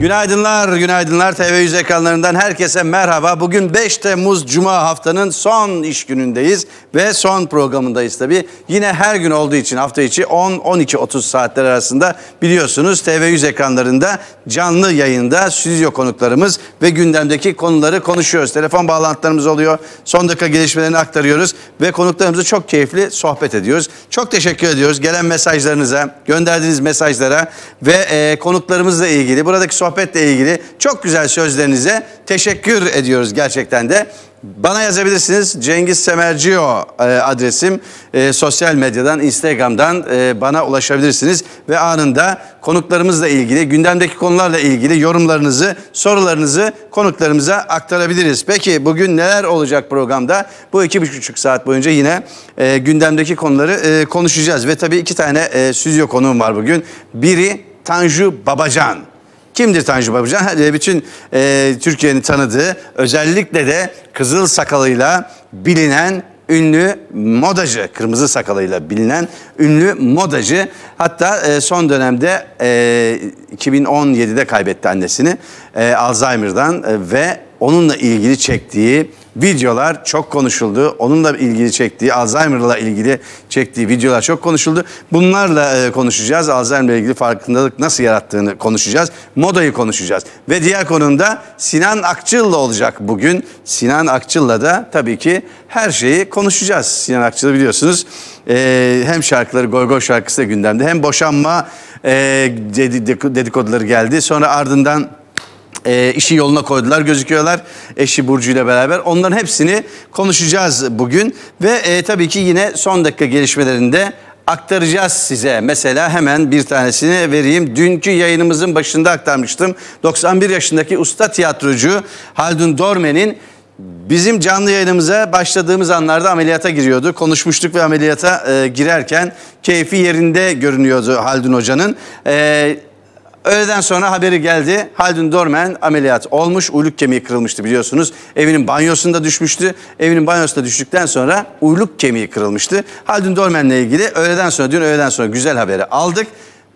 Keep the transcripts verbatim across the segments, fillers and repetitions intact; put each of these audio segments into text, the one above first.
Günaydınlar, günaydınlar. T V yüz ekranlarından herkese merhaba. Bugün beş Temmuz Cuma, haftanın son iş günündeyiz ve son programındayız tabii. Yine her gün olduğu için hafta içi on on iki otuz saatler arasında biliyorsunuz T V yüz ekranlarında canlı yayında stüdyo konuklarımız ve gündemdeki konuları konuşuyoruz. Telefon bağlantılarımız oluyor. Son dakika gelişmelerini aktarıyoruz ve konuklarımızla çok keyifli sohbet ediyoruz. Çok teşekkür ediyoruz gelen mesajlarınıza, gönderdiğiniz mesajlara ve e, konuklarımızla ilgili, buradaki sohbet sohbetle ilgili çok güzel sözlerinize teşekkür ediyoruz gerçekten de. Bana yazabilirsiniz. Cengiz Semercioğlu adresim. E, sosyal medyadan, Instagram'dan e, bana ulaşabilirsiniz. Ve anında konuklarımızla ilgili, gündemdeki konularla ilgili yorumlarınızı, sorularınızı konuklarımıza aktarabiliriz. Peki bugün neler olacak programda? Bu iki buçuk saat boyunca yine e, gündemdeki konuları e, konuşacağız. Ve tabii iki tane e, stüdyo konuğum var bugün. Biri Tanju Babacan. Kimdir Tanju Babacan? Bütün e, Türkiye'nin tanıdığı, özellikle de kızıl sakalıyla bilinen ünlü modacı, kırmızı sakalıyla bilinen ünlü modacı. Hatta e, son dönemde e, iki bin on yedi'de kaybetti annesini e, Alzheimer'dan e, ve onunla ilgili çektiği videolar çok konuşuldu. Onunla ilgili çektiği, Alzheimer'la ilgili çektiği videolar çok konuşuldu. Bunlarla e, konuşacağız. Alzheimer'la ilgili farkındalık nasıl yarattığını konuşacağız. Modayı konuşacağız. Ve diğer konumda Sinan Akçıl'la olacak bugün. Sinan Akçıl'la da tabii ki her şeyi konuşacağız. Sinan Akçıl'ı biliyorsunuz. E, hem şarkıları, Goy Goy şarkısı da gündemde. Hem boşanma e, dedikoduları geldi. Sonra ardından E, işi yoluna koydular gözüküyorlar, eşi Burcu ile beraber. Onların hepsini konuşacağız bugün ve e, tabii ki yine son dakika gelişmelerinde aktaracağız size. Mesela hemen bir tanesini vereyim. Dünkü yayınımızın başında aktarmıştım. doksan bir yaşındaki usta tiyatrocu Haldun Dormen'in bizim canlı yayınımıza başladığımız anlarda ameliyata giriyordu. Konuşmuştuk ve ameliyata e, girerken keyfi yerinde görünüyordu Haldun Hoca'nın. E, Öğleden sonra haberi geldi. Haldun Dormen ameliyat olmuş. Uyluk kemiği kırılmıştı biliyorsunuz. Evinin banyosunda düşmüştü. Evinin banyosunda düştükten sonra uyluk kemiği kırılmıştı. Haldun Dormen'le ilgili öğleden sonra, dün öğleden sonra güzel haberi aldık.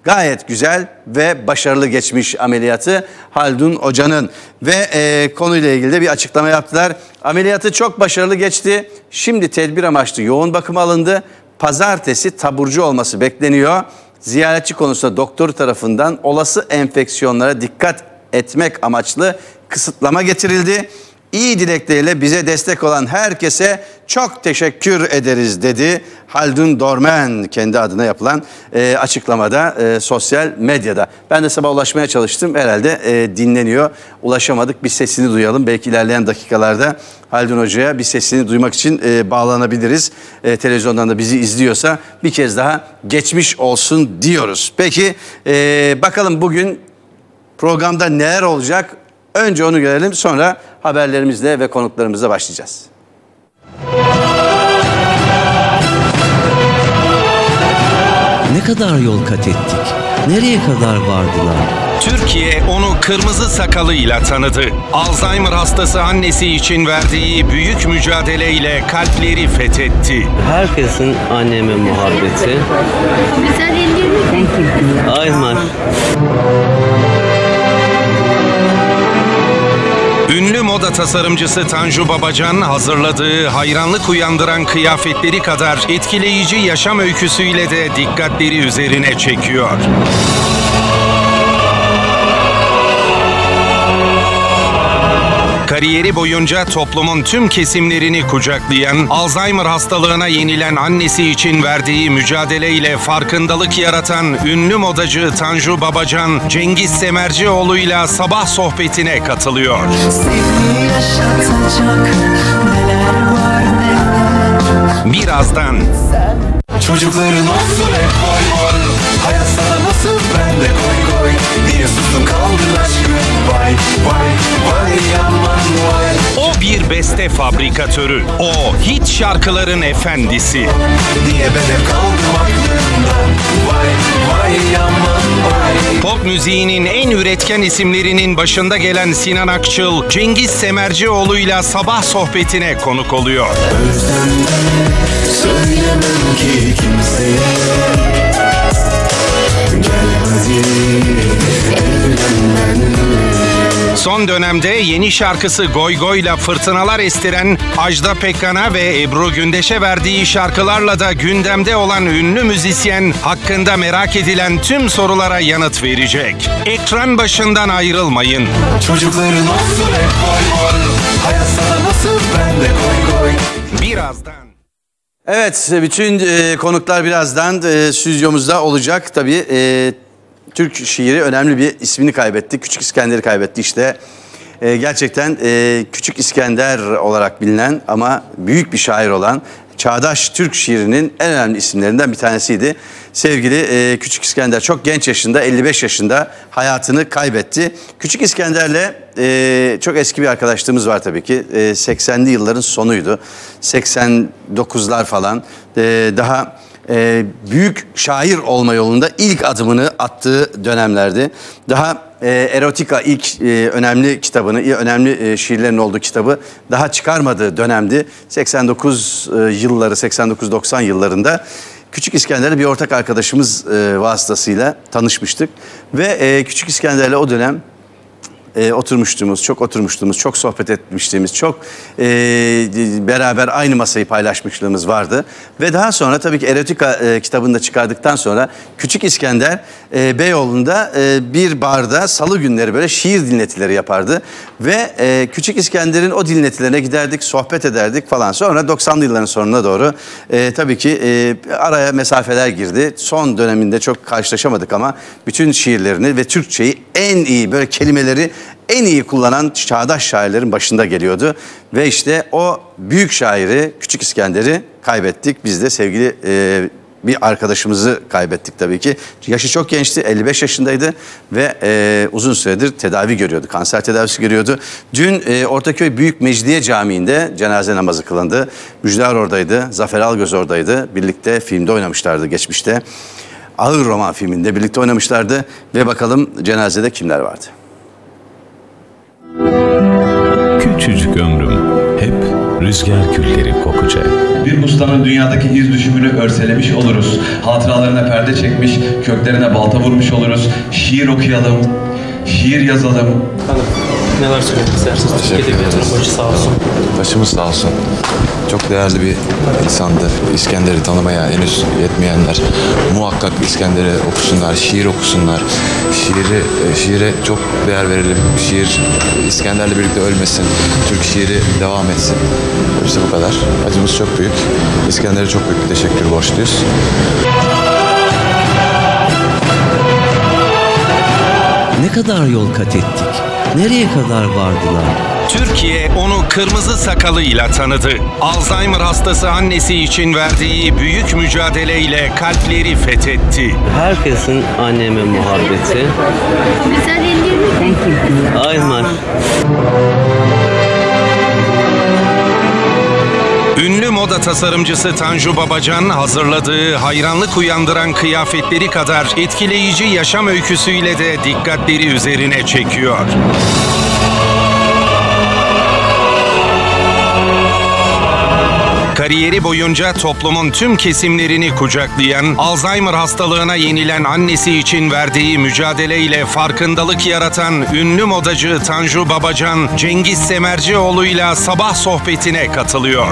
Gayet güzel ve başarılı geçmiş ameliyatı Haldun Hoca'nın. Ve e, konuyla ilgili de bir açıklama yaptılar. Ameliyatı çok başarılı geçti. Şimdi tedbir amaçlı yoğun bakıma alındı. Pazartesi taburcu olması bekleniyor. Ziyaretçi konusunda doktor tarafından olası enfeksiyonlara dikkat etmek amaçlı kısıtlama getirildi. İyi dilekleriyle bize destek olan herkese çok teşekkür ederiz dedi Haldun Dormen kendi adına yapılan e, açıklamada e, sosyal medyada. Ben de sabah ulaşmaya çalıştım, herhalde e, dinleniyor, ulaşamadık. Bir sesini duyalım, belki ilerleyen dakikalarda Haldun Hoca'ya bir sesini duymak için e, bağlanabiliriz. E, televizyondan da bizi izliyorsa bir kez daha geçmiş olsun diyoruz. Peki e, bakalım bugün programda neler olacak? Önce onu görelim, sonra haberlerimizle ve konuklarımızla başlayacağız. Ne kadar yol kat ettik? Nereye kadar vardılar? Türkiye onu kırmızı sakalıyla tanıdı. Alzheimer hastası annesi için verdiği büyük mücadeleyle kalpleri fethetti. Herkesin anneme muhabbeti. Güzel ellerini. Ayman. Ünlü moda tasarımcısı Tanju Babacan hazırladığı hayranlık uyandıran kıyafetleri kadar etkileyici yaşam öyküsüyle de dikkatleri üzerine çekiyor. Kariyeri boyunca toplumun tüm kesimlerini kucaklayan, Alzheimer hastalığına yenilen annesi için verdiği mücadeleyle farkındalık yaratan ünlü modacı Tanju Babacan, Cengiz Semercioğlu'yla sabah sohbetine katılıyor. Seni yaşatacak neler var neler. Birazdan. Çocukların olsun hep boy boy, hayat sana nasıl ben de koy koy, niye susun kaldın aşkım? Vay, vay, vay, yaman, vay. O bir beste fabrikatörü, o hit şarkıların efendisi. Niye ben hep kaldım aklımdan? Vay, vay, yaman, vay. Pop müziğinin en üretken isimlerinin başında gelen Sinan Akçıl, Cengiz Semercioğlu'yla sabah sohbetine konuk oluyor. Özlemden söylemem ki kimseye. Gel hadi, evlen benimle. Son dönemde yeni şarkısı Goy Goy'la fırtınalar estiren Ajda Pekkan'a ve Ebru Gündeş'e verdiği şarkılarla da gündemde olan ünlü müzisyen hakkında merak edilen tüm sorulara yanıt verecek. Ekran başından ayrılmayın. Çocukların olsun hep goy goy, hayat sana nasıl bende goy goy. Birazdan. Evet, bütün e, konuklar birazdan e, stüdyomuzda olacak. Tabii e, Türk şiiri önemli bir ismini kaybetti. Küçük İskender'i kaybetti işte. E, gerçekten e, Küçük İskender olarak bilinen ama büyük bir şair olan çağdaş Türk şiirinin en önemli isimlerinden bir tanesiydi. Sevgili e, Küçük İskender çok genç yaşında, elli beş yaşında hayatını kaybetti. Küçük İskender'le e, çok eski bir arkadaşlığımız var tabii ki. E, seksenli yılların sonuydu. seksen dokuzlar falan. E, daha e, büyük şair olma yolunda ilk adımını attığı dönemlerdi. Daha e, Erotika ilk e, önemli kitabını, önemli e, şiirlerin olduğu kitabı daha çıkarmadığı dönemdi. seksen dokuz e, yılları, seksen dokuz doksan yıllarında. Küçük İskender'le bir ortak arkadaşımız e, vasıtasıyla tanışmıştık. Ve e, Küçük İskender'le o dönem e, oturmuştuğumuz, çok oturmuştuğumuz, çok sohbet etmiştiğimiz, çok e, beraber aynı masayı paylaşmışlığımız vardı. Ve daha sonra tabii ki Erotika e, kitabını da çıkardıktan sonra Küçük İskender e, Beyoğlu'nda e, bir barda salı günleri böyle şiir dinletileri yapardı. Ve e, Küçük İskender'in o dinletilerine giderdik, sohbet ederdik falan. Sonra doksanlı yılların sonuna doğru e, tabii ki e, araya mesafeler girdi. Son döneminde çok karşılaşamadık ama bütün şiirlerini ve Türkçeyi en iyi, böyle kelimeleri en iyi kullanan çağdaş şairlerin başında geliyordu. Ve işte o büyük şairi Küçük İskender'i kaybettik. Biz de sevgili e, bir arkadaşımızı kaybettik tabii ki. Yaşı çok gençti, elli beş yaşındaydı ve e, uzun süredir tedavi görüyordu, kanser tedavisi görüyordu. Dün e, Ortaköy Büyük Mecidiye Camii'nde cenaze namazı kılındı. Müjdar oradaydı, Zafer Algöz oradaydı. Birlikte filmde oynamışlardı geçmişte. Ağır Roman filminde birlikte oynamışlardı ve bakalım cenazede kimler vardı? Küçücük ömrüm hep rüzgar külleri kokacak. Bir ustanın dünyadaki iz düşümünü örselemiş oluruz. Hatıralarına perde çekmiş, köklerine balta vurmuş oluruz. Şiir okuyalım, şiir yazalım. Hanım, neler söylemek istersiniz? Türkiye'de bir yatırım başı sağ olsun. Başımız sağ olsun. Çok değerli bir insandı. İskender'i tanımaya henüz yetmeyenler muhakkak İskender'i okusunlar, şiir okusunlar. Şiiri, şiire çok değer verelim. Şiir İskender'le birlikte ölmesin. Türk şiiri devam etsin. İşte bu kadar. Acımız çok büyük. İskender'e çok büyük bir teşekkür borçluyuz. Ne kadar yol kat ettik? Nereye kadar vardılar? Türkiye onu kırmızı sakalıyla tanıdı. Alzheimer hastası annesi için verdiği büyük mücadeleyle kalpleri fethetti. Herkesin anneme muhabbeti. Güzel ellerini. Alzheimer. Ünlü moda tasarımcısı Tanju Babacan hazırladığı hayranlık uyandıran kıyafetleri kadar etkileyici yaşam öyküsüyle de dikkatleri üzerine çekiyor. Kariyeri boyunca toplumun tüm kesimlerini kucaklayan, Alzheimer hastalığına yenilen annesi için verdiği mücadeleyle farkındalık yaratan ünlü modacı Tanju Babacan, Cengiz Semercioğlu'yla sabah sohbetine katılıyor.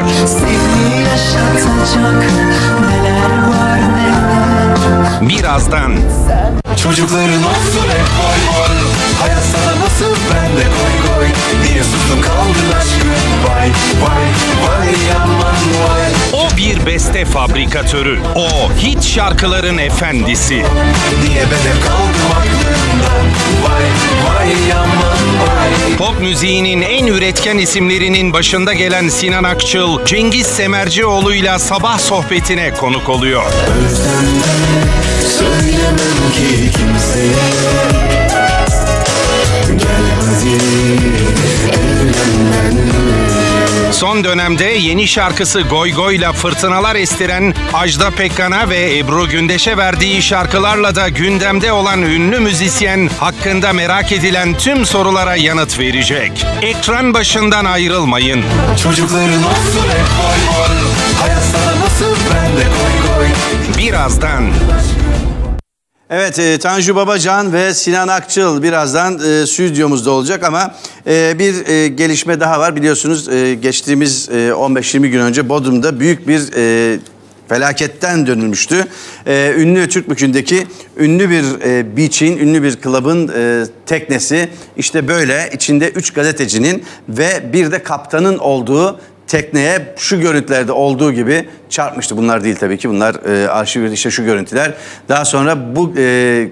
Birazdan. Çocukların olsun hep goy goy, hayat sana nasıl bende goy goy. Niye sustum kaldın aşkım, vay vay vay yaman vay. O bir beste fabrikatörü, o hit şarkıların efendisi. Niye ben hep kaldım aklımdan, vay vay yaman vay. Pop müziğinin en üretken isimlerinin başında gelen Sinan Akçıl, Cengiz Semercioğlu'yla sabah sohbetine konuk oluyor. Özlemden söylemem ki kimseye, gel hadi evlen benimle. Son dönemde yeni şarkısı Goy Goy'la fırtınalar estiren Ajda Pekkan'a ve Ebru Gündeş'e verdiği şarkılarla da gündemde olan ünlü müzisyen hakkında merak edilen tüm sorulara yanıt verecek. Ekran başından ayrılmayın. Çocukların olsun hep goy goy, hayat sana nasıl bende goy goy. Birazdan. Evet, e, Tanju Babacan ve Sinan Akçıl birazdan e, stüdyomuzda olacak ama e, bir e, gelişme daha var. Biliyorsunuz e, geçtiğimiz e, on beş yirmi gün önce Bodrum'da büyük bir e, felaketten dönülmüştü. E, ünlü Türkbükü'ndeki ünlü bir e, beach'in, ünlü bir klubun e, teknesi işte böyle içinde üç gazetecinin ve bir de kaptanın olduğu tekneye şu görüntülerde olduğu gibi çarpmıştı. Bunlar değil tabii ki. Bunlar e, arşiv işte şu görüntüler. Daha sonra bu e,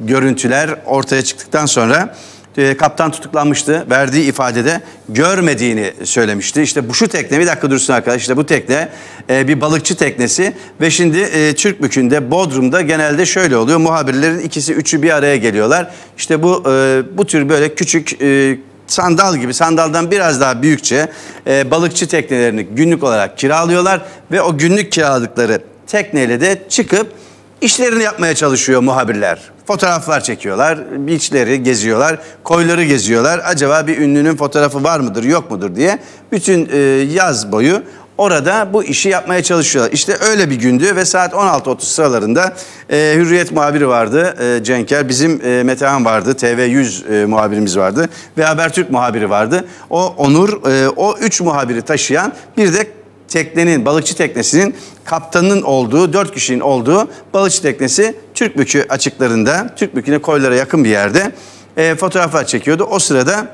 görüntüler ortaya çıktıktan sonra e, kaptan tutuklanmıştı. Verdiği ifadede görmediğini söylemişti. İşte bu şu tekne, bir dakika dursun arkadaşlar. İşte bu tekne e, bir balıkçı teknesi ve şimdi e, Türkbükü'nde, Bodrum'da genelde şöyle oluyor. Muhabirlerin ikisi üçü bir araya geliyorlar. İşte bu e, bu tür böyle küçük e, sandal gibi, sandaldan biraz daha büyükçe e, balıkçı teknelerini günlük olarak kiralıyorlar ve o günlük kiraladıkları tekneyle de çıkıp işlerini yapmaya çalışıyor muhabirler. Fotoğraflar çekiyorlar, beachleri geziyorlar, koyları geziyorlar. Acaba bir ünlünün fotoğrafı var mıdır, yok mudur diye bütün e, yaz boyu orada bu işi yapmaya çalışıyorlar. İşte öyle bir gündü ve saat on altı otuz sıralarında e, Hürriyet muhabiri vardı e, Cenker. Bizim e, Metehan vardı, TV yüz e, muhabirimiz vardı ve Habertürk muhabiri vardı. O Onur, e, o üç muhabiri taşıyan bir de teknenin, balıkçı teknesinin kaptanının olduğu, dört kişinin olduğu balıkçı teknesi Türkbükü açıklarında, Türkbükü'ne koylara yakın bir yerde e, fotoğraflar çekiyordu. O sırada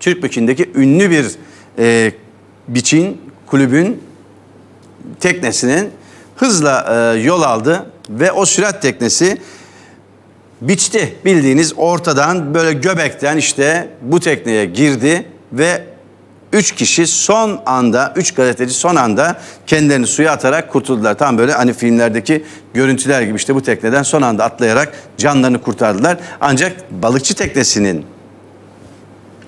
Türkbükü'ndeki ünlü bir e, biçin, kulübün teknesinin hızla e, yol aldı ve o sürat teknesi biçti. Bildiğiniz ortadan böyle göbekten işte bu tekneye girdi ve üç kişi son anda, üç gazeteci son anda kendilerini suya atarak kurtuldular. Tam böyle hani filmlerdeki görüntüler gibi işte bu tekneden son anda atlayarak canlarını kurtardılar. Ancak balıkçı teknesinin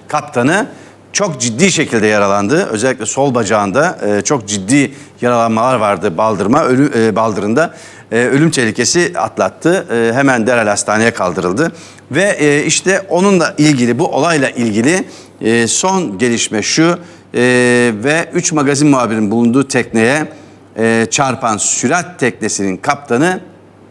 kaptanı çok ciddi şekilde yaralandı. Özellikle sol bacağında e, çok ciddi yaralanmalar vardı, baldırma, ölü, e, baldırında. E, ölüm tehlikesi atlattı. E, hemen derhal hastaneye kaldırıldı. Ve e, işte onunla ilgili, bu olayla ilgili e, son gelişme şu. E, ve üç magazin muhabirinin bulunduğu tekneye e, çarpan sürat teknesinin kaptanı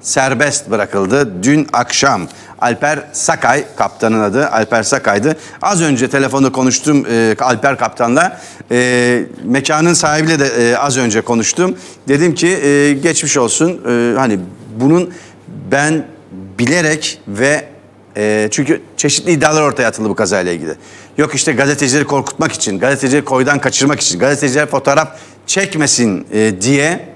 serbest bırakıldı dün akşam. Alper Sakay, kaptanın adı Alper Sakay'dı. Az önce telefonda konuştum e, Alper kaptanla. E, mekanın sahibiyle de e, az önce konuştum. Dedim ki e, geçmiş olsun. E, hani bunun ben bilerek ve e, çünkü çeşitli iddialar ortaya atıldı bu kazayla ilgili. Yok işte gazetecileri korkutmak için, gazetecileri koydan kaçırmak için, gazeteciler fotoğraf çekmesin e, diye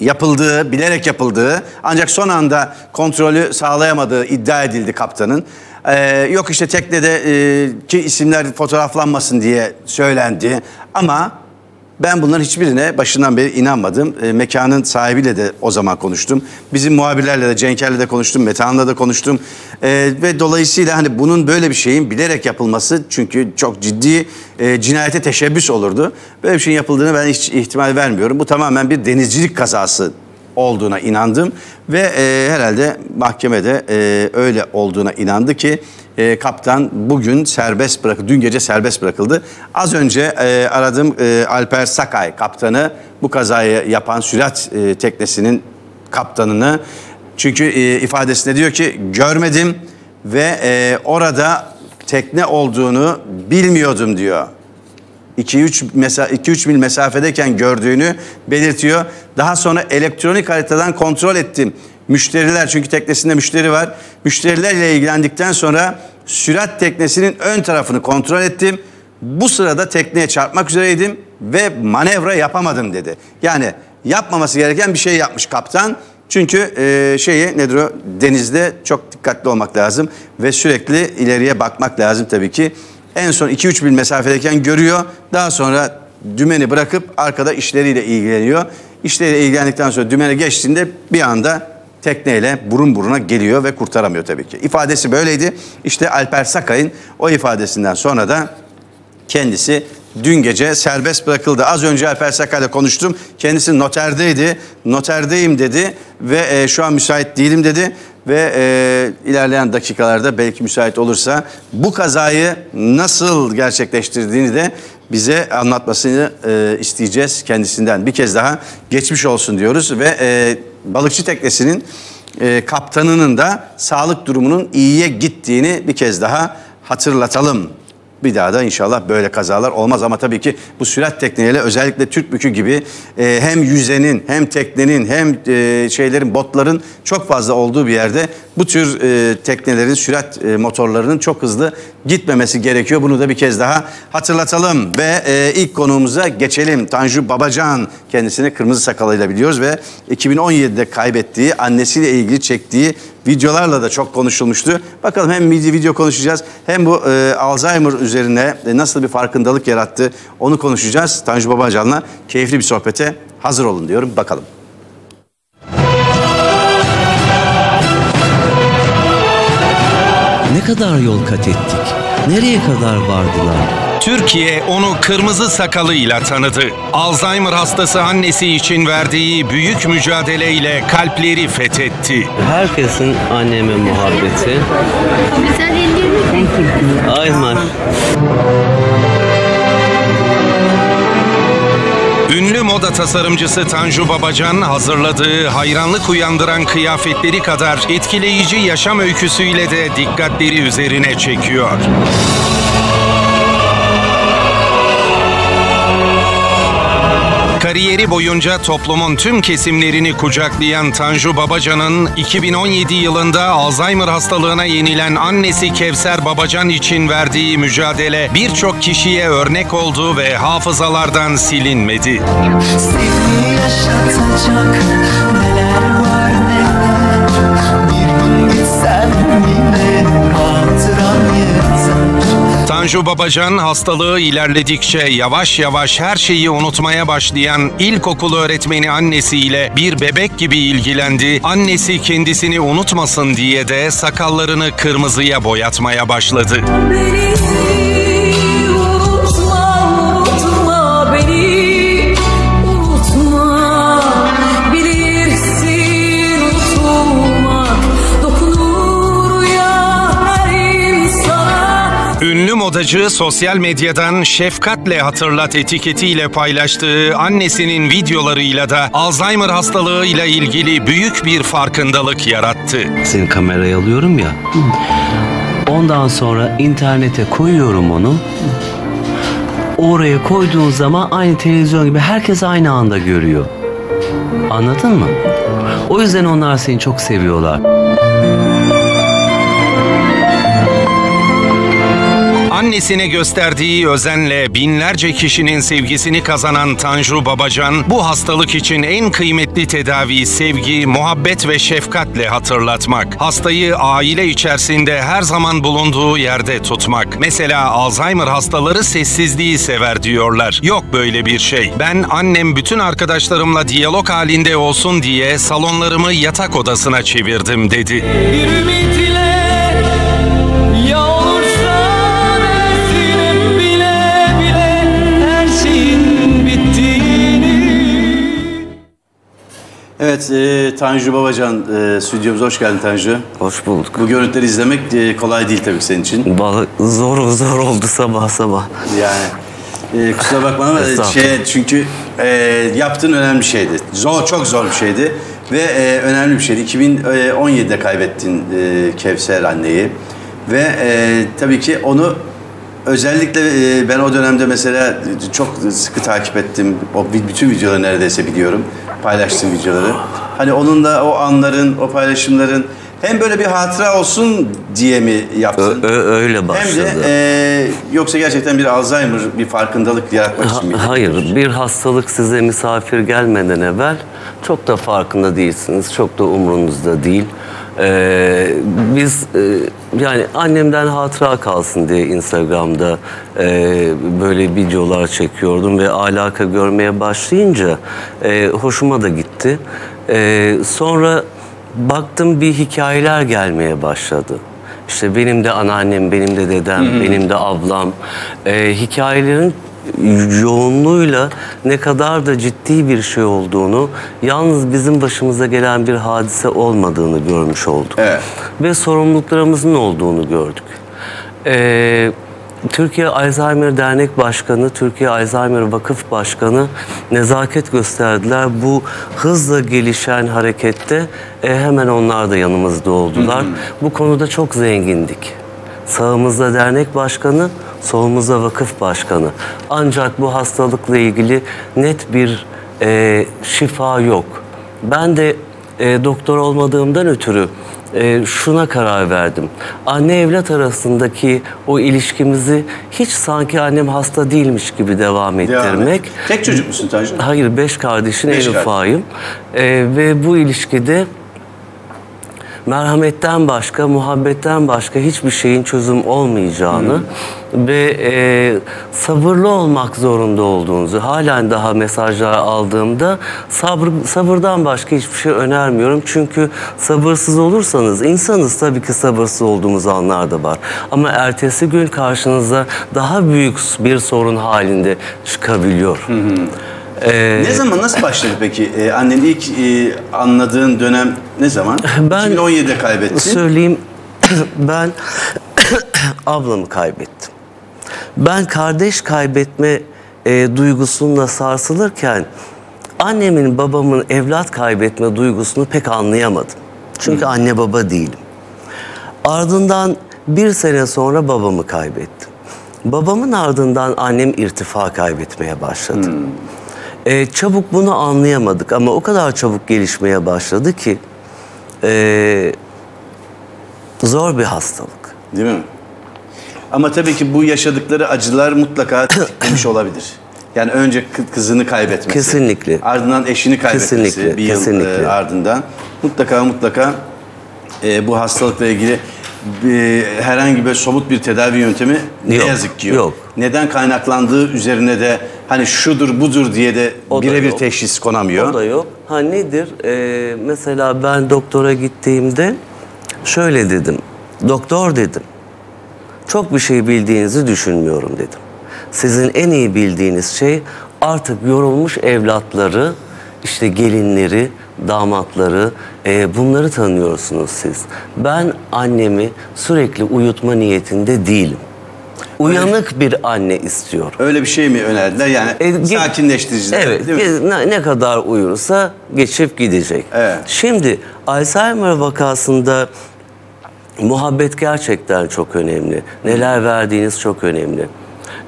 yapıldığı, bilerek yapıldığı ancak son anda kontrolü sağlayamadığı iddia edildi kaptanın. Ee, yok işte teknedeki e, isimler fotoğraflanmasın diye söylendi. Ama ben bunların hiçbirine başından beri inanmadım. E, mekanın sahibiyle de o zaman konuştum. Bizim muhabirlerle de, Cenker'le de konuştum, Metehan'la da konuştum. E, ve dolayısıyla hani bunun böyle bir şeyin bilerek yapılması çünkü çok ciddi e, cinayete teşebbüs olurdu. Böyle bir şeyin yapıldığını ben hiç ihtimal vermiyorum. Bu tamamen bir denizcilik kazası olduğuna inandım. Ve e, herhalde mahkemede e, öyle olduğuna inandı ki e, kaptan bugün serbest bırakıldı. Dün gece serbest bırakıldı. Az önce e, aradım e, Alper Sakay kaptanı, bu kazayı yapan sürat e, teknesinin kaptanını. Çünkü e, ifadesinde diyor ki görmedim ve e, orada tekne olduğunu bilmiyordum diyor. iki üç mil mesafedeyken gördüğünü belirtiyor. Daha sonra elektronik haritadan kontrol ettim. Müşteriler, çünkü teknesinde müşteri var. Müşterilerle ilgilendikten sonra sürat teknesinin ön tarafını kontrol ettim. Bu sırada tekneye çarpmak üzereydim ve manevra yapamadım dedi. Yani yapmaması gereken bir şey yapmış kaptan. Çünkü e, şeyi nedir o? Denizde çok dikkatli olmak lazım ve sürekli ileriye bakmak lazım tabii ki. En son iki üç mil mesafedeyken görüyor. Daha sonra dümeni bırakıp arkada işleriyle ilgileniyor. İşleriyle ilgilendikten sonra dümene geçtiğinde bir anda tekneyle burun buruna geliyor ve kurtaramıyor tabii ki. İfadesi böyleydi. İşte Alper Sakay'ın o ifadesinden sonra da kendisi dün gece serbest bırakıldı. Az önce Alper Sakay'la konuştum. Kendisi noterdeydi. Noterdeyim dedi ve e, şu an müsait değilim dedi. Ve e, ilerleyen dakikalarda belki müsait olursa bu kazayı nasıl gerçekleştirdiğini de bize anlatmasını e, isteyeceğiz kendisinden. Bir kez daha geçmiş olsun diyoruz ve e, balıkçı teknesinin e, kaptanının da sağlık durumunun iyiye gittiğini bir kez daha hatırlatalım. Bir daha da inşallah böyle kazalar olmaz ama tabii ki bu sürat tekneyle özellikle Türkbükü gibi e, hem yüzenin hem teknenin hem e, şeylerin, botların çok fazla olduğu bir yerde bu tür e, teknelerin, sürat e, motorlarının çok hızlı gitmemesi gerekiyor. Bunu da bir kez daha hatırlatalım ve e, ilk konuğumuza geçelim. Tanju Babacan, kendisini kırmızı sakalıyla biliyoruz ve iki bin on yedi'de kaybettiği, annesiyle ilgili çektiği videolarla da çok konuşulmuştu. Bakalım hem video konuşacağız hem bu e, Alzheimer üzerine e, nasıl bir farkındalık yarattı onu konuşacağız. Tanju Babacan'la keyifli bir sohbete hazır olun diyorum. Bakalım. Ne kadar yol kat ettik? Nereye kadar vardılar? Türkiye onu kırmızı sakalıyla tanıdı. Alzheimer hastası annesi için verdiği büyük mücadeleyle kalpleri fethetti. Herkesin anneme muhabbeti. Güzel ellerini. Aynen. Ünlü moda tasarımcısı Tanju Babacan hazırladığı hayranlık uyandıran kıyafetleri kadar etkileyici yaşam öyküsüyle de dikkatleri üzerine çekiyor. Kariyeri boyunca toplumun tüm kesimlerini kucaklayan Tanju Babacan'ın iki bin on yedi yılında Alzheimer hastalığına yenilen annesi Kevser Babacan için verdiği mücadele birçok kişiye örnek oldu ve hafızalardan silinmedi. Seni yaşatacak neler var neler, bir gün gitsen yine hatıran yeter. Tanju Babacan hastalığı ilerledikçe yavaş yavaş her şeyi unutmaya başlayan ilkokul öğretmeni annesiyle bir bebek gibi ilgilendi. Annesi kendisini unutmasın diye de sakallarını kırmızıya boyatmaya başladı. Ünlü modacı sosyal medyadan şefkatle hatırlat etiketiyle paylaştığı annesinin videolarıyla da Alzheimer hastalığıyla ilgili büyük bir farkındalık yarattı. Senin kamerayı alıyorum ya, ondan sonra internete koyuyorum onu. Oraya koyduğun zaman aynı televizyon gibi herkes aynı anda görüyor. Anladın mı? O yüzden onlar seni çok seviyorlar. Annesine gösterdiği özenle binlerce kişinin sevgisini kazanan Tanju Babacan, bu hastalık için en kıymetli tedavi sevgi, muhabbet ve şefkatle hatırlatmak. Hastayı aile içerisinde her zaman bulunduğu yerde tutmak. Mesela Alzheimer hastaları sessizliği sever diyorlar. Yok böyle bir şey. Ben annem bütün arkadaşlarımla diyalog halinde olsun diye salonlarımı yatak odasına çevirdim dedi. Evet, e, Tanju Babacan e, stüdyomuza hoş geldin Tanju. Hoş bulduk. Bu görüntüleri izlemek e, kolay değil tabii senin için. Vallahi zor zor oldu sabah sabah. Yani e, kusura bakma ama şey, çünkü e, yaptığın önemli bir şeydi. Zor, çok zor bir şeydi ve e, önemli bir şeydi. iki bin on yedi'de kaybettin e, Kevser anneyi ve e, tabii ki onu özellikle e, ben o dönemde mesela çok sıkı takip ettim. O bütün videoları neredeyse biliyorum. Paylaştığım videoları. Hani onun da o anların, o paylaşımların hem böyle bir hatıra olsun diye mi yaptın? Ö öyle başladı. Hem de e, yoksa gerçekten bir Alzheimer, bir farkındalık yaratmak için mi? Ha hayır, bir hastalık size misafir gelmeden evvel çok da farkında değilsiniz, çok da umrunuzda değil. Ee, biz e, yani annemden hatıra kalsın diye Instagram'da e, böyle videolar çekiyordum ve alaka görmeye başlayınca e, hoşuma da gitti. E, sonra baktım bir hikayeler gelmeye başladı. İşte benim de anneannem, benim de dedem, hmm. benim de ablam e, hikayelerin yoğunluğuyla ne kadar da ciddi bir şey olduğunu, yalnız bizim başımıza gelen bir hadise olmadığını görmüş olduk. Evet. Ve sorumluluklarımızın olduğunu gördük. Ee, Türkiye Alzheimer Dernek Başkanı, Türkiye Alzheimer Vakıf Başkanı nezaket gösterdiler. Bu hızla gelişen harekette e, hemen onlar da yanımızda oldular. Hı hı. Bu konuda çok zengindik. Sağımızda dernek başkanı, solumuzda vakıf başkanı. Ancak bu hastalıkla ilgili net bir e, şifa yok. Ben de e, doktor olmadığımdan ötürü Ee, şuna karar verdim. Anne evlat arasındaki o ilişkimizi hiç sanki annem hasta değilmiş gibi devam ettirmek. Devam Tek çocuk musun Tanju? Hayır, beş kardeşin en ufağıyım. Ee, ve bu ilişkide merhametten başka, muhabbetten başka hiçbir şeyin çözüm olmayacağını hmm. ve e, sabırlı olmak zorunda olduğunuzu, halen daha mesajlar aldığımda sabır, sabırdan başka hiçbir şey önermiyorum. Çünkü sabırsız olursanız, insanız tabii ki, sabırsız olduğumuz anlar da var. Ama ertesi gün karşınıza daha büyük bir sorun halinde çıkabiliyor. Hmm. Ee, ne zaman, nasıl başladı peki? Ee, annenin ilk e, anladığın dönem ne zaman? Ben iki bin on yedi'de kaybettin. Söyleyeyim, ben ablamı kaybettim. Ben kardeş kaybetme e, duygusunda sarsılırken annemin, babamın evlat kaybetme duygusunu pek anlayamadım. Çünkü Hı. anne baba değilim. Ardından bir sene sonra babamı kaybettim. Babamın ardından annem irtifa kaybetmeye başladı. Hı. Ee, çabuk bunu anlayamadık ama o kadar çabuk gelişmeye başladı ki ee, zor bir hastalık. Değil mi? Ama tabii ki bu yaşadıkları acılar mutlaka tetiklemiş olabilir. Yani önce kızını kaybetmesi. Kesinlikle. Ardından eşini kaybetmesi. Kesinlikle. Bir yıl Kesinlikle. ardından. Mutlaka mutlaka e, bu hastalıkla ilgili e, herhangi bir somut bir tedavi yöntemi ne yok, yazık ki yok. yok. Neden kaynaklandığı üzerine de hani şudur budur diye de birebir teşhis konamıyor. O da yok. Ha nedir? Ee, mesela ben doktora gittiğimde şöyle dedim. Doktor dedim, çok bir şey bildiğinizi düşünmüyorum dedim. Sizin en iyi bildiğiniz şey artık yorulmuş evlatları, işte gelinleri, damatları, e, bunları tanıyorsunuz siz. Ben annemi sürekli uyutma niyetinde değilim. Uyanık bir anne istiyorum. Öyle bir şey mi önerdiler? Yani e, sakinleştiriciler. Evet. Ne, ne kadar uyursa geçip gidecek. Evet. Şimdi Alzheimer vakasında muhabbet gerçekten çok önemli. Neler verdiğiniz çok önemli.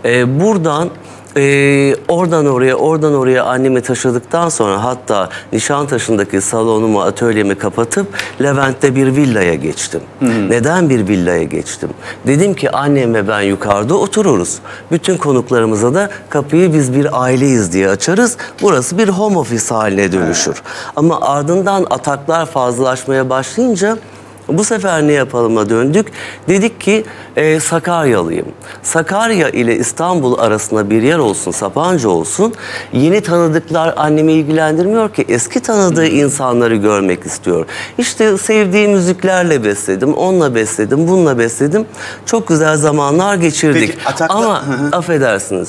Ee, buradan Ee, oradan oraya, oradan oraya annemi taşıdıktan sonra hatta Nişantaşı'ndaki salonumu, atölyemi kapatıp Levent'te bir villaya geçtim. Hmm. Neden bir villaya geçtim? Dedim ki annem ve ben yukarıda otururuz. Bütün konuklarımıza da kapıyı biz bir aileyiz diye açarız. Burası bir home office haline dönüşür. Hmm. Ama ardından ataklar fazlalaşmaya başlayınca bu sefer ne yapalıma döndük? Dedik ki e, Sakaryalıyım. Sakarya ile İstanbul arasında bir yer olsun, Sapanca olsun. Yeni tanıdıklar annemi ilgilendirmiyor ki. Eski tanıdığı insanları görmek istiyor. İşte sevdiği müziklerle besledim, onunla besledim, bununla besledim. Çok güzel zamanlar geçirdik. Peki, atakla... Ama affedersiniz.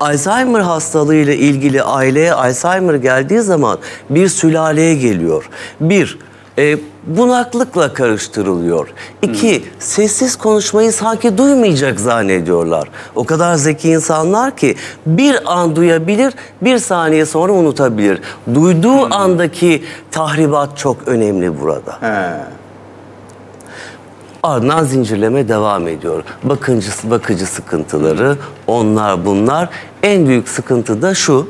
Alzheimer hastalığı ile ilgili aileye Alzheimer geldiği zaman bir sülaleye geliyor. Bir... E, bunaklıkla karıştırılıyor. İki, hmm. sessiz konuşmayı sanki duymayacak zannediyorlar. O kadar zeki insanlar ki bir an duyabilir, bir saniye sonra unutabilir. Duyduğu hmm. andaki tahribat çok önemli burada. He. Ardından zincirleme devam ediyor. Bakıcı, bakıcı sıkıntıları, onlar bunlar. En büyük sıkıntı da şu,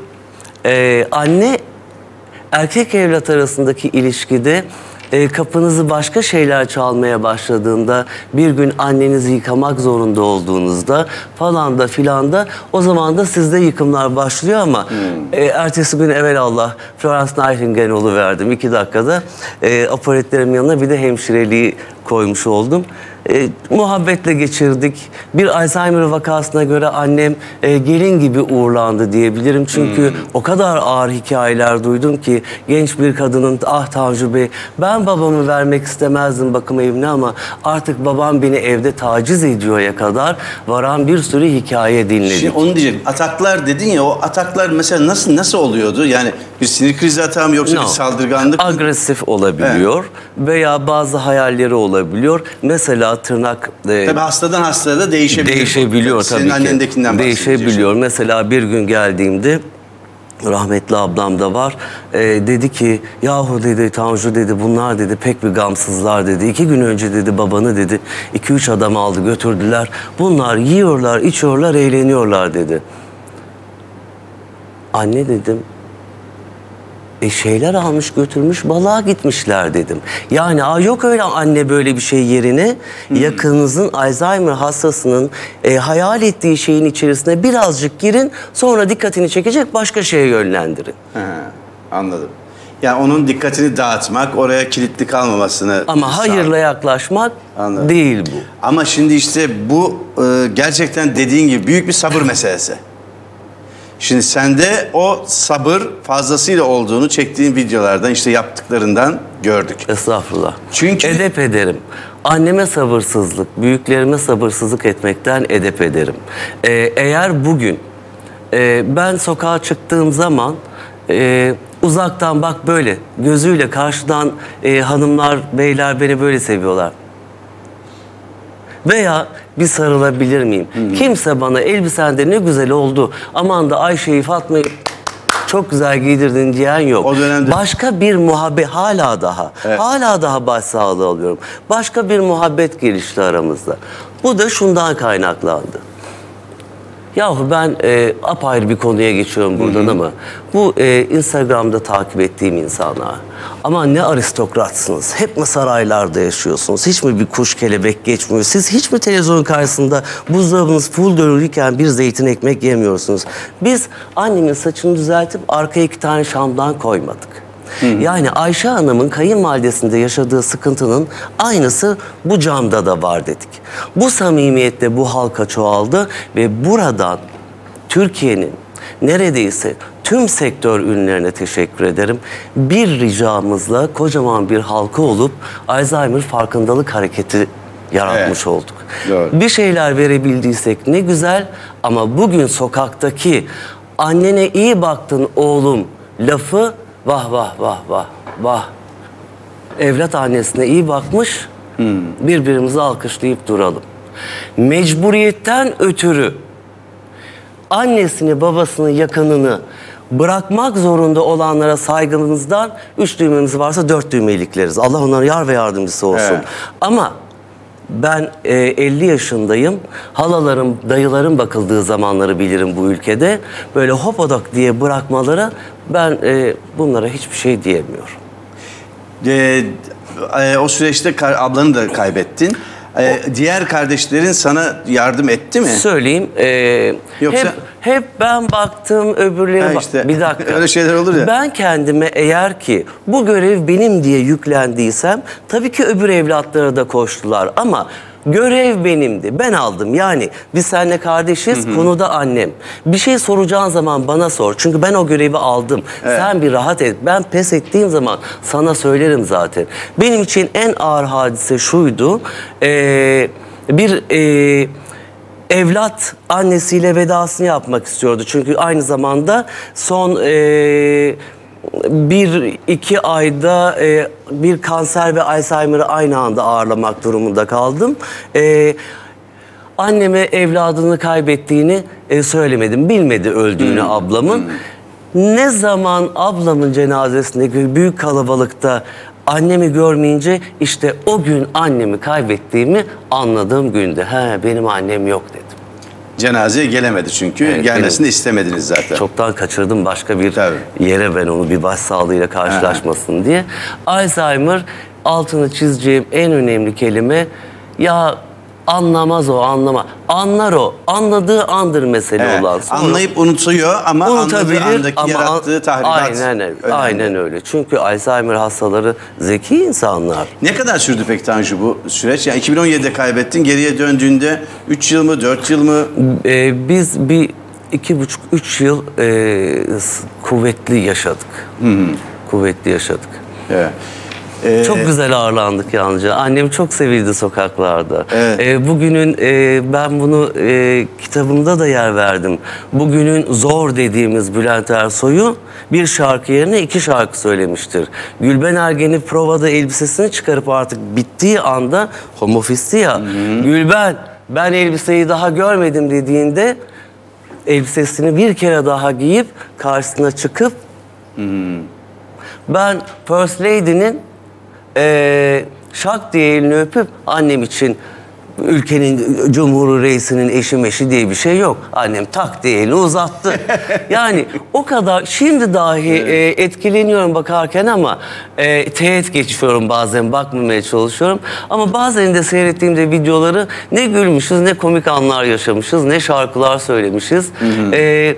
e, anne erkek evlat arasındaki ilişkide e, kapınızı başka şeyler çalmaya başladığında, bir gün annenizi yıkamak zorunda olduğunuzda falan da filan da, o zaman da sizde yıkımlar başlıyor ama hmm. e, ertesi gün evelallah Florence Nightingale'e oluverdim. İki dakikada e, aparatlarım yanına bir de hemşireliği koymuş oldum. E, muhabbetle geçirdik. Bir Alzheimer vakasına göre annem e, gelin gibi uğurlandı diyebilirim. Çünkü hmm. o kadar ağır hikayeler duydum ki genç bir kadının, ah Tanju Bey, ben babamı vermek istemezdim bakım evine ama artık babam beni evde taciz ediyor'ya kadar varan bir sürü hikaye dinledik. Şimdi onu diyeceğim. Ataklar dedin ya, o ataklar mesela nasıl nasıl oluyordu? Yani bir sinir krizi atağı mı yoksa no. bir saldırganlık mı? Agresif olabiliyor. Evet. Veya bazı hayalleri olabiliyor. Mesela veya tırnak... E, tabii hastadan hastaya da değişebiliyor. Değişebiliyor tabii ki. Senin annendekinden bahsedeceğim. Değişebiliyor. Mesela bir gün geldiğimde rahmetli ablam da var. Ee, dedi ki yahu dedi Tanju dedi bunlar dedi pek bir gamsızlar dedi. İki gün önce dedi babanı dedi iki üç adam aldı götürdüler. Bunlar yiyorlar, içiyorlar, eğleniyorlar dedi. Anne dedim. E şeyler almış götürmüş balığa gitmişler dedim. Yani aa yok öyle anne böyle bir şey yerine hmm. yakınınızın Alzheimer hastasının e, hayal ettiği şeyin içerisine birazcık girin, sonra dikkatini çekecek başka şeye yönlendirin. He, anladım. Yani onun dikkatini dağıtmak, oraya kilitli kalmamasını... Ama hayırla sağladım. Yaklaşmak anladım. Değil bu. Ama şimdi işte bu e, gerçekten dediğin gibi büyük bir sabır meselesi. Şimdi sende o sabır fazlasıyla olduğunu çektiğin videolardan, işte yaptıklarından gördük. Estağfurullah. Çünkü... Edep ederim. Anneme sabırsızlık, büyüklerime sabırsızlık etmekten edep ederim. Ee, eğer bugün e, ben sokağa çıktığım zaman e, uzaktan bak böyle gözüyle karşıdan e, hanımlar, beyler beni böyle seviyorlar. Veya bir sarılabilir miyim? Hmm. Kimse bana elbisende ne güzel oldu, aman da Ayşe'yi Fatma'yı çok güzel giydirdin diyen yok. O dönemde... Başka bir muhabbet hala daha, evet. hala daha başsağlığı alıyorum. Başka bir muhabbet gelişti aramızda. Bu da şundan kaynaklandı. Yahu ben e, apayrı bir konuya geçiyorum buradan Hı -hı. ama bu e, Instagram'da takip ettiğim insanlar. Ama ne aristokratsınız, hep mi saraylarda yaşıyorsunuz, hiç mi bir kuş kelebek geçmiyor, siz hiç mi televizyon karşısında buzdolabınız full dönülürken bir zeytin ekmek yemiyorsunuz. Biz annemin saçını düzeltip arkaya iki tane şamdan koymadık. Hı -hı. Yani Ayşe Hanım'ın kayınvalidesinde yaşadığı sıkıntının aynısı bu camda da var dedik. Bu samimiyetle bu halka çoğaldı ve buradan Türkiye'nin neredeyse tüm sektör ünlülerine teşekkür ederim. Bir ricamızla kocaman bir halka olup Alzheimer farkındalık hareketi yaratmış evet. olduk. Doğru. Bir şeyler verebildiysek ne güzel ama bugün sokaktaki annene iyi baktın oğlum lafı vah vah vah vah vah. Evlat annesine iyi bakmış, hmm. birbirimizi alkışlayıp duralım. Mecburiyetten ötürü annesini, babasını, yakınını bırakmak zorunda olanlara saygımızdan üç düğmemiz varsa dört düğme ilikleriz. Allah onlara yar ve yardımcısı olsun. Evet. Ama ben e, elli yaşındayım. Halalarım, dayılarım bakıldığı zamanları bilirim bu ülkede. Böyle hopadak diye bırakmaları ben e, bunlara hiçbir şey diyemiyorum. E, e, o süreçte ablanı da kaybettin. E, o, diğer kardeşlerin sana yardım etti mi? Söyleyeyim. E, Yoksa... hep, hep ben baktım öbürleri bak. Işte. Bir dakika. Öyle şeyler olur ya. Ben kendime eğer ki bu görev benim diye yüklendiysem tabii ki öbür evlatlara da koştular ama görev benimdi. Ben aldım. Yani biz seninle kardeşiz, hı hı. konuda annem. Bir şey soracağın zaman bana sor. Çünkü ben o görevi aldım. Evet. Sen bir rahat et. Ben pes ettiğim zaman sana söylerim zaten. Benim için en ağır hadise şuydu. Ee, bir... E, Evlat annesiyle vedasını yapmak istiyordu. Çünkü aynı zamanda son e, bir iki ayda e, bir kanser ve Alzheimer'ı aynı anda ağırlamak durumunda kaldım. E, anneme evladını kaybettiğini e, söylemedim. Bilmedi öldüğünü hmm. ablamın. Hmm. Ne zaman ablamın cenazesindeki büyük kalabalıkta annemi görmeyince işte o gün annemi kaybettiğimi anladığım günde. He benim annem yok dedim. Cenazeye gelemedi çünkü. Evet, gelmesini istemediniz zaten. Çoktan kaçırdım başka bir Tabii. yere ben onu bir başsağlığıyla karşılaşmasın Aha. diye. Alzheimer altını çizeceğim en önemli kelime ya anlamaz o anlama. Anlar o. Anladığı andır mesele evet. olan. Sonra anlayıp unutuyor ama anladığı andaki ama yarattığı tahribat. Aynen öyle. Önemli. Aynen öyle. Çünkü Alzheimer hastaları zeki insanlar. Ne kadar sürdü peki Tanju bu süreç? Yani iki bin on yedi'de kaybettin. Geriye döndüğünde üç yıl mı dört yıl mı? Ee, biz bir iki buçuk üç yıl e, kuvvetli yaşadık. Hmm. Kuvvetli yaşadık. Evet. Ee, çok güzel ağırlandık yalnızca. Annem çok sevildi sokaklarda. Evet. Ee, bugünün e, ben bunu e, kitabımda da yer verdim. Bugünün zor dediğimiz Bülent Ersoy'u bir şarkı yerine iki şarkı söylemiştir. Gülben Ergen'i provada elbisesini çıkarıp artık bittiği anda home office'ti ya. Hmm. Gülben ben elbiseyi daha görmedim dediğinde elbisesini bir kere daha giyip karşısına çıkıp hmm. ben First Lady'nin Ee, şak diye elini öpüp annem için ülkenin cumhuru reisinin eşi meşi diye bir şey yok. Annem tak diye elini uzattı. Yani o kadar şimdi dahi evet. e, etkileniyorum bakarken ama e, teğet geçiyorum bazen, bakmamaya çalışıyorum. Ama bazen de seyrettiğimde videoları ne gülmüşüz, ne komik anlar yaşamışız, ne şarkılar söylemişiz. Hı hı. E,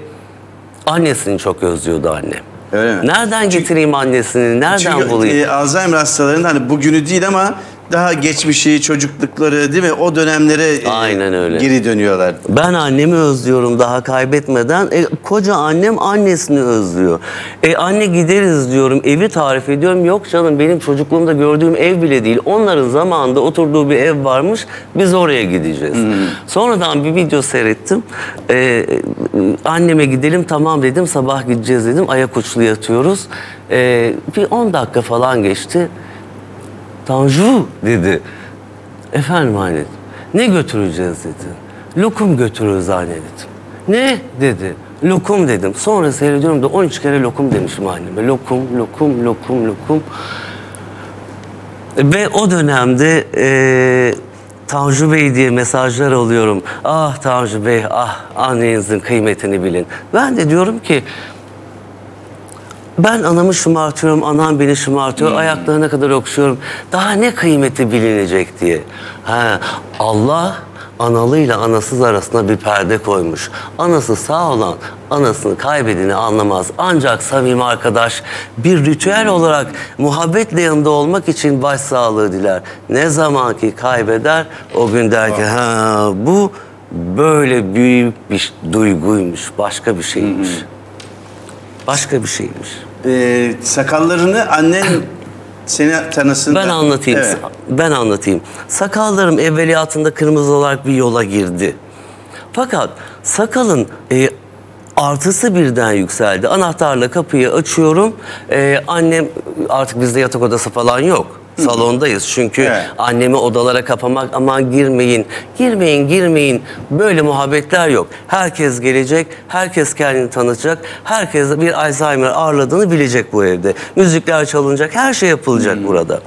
annesini çok özlüyordu annem. Öyle mi? Nereden çünkü, getireyim annesini? Nereden çünkü, bulayım? E, Alzheimer hastalarının hani bugünü değil ama daha geçmişi, çocuklukları değil mi? O dönemlere aynen e, öyle. Geri dönüyorlar. Ben annemi özlüyorum daha kaybetmeden. E, koca annem annesini özlüyor. E, anne gideriz diyorum, evi tarif ediyorum. Yok canım, benim çocukluğumda gördüğüm ev bile değil. Onların zamanında oturduğu bir ev varmış, biz oraya gideceğiz. Hmm. Sonradan bir video seyrettim. E, anneme gidelim, tamam dedim, sabah gideceğiz dedim. Ayak uçlu yatıyoruz. E, bir on dakika falan geçti. Tanju dedi. Efendim anne, ne götüreceğiz dedi. Lokum götürürüz anne dedim. Ne dedi. Lokum dedim. Sonra seyrediyorum da on üç kere lokum demişim anneme. Lokum, lokum, lokum, lokum. Ve o dönemde e, Tanju Bey diye mesajlar alıyorum. Ah Tanju Bey, ah annenizin kıymetini bilin. Ben de diyorum ki ben anamı şımartıyorum, anam beni şımartıyor, hmm. ayaklarına kadar okşuyorum. Daha ne kıymeti bilinecek diye. Ha, Allah analıyla anasız arasına bir perde koymuş. Anası sağ olan anasını kaybedeni anlamaz. Ancak samimi arkadaş bir ritüel olarak muhabbetle yanında olmak için başsağlığı diler. Ne zaman ki kaybeder o gün der ki ha, bu böyle büyük bir duyguymuş, başka bir şeymiş. Hmm. Başka bir şeymiş. Ee, sakallarını annen seni tanısın. Ben anlatayım. Evet. Ben anlatayım. Sakallarım evveliyatında kırmızı olarak bir yola girdi. Fakat sakalın e, artısı birden yükseldi. Anahtarla kapıyı açıyorum. E, annem artık bizde yatak odası falan yok. Salondayız çünkü evet. annemi odalara kapamak, aman girmeyin, girmeyin, girmeyin, böyle muhabbetler yok. Herkes gelecek, herkes kendini tanıtacak, herkes bir Alzheimer ağırladığını bilecek bu evde. Müzikler çalınacak, her şey yapılacak hmm. burada.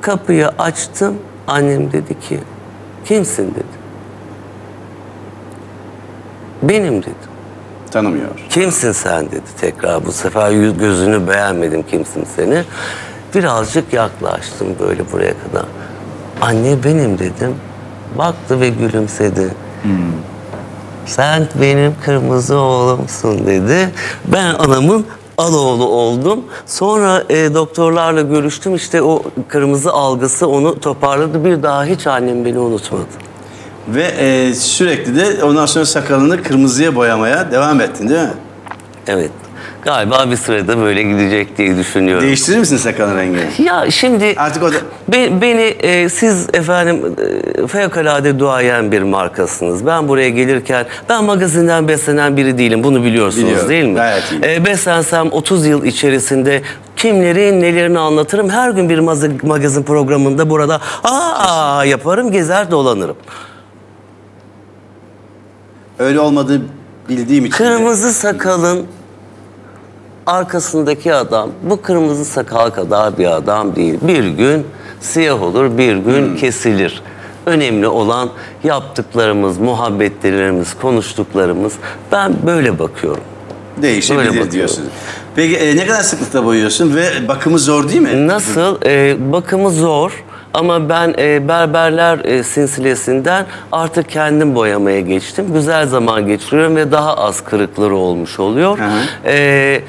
Kapıyı açtım, annem dedi ki, kimsin dedi. Benim dedi. Tanımıyor. Kimsin sen dedi tekrar. Bu sefer gözünü beğenmedim, kimsin seni. Birazcık yaklaştım böyle buraya kadar. Anne benim dedim. Baktı ve gülümsedi. Hmm. Sen benim kırmızı oğlumsun dedi. Ben anamın Aloğlu oldum. Sonra e, doktorlarla görüştüm. İşte o kırmızı algısı onu toparladı. Bir daha hiç annem beni unutmadı. Ve e, sürekli de ondan sonra sakalını kırmızıya boyamaya devam ettin değil mi? Evet. Galiba bir sırada böyle gidecek diye düşünüyorum. Değiştirir misin sakalın rengini? Ya şimdi artık o da... be, beni e, siz efendim e, fevkalade duayen bir markasınız. Ben buraya gelirken ben magazinden beslenen biri değilim. Bunu biliyorsunuz Biliyorum. Değil mi? Gayet iyi. E, beslensem otuz yıl içerisinde kimlerin nelerini anlatırım. Her gün bir magazin programında burada aa yaparım, gezer dolanırım. Öyle olmadığı bildiğim için. Kırmızı de. Sakalın arkasındaki adam bu kırmızı sakal kadar bir adam değil. Bir gün siyah olur, bir gün hmm. kesilir. Önemli olan yaptıklarımız, muhabbetlerimiz, konuştuklarımız. Ben böyle bakıyorum. Değişebilir bakıyorum. Diyorsunuz. Peki e, ne kadar sıklıkla boyuyorsun ve bakımı zor değil mi? Nasıl? E, bakımı zor. Ama ben e, berberler e, silsilesinden artık kendim boyamaya geçtim. Güzel zaman geçiriyorum ve daha az kırıkları olmuş oluyor. E,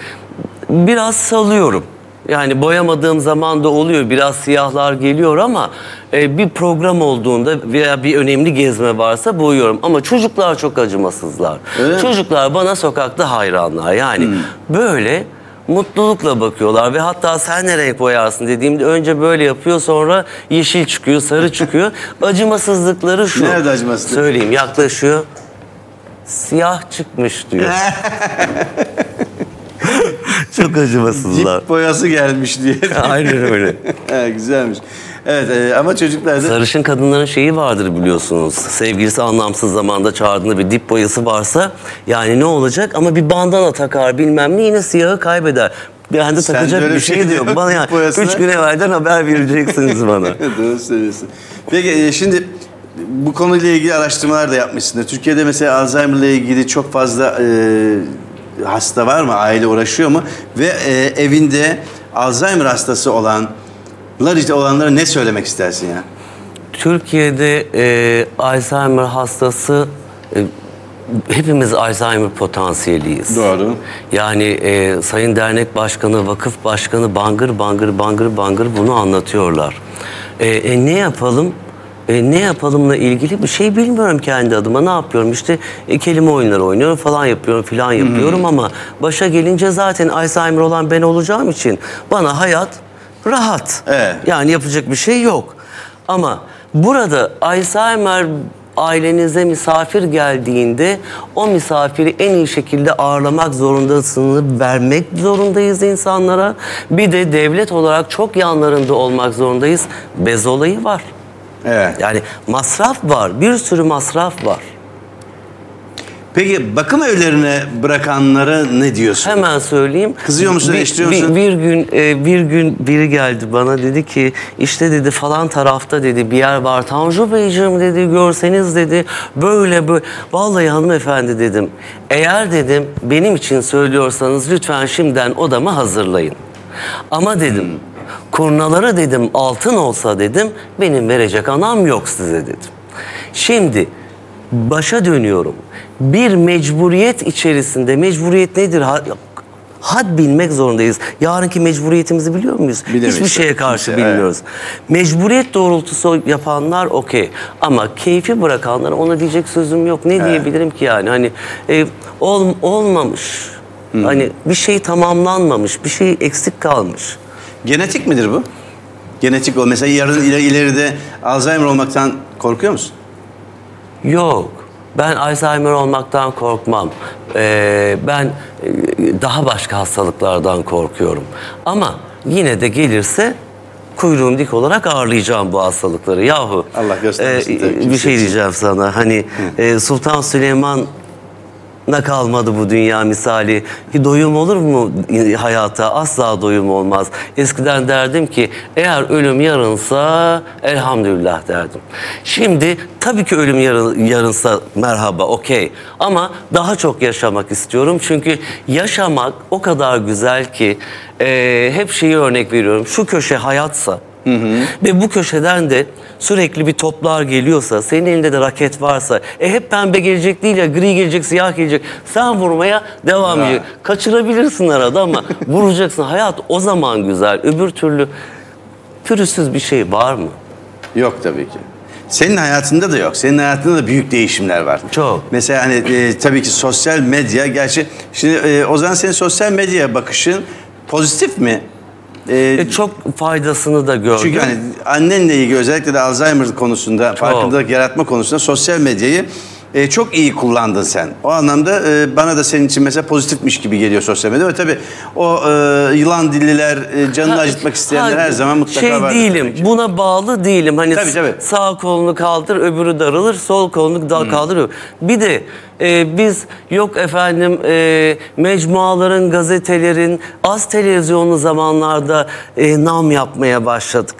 biraz salıyorum. Yani boyamadığım zaman da oluyor. Biraz siyahlar geliyor ama e, bir program olduğunda veya bir önemli gezme varsa boyuyorum. Ama çocuklar çok acımasızlar. Öyle çocuklar mi? Bana sokakta hayranlar. Yani hmm. böyle... mutlulukla bakıyorlar ve hatta sen nereye koyarsın dediğimde önce böyle yapıyor, sonra yeşil çıkıyor, sarı çıkıyor. Acımasızlıkları şu. Nerede acımasızlık? Söyleyeyim, yaklaşıyor. Siyah çıkmış diyor. Çok acımasızlar. Dip boyası gelmiş diye. Aynen öyle. He, güzelmiş. Evet, e, ama çocuklarda... Sarışın kadınların şeyi vardır biliyorsunuz. Sevgilisi anlamsız zamanda çağırdığında bir dip boyası varsa yani ne olacak? Ama bir bandana takar bilmem ne, yine siyahı kaybeder. Bir anda sen takacak bir şey de yok. Bana ya, boyasına... üç gün evvelden haber vereceksiniz bana. Doğru söylüyorsun. Peki e, şimdi... Bu konuyla ilgili araştırmalar da yapmışsınız. Türkiye'de mesela Alzheimer'la ilgili çok fazla e, hasta var mı? Aile uğraşıyor mu? Ve e, evinde Alzheimer hastası olanlar işte olanlara ne söylemek istersin ya? Türkiye'de e, Alzheimer hastası e, hepimiz Alzheimer potansiyeliyiz. Doğru. Yani e, Sayın Dernek Başkanı, Vakıf Başkanı bangır bangır bangır bangır bunu anlatıyorlar. E, e, ne yapalım? E, ne yapalımla ilgili bir şey bilmiyorum kendi adıma. Ne yapıyorum işte, e, kelime oyunları oynuyorum falan yapıyorum filan yapıyorum. Hı-hı. Ama başa gelince zaten Alzheimer olan ben olacağım için bana hayat rahat. Evet. Yani yapacak bir şey yok. Ama burada Alzheimer ailenize misafir geldiğinde o misafiri en iyi şekilde ağırlamak zorundasınız, vermek zorundayız insanlara. Bir de devlet olarak çok yanlarında olmak zorundayız. Bez olayı var. Evet. Yani masraf var, bir sürü masraf var. Peki bakım evlerine bırakanlara ne diyorsun? Hemen söyleyeyim. Kızıyor musun, eleştiriyor musun? Bir, bir gün e, bir gün biri geldi bana, dedi ki işte dedi falan tarafta dedi bir yer var Tanju Beyciğim dedi, görseniz dedi böyle böyle. Vallahi hanımefendi dedim, eğer dedim benim için söylüyorsanız lütfen şimdiden odamı hazırlayın. Ama dedim hmm. Kurnaları dedim altın olsa dedim benim verecek anam yok size dedim. Şimdi başa dönüyorum. Bir mecburiyet içerisinde, mecburiyet nedir? Had bilmek zorundayız. Yarınki mecburiyetimizi biliyor muyuz? Bilemiş. Hiçbir şeye karşı Hiçbir şey, bilmiyoruz. Evet. Mecburiyet doğrultusu yapanlar okey. Ama keyfi bırakanlara ona diyecek sözüm yok. Ne evet. diyebilirim ki yani? Hani e, ol, olmamış. Hmm. Hani bir şey tamamlanmamış, bir şey eksik kalmış. Genetik midir bu? Genetik o. Mesela yarın ileride Alzheimer olmaktan korkuyor musun? Yok. Ben Alzheimer olmaktan korkmam. Ee, ben daha başka hastalıklardan korkuyorum. Ama yine de gelirse kuyruğum dik olarak ağırlayacağım bu hastalıkları. Yahu Allah göstermesin. E, bir şey diyeceğim sana. Hani e, Sultan Süleyman... Ne kalmadı bu dünya misali. Doyum olur mu hayata? Asla doyum olmaz. Eskiden derdim ki eğer ölüm yarınsa elhamdülillah derdim. Şimdi tabii ki ölüm yarın, yarınsa merhaba okey. Ama daha çok yaşamak istiyorum. Çünkü yaşamak o kadar güzel ki e, hep şeyi örnek veriyorum. Şu köşe hayatsa. Hı hı. Ve bu köşeden de sürekli bir toplar geliyorsa, senin elinde de raket varsa, e hep pembe gelecek değil ya, gri gelecek, siyah gelecek, sen vurmaya devam ya. edeceksin. Kaçırabilirsin arada ama vuracaksın. Hayat o zaman güzel. Öbür türlü pürüzsüz bir şey var mı? Yok tabii ki. Senin hayatında da yok. Senin hayatında da büyük değişimler var. Çok. Mesela hani e, tabii ki sosyal medya, gerçi şimdi e, o zaman senin sosyal medyaya bakışın pozitif mi? Ee, e çok faydasını da gördüm. Çünkü hani annenle ilgili özellikle de Alzheimer konusunda, çok. farkındalık yaratma konusunda sosyal medyayı e, çok iyi kullandın sen. O anlamda e, bana da senin için mesela pozitifmiş gibi geliyor sosyal medya. Ve tabii o e, yılan dilliler, e, canını ha, acıtmak isteyenler ha, her zaman mutlaka şey var. Şey değilim, tabii buna bağlı değilim. Hani tabii, tabii. sağ kolunu kaldır, öbürü daralır, sol kolunu dal kaldırıyor. Hmm. Bir de Ee, biz yok efendim e, mecmuaların, gazetelerin, az televizyonlu zamanlarda e, nam yapmaya başladık.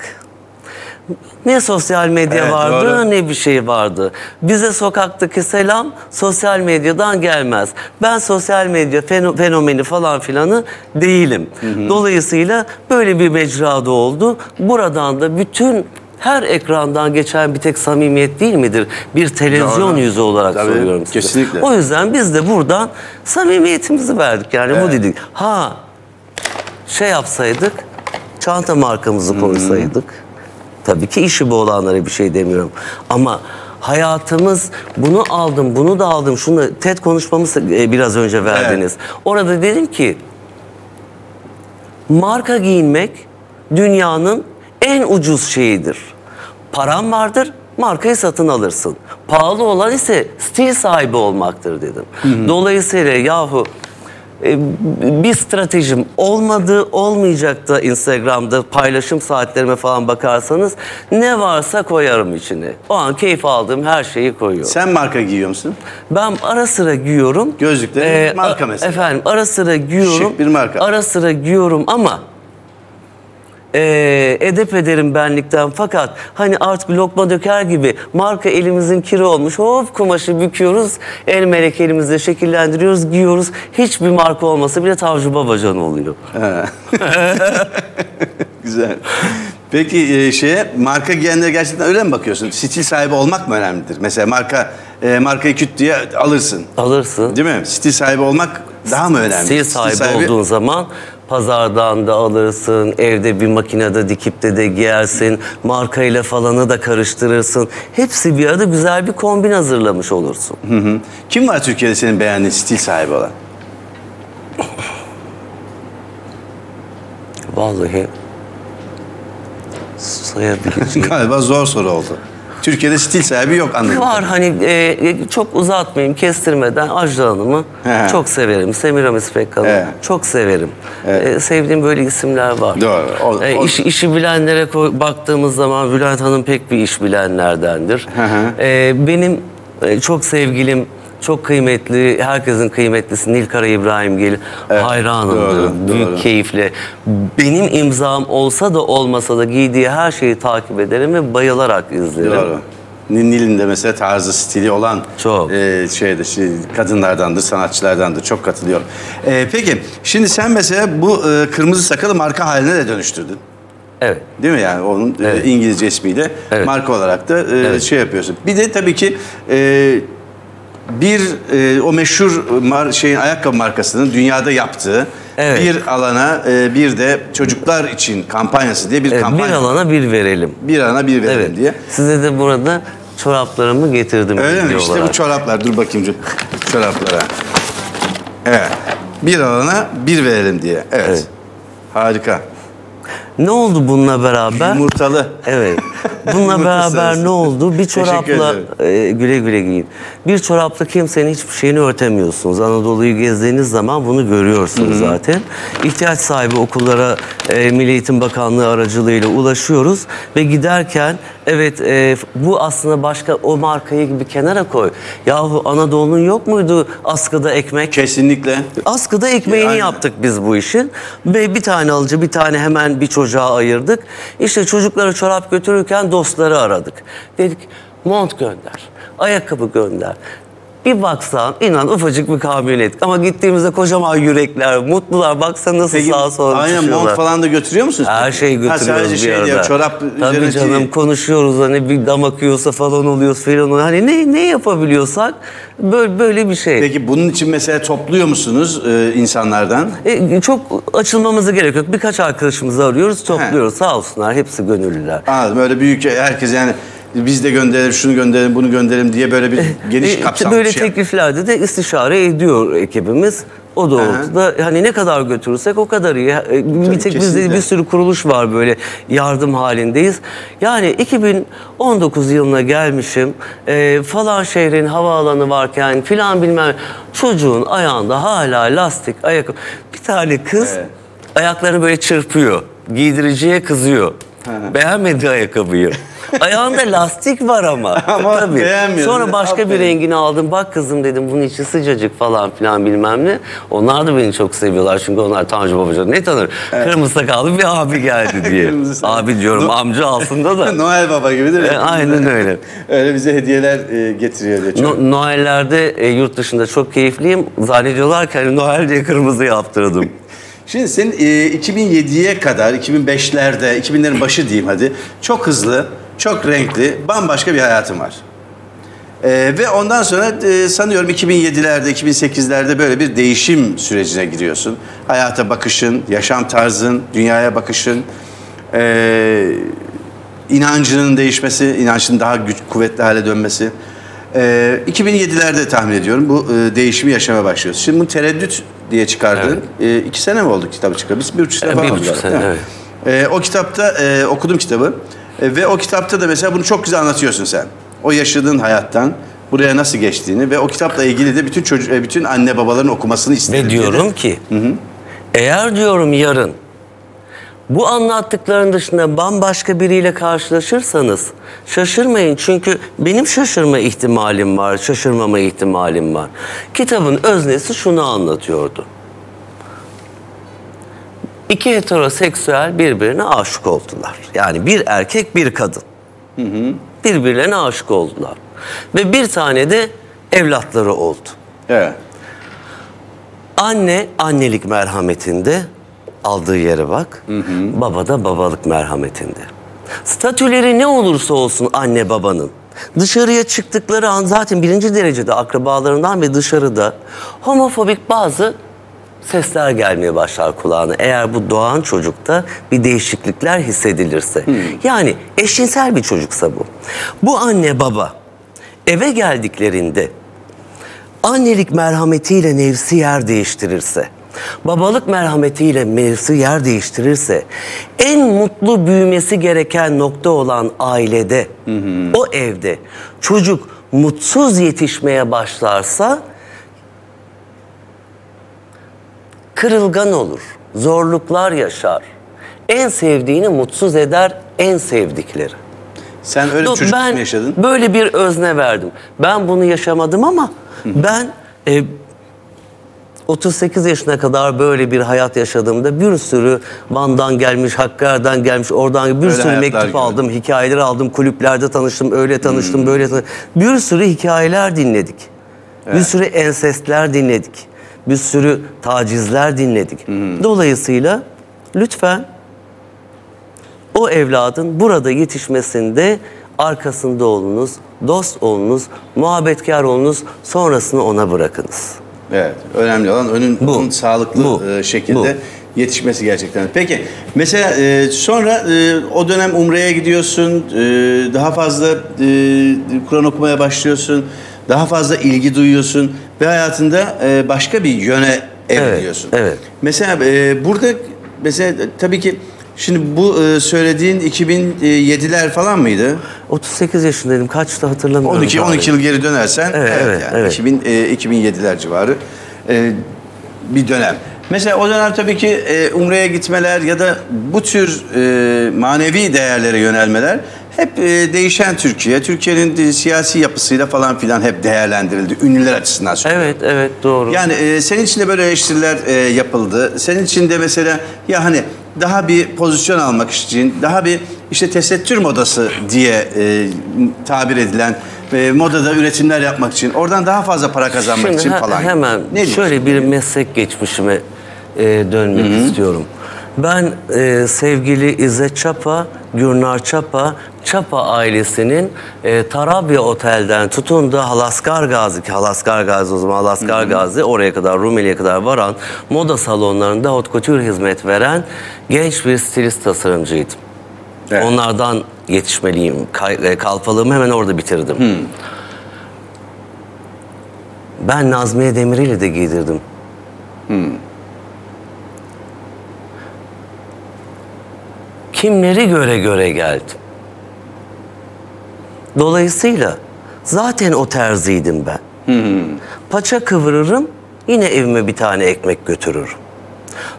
Ne sosyal medya evet, vardı doğru. ne bir şey vardı. Bize sokaktaki selam sosyal medyadan gelmez. Ben sosyal medya fenomeni falan filanı değilim. Hı hı. Dolayısıyla böyle bir mecrada oldu. Buradan da bütün... Her ekrandan geçen bir tek samimiyet değil midir? Bir televizyon Doğru. yüzü olarak Tabii, soruyorum size. Kesinlikle. O yüzden biz de buradan samimiyetimizi verdik. Yani evet. bu dedik. Ha şey yapsaydık, çanta markamızı koysaydık. Hmm. Tabii ki işi bu olanlara bir şey demiyorum. Ama hayatımız bunu aldım, bunu da aldım. Şunu TED konuşmamızı biraz önce verdiniz. Evet. Orada dedim ki marka giyinmek dünyanın en ucuz şeyidir. Paran vardır, markayı satın alırsın. Pahalı olan ise stil sahibi olmaktır dedim. Hı hı. Dolayısıyla yahu e, bir stratejim olmadı, olmayacak da Instagram'da paylaşım saatlerime falan bakarsanız ne varsa koyarım içine. O an keyif aldığım her şeyi koyuyorum. Sen marka giyiyor musun? Ben ara sıra giyiyorum. Gözlükleri ee, marka mesela. Efendim ara sıra giyiyorum. Şık bir marka. Ara sıra giyiyorum ama... Ee, edep ederim benlikten, fakat hani artık lokma döker gibi marka elimizin kiri olmuş, hop kumaşı büküyoruz, el melek elimizle şekillendiriyoruz, giyiyoruz, hiçbir marka olmasa bile Tanju Babacan oluyor. Güzel. Peki e, şeye, marka giyenlere gerçekten öyle mi bakıyorsun? Stil sahibi olmak mı önemlidir? Mesela marka e, markayı küt diye alırsın. Alırsın. Değil mi? Stil sahibi olmak daha mı önemli? Stil sahibi, Stil sahibi... olduğun zaman pazardan da alırsın, evde bir makinede dikip de de giyersin, markayla falanı da karıştırırsın. Hepsi bir arada güzel bir kombin hazırlamış olursun. Hı hı. Kim var Türkiye'de senin beğendiğin stil sahibi olan? Vallahi sayabileceğim. Galiba zor soru oldu. Türkiye'de stil sahibi yok anladım. Var hani e, çok uzatmayayım, kestirmeden Ajda Hanım'ı çok severim. Semiramis Pekkan'ı He. çok severim. E, sevdiğim böyle isimler var. Doğru. O, e, iş, işi bilenlere baktığımız zaman Bülent Hanım pek bir iş bilenlerdendir. E, benim e, çok sevgilim, çok kıymetli, herkesin kıymetlisi Nilkara İbrahimgil, evet, hayranımdır, büyük doğru. keyifle. Benim imzam olsa da olmasa da giydiği her şeyi takip ederim ve bayılarak izlerim. Doğru. Nil'in de mesela tarzı, stili olan çok. E, şeyde, şey, kadınlardandır, sanatçılardandır. Çok katılıyorum. E, peki, şimdi sen mesela bu e, kırmızı sakalı marka haline de dönüştürdün. Evet. Değil mi yani? Onun evet. e, İngilizce ismiyle evet. marka olarak da e, evet. şey yapıyorsun. Bir de tabii ki... E, Bir e, o meşhur mar şeyin ayakkabı markasının dünyada yaptığı evet. bir alana e, bir de çocuklar için kampanyası diye bir evet, kampanya. Bir alana bir verelim. Bir alana bir verelim evet. diye. Size de burada çoraplarımı getirdim. Öyle mi? İşte olarak. bu çoraplar. Dur bakayım çoraplara. Evet. Bir alana bir verelim diye. Evet. evet. Harika. Ne oldu bununla beraber? Yumurtalı. Evet. Bununla beraber ne oldu? Bir çorapla e, güle güle giyin. Bir çorapla kimsenin hiçbir şeyini örtemiyorsunuz. Anadolu'yu gezdiğiniz zaman bunu görüyorsunuz Hı-hı. zaten. İhtiyaç sahibi okullara e, Milli Eğitim Bakanlığı aracılığıyla ulaşıyoruz ve giderken evet e, bu aslında başka o markayı bir kenara koy. Yahu Anadolu'nun yok muydu askıda ekmek? Kesinlikle. Askıda ekmeğini Aynen. yaptık biz bu işin. Ve bir tane alıcı, bir tane hemen bir çocuğa ayırdık. İşte çocuklara çorap götürürken dostları aradık. Dedik mont gönder, ayakkabı gönder. Bir baksan inan ufacık bir kamyonet. Ama gittiğimizde kocaman yürekler, mutlular. Baksana nasıl Peki, sağa sola aynen düşüyorlar. Mont falan da götürüyor musunuz? Her şeyi götürüyoruz ha, sadece bir şey arada. Diyor, çorap Tabii canım diye. konuşuyoruz. Hani bir dam akıyorsa falan oluyoruz falan. Hani ne, ne yapabiliyorsak böyle, böyle bir şey. Peki bunun için mesela topluyor musunuz e, insanlardan? E, çok açılmamıza gerek yok. Birkaç arkadaşımızı arıyoruz, topluyoruz. He. Sağ olsunlar hepsi gönüllüler. Anladım, öyle büyük herkes yani. Biz de gönderelim, şunu gönderelim, bunu gönderelim diye böyle bir geniş kapsamlı böyle şey. Böyle tekliflerde de istişare ediyor ekibimiz. O doğrultuda Aha. hani ne kadar götürürsek o kadar iyi. Bir tek bizde bir sürü kuruluş var, böyle yardım halindeyiz. Yani iki bin on dokuz yılına gelmişim, e, falan şehrin havaalanı varken filan bilmem çocuğun ayağında hala lastik ayakkabı. Bir tane kız evet. ayaklarını böyle çırpıyor, giydiriciye kızıyor. Ha. Beğenmedi ayakkabıyı. Ayağında lastik var ama. Ama tabii. Sonra başka Aferin. bir rengini aldım. Bak kızım dedim bunun içi sıcacık falan filan bilmem ne. Onlar da beni çok seviyorlar çünkü onlar Tanju Babacan ne tanır? Evet. Kırmızı sakallı bir abi geldi diye. Abi diyorum no amca aslında da. Noel Baba gibi değil mi? E, aynen öyle. Öyle bize hediyeler e, getiriyor. No Noel'lerde e, yurt dışında çok keyifliyim. Zannediyorlar ki hani Noel diye kırmızı yaptırdım. Şimdi senin iki bin yediye kadar, iki bin beşlerde, iki binlerin başı diyeyim hadi, çok hızlı, çok renkli, bambaşka bir hayatın var. Ee, ve ondan sonra e, sanıyorum iki bin yedilerde, iki bin sekizlerde böyle bir değişim sürecine giriyorsun. Hayata bakışın, yaşam tarzın, dünyaya bakışın, e, inancının değişmesi, inancının daha güç, kuvvetli hale dönmesi. E, iki bin yedilerde tahmin ediyorum bu e, değişimi yaşamaya başlıyorsun. Şimdi bu tereddüt diye çıkardı. Evet. E, iki sene mi oldu kitap çıkardı? Biz bir buçuk sene falan oldu. Evet. E, o kitapta e, okudum kitabı. E, ve o kitapta da mesela bunu çok güzel anlatıyorsun sen. O yaşadığın hayattan buraya nasıl geçtiğini ve o kitapla ilgili de bütün çocuk, bütün anne babaların okumasını istedim. Ve diyorum dedi ki, hı hı, eğer diyorum yarın bu anlattıkların dışında bambaşka biriyle karşılaşırsanız şaşırmayın. Çünkü benim şaşırma ihtimalim var, şaşırmama ihtimalim var. Kitabın öznesi şunu anlatıyordu. İki heteroseksüel birbirine aşık oldular. Yani bir erkek, bir kadın. Hı hı. Birbirlerine aşık oldular. Ve bir tane de evlatları oldu. Evet. Anne, annelik merhametinde aldığı yere bak. Hı hı. Baba da babalık merhametinde. Statüleri ne olursa olsun anne babanın, dışarıya çıktıkları an zaten birinci derecede akrabalarından ve dışarıda homofobik bazı sesler gelmeye başlar kulağına. Eğer bu doğan çocukta bir değişiklikler hissedilirse. Hmm. Yani eşcinsel bir çocuksa bu. Bu anne baba eve geldiklerinde annelik merhametiyle nefsi yer değiştirirse, babalık merhametiyle nefsi yer değiştirirse, en mutlu büyümesi gereken nokta olan ailede, hmm, o evde çocuk mutsuz yetişmeye başlarsa kırılgan olur, zorluklar yaşar. En sevdiğini mutsuz eder, en sevdikleri. Sen öyle bir çocukluk mu yaşadın? Ben böyle bir özne verdim. Ben bunu yaşamadım ama Hı-hı. ben e, otuz sekiz yaşına kadar böyle bir hayat yaşadığımda bir sürü Van'dan gelmiş, Hakkari'den gelmiş, oradan bir öyle sürü mektup gibi aldım, hikayeler aldım, kulüplerde tanıştım, öyle tanıştım, Hı-hı. böyle tanıştım. Bir sürü hikayeler dinledik. Evet. Bir sürü ensestler dinledik. Bir sürü tacizler dinledik. Hmm. Dolayısıyla lütfen o evladın burada yetişmesinde arkasında olunuz, dost olunuz, muhabbetkar olunuz, sonrasını ona bırakınız. Evet, önemli olan önün bu, onun sağlıklı bu, şekilde bu. yetişmesi gerçekten. Peki, mesela e, sonra e, o dönem Umre'ye gidiyorsun, e, daha fazla e, Kur'an okumaya başlıyorsun, daha fazla ilgi duyuyorsun ve hayatında başka bir yöne evriliyorsun. Evet, evet. Mesela burada mesela tabii ki şimdi bu söylediğin iki bin yediler falan mıydı? otuz sekiz yaşındaydım. Kaçta hatırlamıyorum. on iki on iki yıl geri dönersen evet, evet, yani evet. iki bin yediler civarı bir dönem. Mesela o dönem tabii ki Umre'ye gitmeler ya da bu tür manevi değerlere yönelmeler hep değişen Türkiye, Türkiye'nin siyasi yapısıyla falan filan hep değerlendirildi. Ünlüler açısından söylüyorum. Evet, evet, doğru. Yani e, senin için de böyle eleştiriler e, yapıldı. Senin için de mesela ya hani daha bir pozisyon almak için, daha bir işte tesettür modası diye e, tabir edilen e, modada üretimler yapmak için, oradan daha fazla para kazanmak Şimdi için he, falan. Hemen ne şöyle bir meslek geçmişime e, dönmek Hı-hı. istiyorum. Ben e, sevgili İzzet Çapa, Gürnar Çapa, Çapa ailesinin e, Tarabya Otel'den tutun da Halaskargazi, Halaskargazi o zaman Halaskargazi oraya kadar, Rumeli'ye kadar varan moda salonlarında haute couture hizmet veren genç bir stilist tasarımcıydım. Evet. Onlardan yetişmeliyim. Kay, kalfalığımı hemen orada bitirdim. Hmm. Ben Nazmiye Demirel'i de giydirdim. Hmm. Kimleri göre göre geldim. Dolayısıyla zaten o terziydim ben. Hmm. Paça kıvırırım, yine evime bir tane ekmek götürürüm.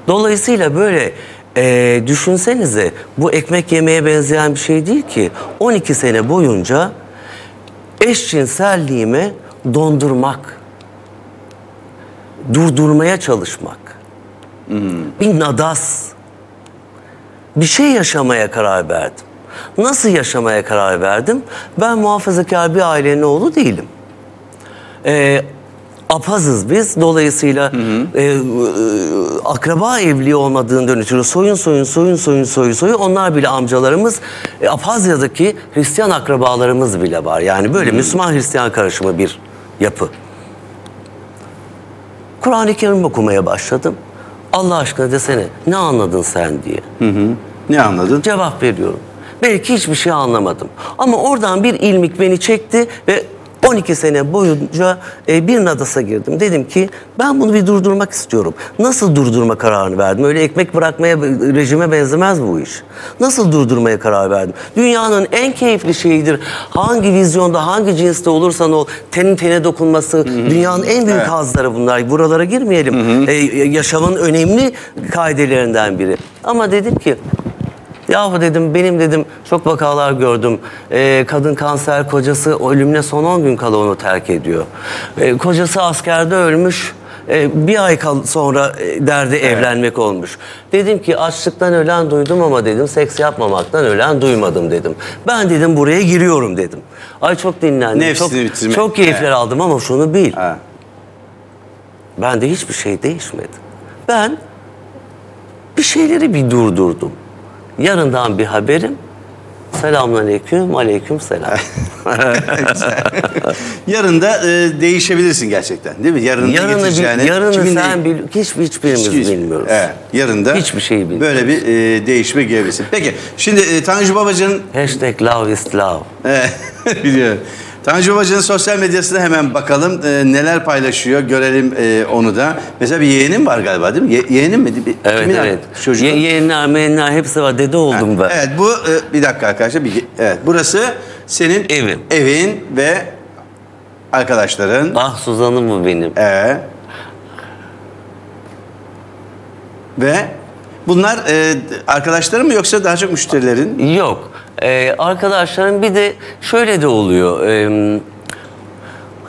Dolayısıyla böyle e, düşünsenize bu ekmek yemeye benzeyen bir şey değil ki. on iki sene boyunca eşcinselliğime dondurmak, durdurmaya çalışmak, hmm. bir nadas, bir şey yaşamaya karar verdim. Nasıl yaşamaya karar verdim? Ben muhafazakar bir ailenin oğlu değilim. Ee, apazız biz. Dolayısıyla hı hı. E, e, akraba evliliği olmadığından ötürü soyun soyun soyun soyun soyun soyun. Onlar bile amcalarımız, e, Apazya'daki Hristiyan akrabalarımız bile var. Yani böyle Müslüman-Hristiyan karışımı bir yapı. Kur'an-ı Kerim okumaya başladım. Allah aşkına desene ne anladın sen diye. Hı hı. Ne anladın? Cevap veriyorum. Belki hiçbir şey anlamadım. Ama oradan bir ilmik beni çekti ve on iki sene boyunca bir nadasa girdim. Dedim ki ben bunu bir durdurmak istiyorum. Nasıl durdurma kararını verdim? Öyle ekmek bırakmaya, rejime benzemez bu iş. Nasıl durdurmaya karar verdim? Dünyanın en keyifli şeyidir. Hangi vizyonda, hangi cinste olursan ol, tenin tene dokunması, Hı-hı. dünyanın en büyük evet. hazları bunlar. Buralara girmeyelim. Ee, yaşamın önemli kaidelerinden biri. Ama dedim ki yahu dedim benim dedim çok vakalar gördüm. Ee, kadın kanser, kocası ölümüne son on gün kala onu terk ediyor. Ee, kocası askerde ölmüş. Ee, bir ay sonra derdi evet. evlenmek olmuş. Dedim ki açlıktan ölen duydum ama dedim seks yapmamaktan ölen duymadım dedim. Ben dedim buraya giriyorum dedim. Ay çok dinlendim. Nefsini çok, çok keyifler evet. aldım ama şunu bil. Evet. Bende hiçbir şey değişmedi. Ben bir şeyleri bir durdurdum. Yarından bir haberim. Selamünaleyküm, aleyküm selam. Yarın da e, değişebilirsin gerçekten, değil mi? Yarın yarını bil, yarını sen bil, hiç, hiçbirimiz hiç, bilmiyoruz. Evet, yarın da hiçbir şeyi bilmiyoruz. Böyle bir e, değişme gelebilirsin. Peki, şimdi e, Tanju Babacan'ın... Hashtag love is love. Biliyorum. Tanju Babacan'ın sosyal medyasına hemen bakalım. E, neler paylaşıyor, görelim e, onu da. Mesela bir yeğenim var galiba, değil mi? Ye yeğenim mi? Bir, evet, evet. Çocuğun... Ye yeğenler, meğenler hepsi var. Dede oldum ha, ben. Evet, bu... E, bir dakika arkadaşlar. Bir, evet, burası senin evin. Evin ve arkadaşların. Ah, Suzan'ım mı benim? Evet. Ve bunlar e, arkadaşların mı yoksa daha çok müşterilerin? Yok. Ee, arkadaşlarım bir de şöyle de oluyor. Ee,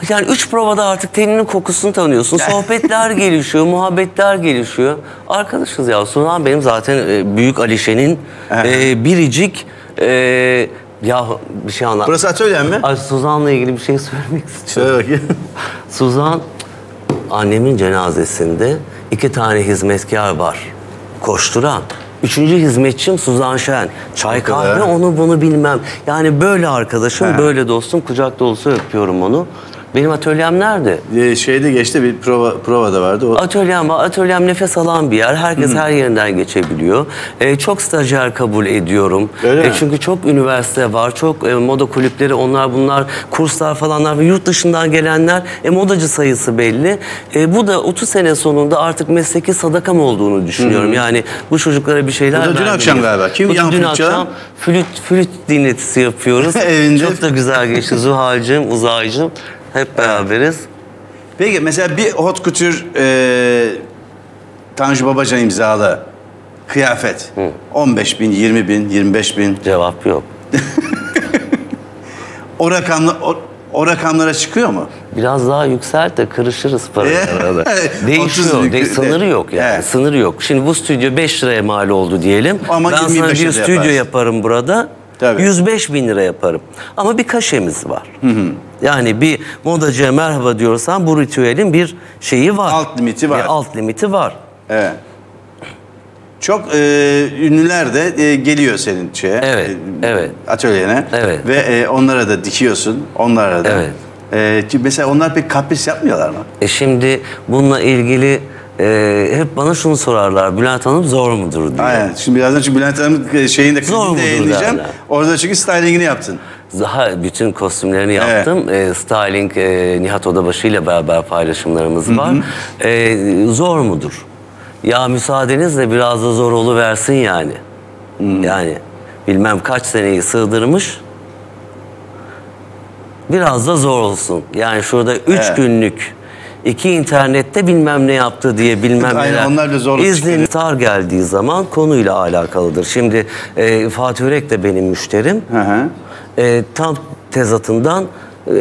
yani üç provada artık teninin kokusunu tanıyorsun. Sohbetler gelişiyor, muhabbetler gelişiyor. Arkadaşız ya. Sunan benim zaten e, Büyük Alişe'nin e, biricik... E, ya bir şey anlat. Burası atölyen mi? Ay, Suzan'la ilgili bir şey söylemek istiyorum. Suzan, annemin cenazesinde iki tane hizmetkar var. Koşturan. Üçüncü hizmetçim Suzan Şen. Çay kahve onu bunu bilmem. Yani böyle arkadaşım, He. böyle dostum. Kucak dolusu öpüyorum onu. Benim atölyem nerede? Ee, şeyde geçti bir prova, provada vardı. O... Atölyem, atölyem nefes alan bir yer. Herkes Hı. her yerinden geçebiliyor. Ee, çok stajyer kabul ediyorum. Ee, çünkü çok üniversite var. Çok e, moda kulüpleri, onlar bunlar, kurslar falanlar ve yurt dışından gelenler. E, modacı sayısı belli. E, bu da otuz sene sonunda artık mesleki sadakam olduğunu düşünüyorum. Hı. Yani bu çocuklara bir şeyler vermiyor. Bu da dün akşam galiba. Kim yan dün fırça? akşam flüt, flüt dinletisi yapıyoruz. Evinde. Çok da güzel geçti. Zuhal'cığım, Uzay'cığım. Hep beraberiz. Peki mesela bir hot couture e, Tanju Babacan imzalı kıyafet. Hı. on beş bin, yirmi bin, yirmi beş bin. Cevap yok. o, rakamla, o, o rakamlara çıkıyor mu? Biraz daha yükselt de kırışırız paralara da. Değişiyor. De, sınırı yok yani. Evet. Sınırı yok. Şimdi bu stüdyo beş liraya mal oldu diyelim. Ama ben sana bir stüdyo yaparsın. yaparım burada. Tabii. yüz beş bin lira yaparım. Ama bir kaşemiz var. Hı hı. Yani bir modacıya merhaba diyorsan bu ritüelin bir şeyi var. Alt limiti var. E, alt limiti var. Evet. Çok e, ünlüler de e, geliyor senin şeye, evet, e, evet. atölyene. Evet. Ve e, onlara da dikiyorsun. Onlara da. Evet. E, mesela onlar pek kapris yapmıyorlar mı? E şimdi bununla ilgili... Ee, hep bana şunu sorarlar, Bülent Hanım zor mudur diye. Aynen. Şimdi birazdan çünkü Bülent Hanım şeyinde klibinde yayınlayacağım. Orada çünkü stylingini yaptın. Daha bütün kostümlerini yaptım. Evet. E, styling e, Nihat Odabaşı ile beraber paylaşımlarımız Hı-hı. var. E, zor mudur? Ya müsaadenizle biraz da zor oluversin yani. Hı-hı. Yani bilmem kaç seneyi sığdırmış. Biraz da zor olsun. Yani şurada üç evet. günlük... İki internette bilmem ne yaptı diye bilmem neler. İznin tar geldiği zaman konuyla alakalıdır. Şimdi e, Fatih Ürek de benim müşterim. Hı hı. E, tam tezatından e,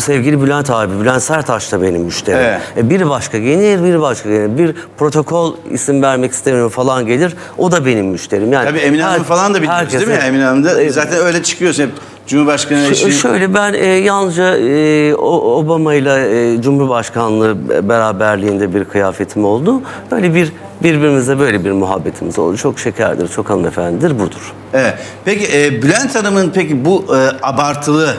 sevgili Bülent abi, Bülent Sertaş da benim müşterim. Evet. E, biri başka gelir, biri başka gelir. Bir protokol isim vermek istemiyorum falan gelir. O da benim müşterim. Yani tabii Emine Hanım falan da bildiğiniz değil mi? Emine Hanım da zaten öyle çıkıyorsun hep. Cumhurbaşkanı eşi... Şöyle ben e, yalnızca e, Obama ile e, Cumhurbaşkanlığı beraberliğinde bir kıyafetim oldu. Böyle bir birbirimize böyle bir muhabbetimiz oldu. Çok şekerdir, çok hanımefendidir, budur. Evet. Peki e, Bülent Hanım'ın peki bu e, abartılı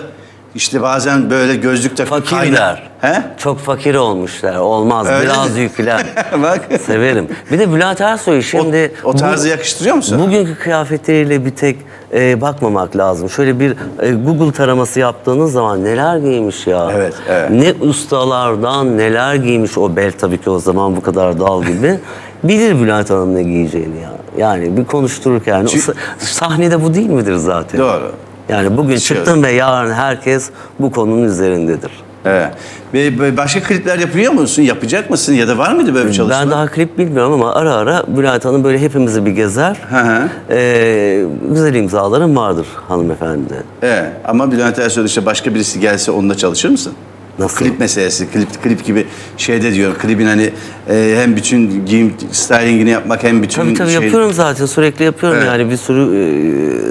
İşte bazen böyle gözlük takıp fakirler. He? Çok fakir olmuşlar. Olmaz. Öyle biraz yükler. Bak. Severim. Bir de Bülent Ersoy'u şimdi... O, o tarzı bu, yakıştırıyor musun? Bugünkü kıyafetleriyle bir tek e, bakmamak lazım. Şöyle bir e, Google taraması yaptığınız zaman neler giymiş ya. Evet, evet. Ne ustalardan neler giymiş. O bel tabii ki o zaman bu kadar dal gibi. Bilir Bülent Hanım ne giyeceğini ya. Yani bir konuştururken. Çünkü... Sahnede bu değil midir zaten? Doğru. Yani bugün çıktım ve yarın herkes bu konunun üzerindedir. Evet. Ve başka klipler yapıyor musun? Yapacak mısın? Ya da var mıydı böyle bir çalışma? Ben daha klip bilmiyorum ama ara ara Bülent Hanım böyle hepimizi bir gezer. Hı hı. Ee, güzel imzalarım vardır hanımefendi. Evet. Ama Bülent Ersoy'da işte başka birisi gelse onunla çalışır mısın? Nasıl? Klip meselesi, klip klip gibi şeyde diyorum. Klibin hani e, hem bütün giyim stylingini yapmak hem bütün tabii tabii şey... yapıyorum zaten, sürekli yapıyorum. Evet. Yani bir sürü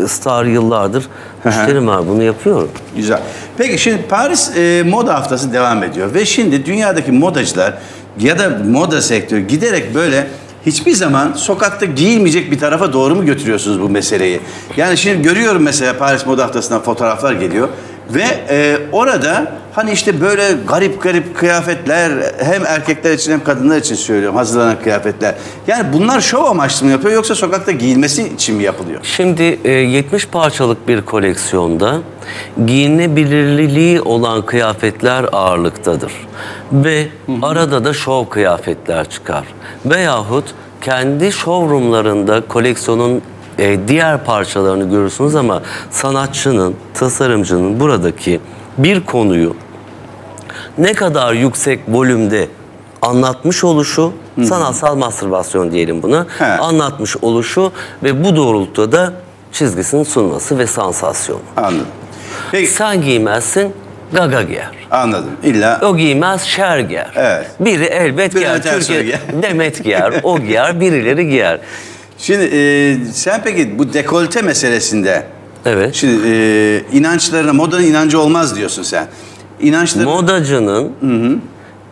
e, star yıllardır müşterim var, bunu yapıyorum. Güzel. Peki şimdi Paris e, moda haftası devam ediyor ve şimdi dünyadaki modacılar ya da moda sektörü giderek böyle hiçbir zaman sokakta giyilmeyecek bir tarafa doğru mu götürüyorsunuz bu meseleyi? Yani şimdi görüyorum mesela Paris moda haftasından fotoğraflar geliyor. Ve e, orada hani işte böyle garip garip kıyafetler, hem erkekler için hem kadınlar için söylüyorum, hazırlanan kıyafetler. Yani bunlar şov amaçlı mı yapıyor yoksa sokakta giyilmesi için mi yapılıyor? Şimdi e, yetmiş parçalık bir koleksiyonda giyinebilirliği olan kıyafetler ağırlıktadır. Ve hı hı. arada da şov kıyafetler çıkar. Veyahut kendi showroomlarında koleksiyonun diğer parçalarını görürsünüz ama sanatçının, tasarımcının buradaki bir konuyu ne kadar yüksek volümde anlatmış oluşu, Hı-hı. sanatsal mastürbasyon diyelim buna, He. anlatmış oluşu ve bu doğrultuda da çizgisini sunması ve sansasyonu. Anladım. Peki. Sen giymezsin, gaga giyer. Anladım. İlla... O giymez, şer giyer. Evet. Biri elbet giyer, Türkiye... Demet giyer, o giyer, birileri giyer. Şimdi e, sen peki bu dekolte meselesinde, evet. Şimdi e, inançlarına, modanın inancı olmaz diyorsun sen. İnançları... Modacının Hı-hı.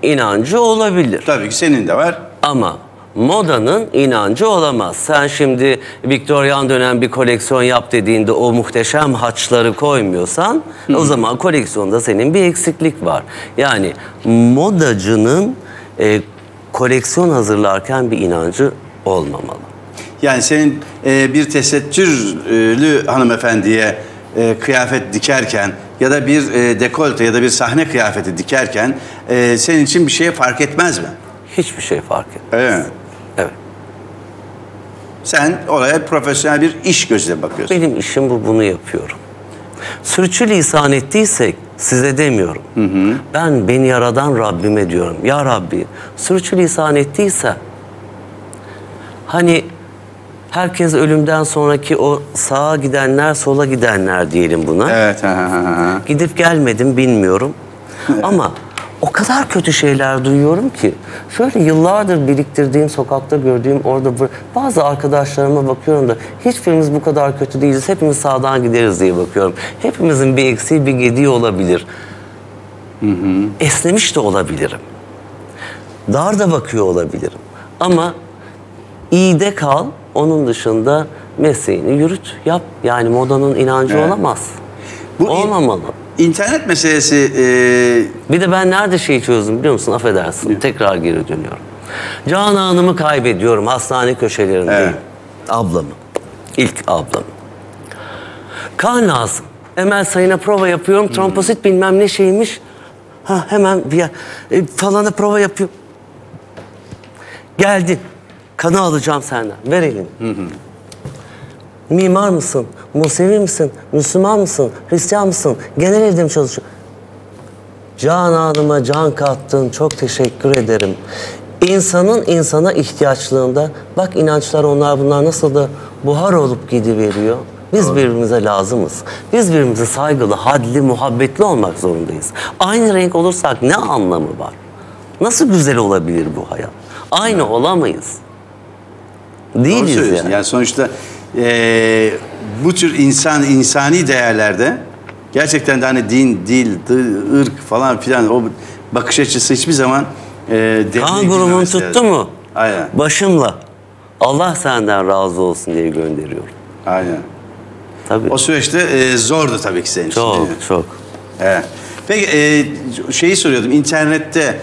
inancı olabilir. Tabii ki senin de var. Ama modanın inancı olamaz. Sen şimdi Victorian dönem bir koleksiyon yap dediğinde o muhteşem haçları koymuyorsan Hı-hı. o zaman koleksiyonda senin bir eksiklik var. Yani modacının e, koleksiyon hazırlarken bir inancı olmamalı. Yani senin e, bir tesettürlü hanımefendiye e, kıyafet dikerken ya da bir e, dekolte ya da bir sahne kıyafeti dikerken e, senin için bir şeye fark etmez mi? Hiçbir şey fark etmez. Evet. Evet. Sen oraya profesyonel bir iş gözüyle bakıyorsun. Benim işim bu, bunu yapıyorum. Sürçülisan ettiysek size demiyorum. Hı hı. Ben beni yaradan Rabbime diyorum. Ya Rabbi, sürçülisan ettiyse hani... Herkes ölümden sonraki o sağa gidenler, sola gidenler diyelim buna. Evet. Ha, ha, ha. Gidip gelmedim bilmiyorum. Evet. Ama o kadar kötü şeyler duyuyorum ki. Şöyle yıllardır biriktirdiğim, sokakta gördüğüm, orada bazı arkadaşlarıma bakıyorum da hiçbirimiz bu kadar kötü değiliz. Hepimiz sağdan gideriz diye bakıyorum. Hepimizin bir eksiği, bir gediği olabilir. Hı hı. Esnemiş de olabilirim. Dar da bakıyor olabilirim. Ama iyi de kal. Onun dışında mesleğini yürüt, yap. Yani modanın inancı evet. olamaz. Bu olmamalı. İn internet meselesi... E... Bir de ben nerede şeyi çözdüm biliyor musun? Affedersin. Biliyor. Tekrar geri dönüyorum. Canan'ımı kaybediyorum hastane köşelerindeyim. Evet. Ablamı. İlk ablamı. Kan lazım. Emel Sayın'a prova yapıyorum. Hmm. Tromposit bilmem ne şeymiş. Ha, hemen bir yer. E, falana prova yapıyorum. Geldin. Kanı alacağım senden. Ver elini. Hı hı. Mimar mısın? Musevi misin? Müslüman mısın? Hristiyan mısın? Genel evde mi çalışıyorsun? Can Hanım'a can kattın. Çok teşekkür ederim. İnsanın insana ihtiyaçlığında bak inançlar onlar bunlar nasıl da buhar olup gidiveriyor. Biz Doğru. birbirimize lazımız. Biz birbirimize saygılı, hadli, muhabbetli olmak zorundayız. Aynı renk olursak ne anlamı var? Nasıl güzel olabilir bu hayat? Aynı hı. olamayız. Değiliz yani. Yani sonuçta e, bu tür insan insani değerlerde gerçekten de hani din, dil, dı, ırk falan filan o bakış açısı hiçbir zaman e, kan grubun tuttu lazım. Mu? Aynen. Başımla Allah senden razı olsun diye gönderiyorum. Aynen. Tabii. O süreçte e, zordu tabii ki senin için. Çok, çok. He. Peki e, şeyi soruyordum, internette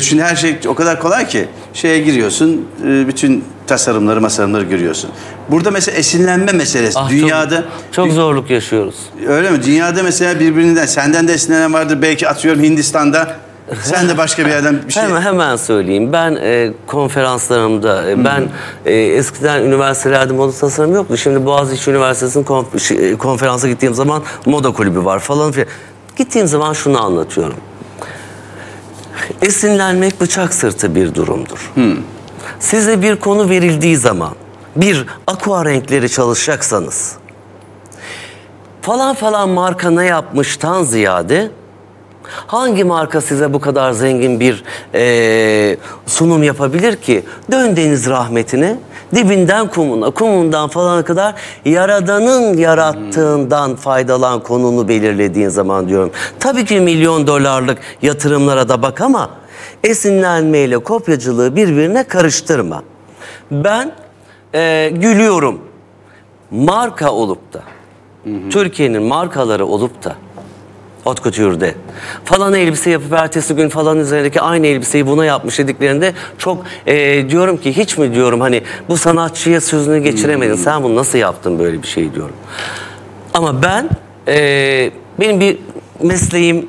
şimdi her şey o kadar kolay ki şeye giriyorsun, bütün tasarımları masarımları görüyorsun. Burada mesela esinlenme meselesi, ah, dünyada çok, çok zorluk yaşıyoruz. Öyle mi? Dünyada mesela birbirinden, senden de esinlenen vardır belki, atıyorum Hindistan'da. Sen de başka bir yerden bir şey... Hemen, hemen söyleyeyim. Ben e, konferanslarımda, hmm. ben e, eskiden üniversitelerde moda tasarım yoktu. Şimdi Boğaziçi Üniversitesi'nin konf konferansa gittiğim zaman moda kulübü var falan filan. Gittiğim zaman şunu anlatıyorum. Esinlenmek bıçak sırtı bir durumdur. Hmm. Size bir konu verildiği zaman, bir aqua renkleri çalışacaksanız, falan falan marka ne yapmıştan ziyade... Hangi marka size bu kadar zengin bir e, sunum yapabilir ki? Dön deniz rahmetine, dibinden kumuna, kumundan falan kadar yaradanın yarattığından hmm. faydalan konunu belirlediğin zaman diyorum. Tabii ki milyon dolarlık yatırımlara da bak ama esinlenmeyle kopyacılığı birbirine karıştırma. Ben e, gülüyorum. Marka olup da, hmm. Türkiye'nin markaları olup da, haute couture'de falan elbise yapıp ertesi gün falan üzerindeki aynı elbiseyi buna yapmış dediklerinde çok e, diyorum ki hiç mi diyorum hani bu sanatçıya sözünü geçiremedin, hmm. sen bunu nasıl yaptın böyle bir şey diyorum. Ama ben e, benim bir mesleğim,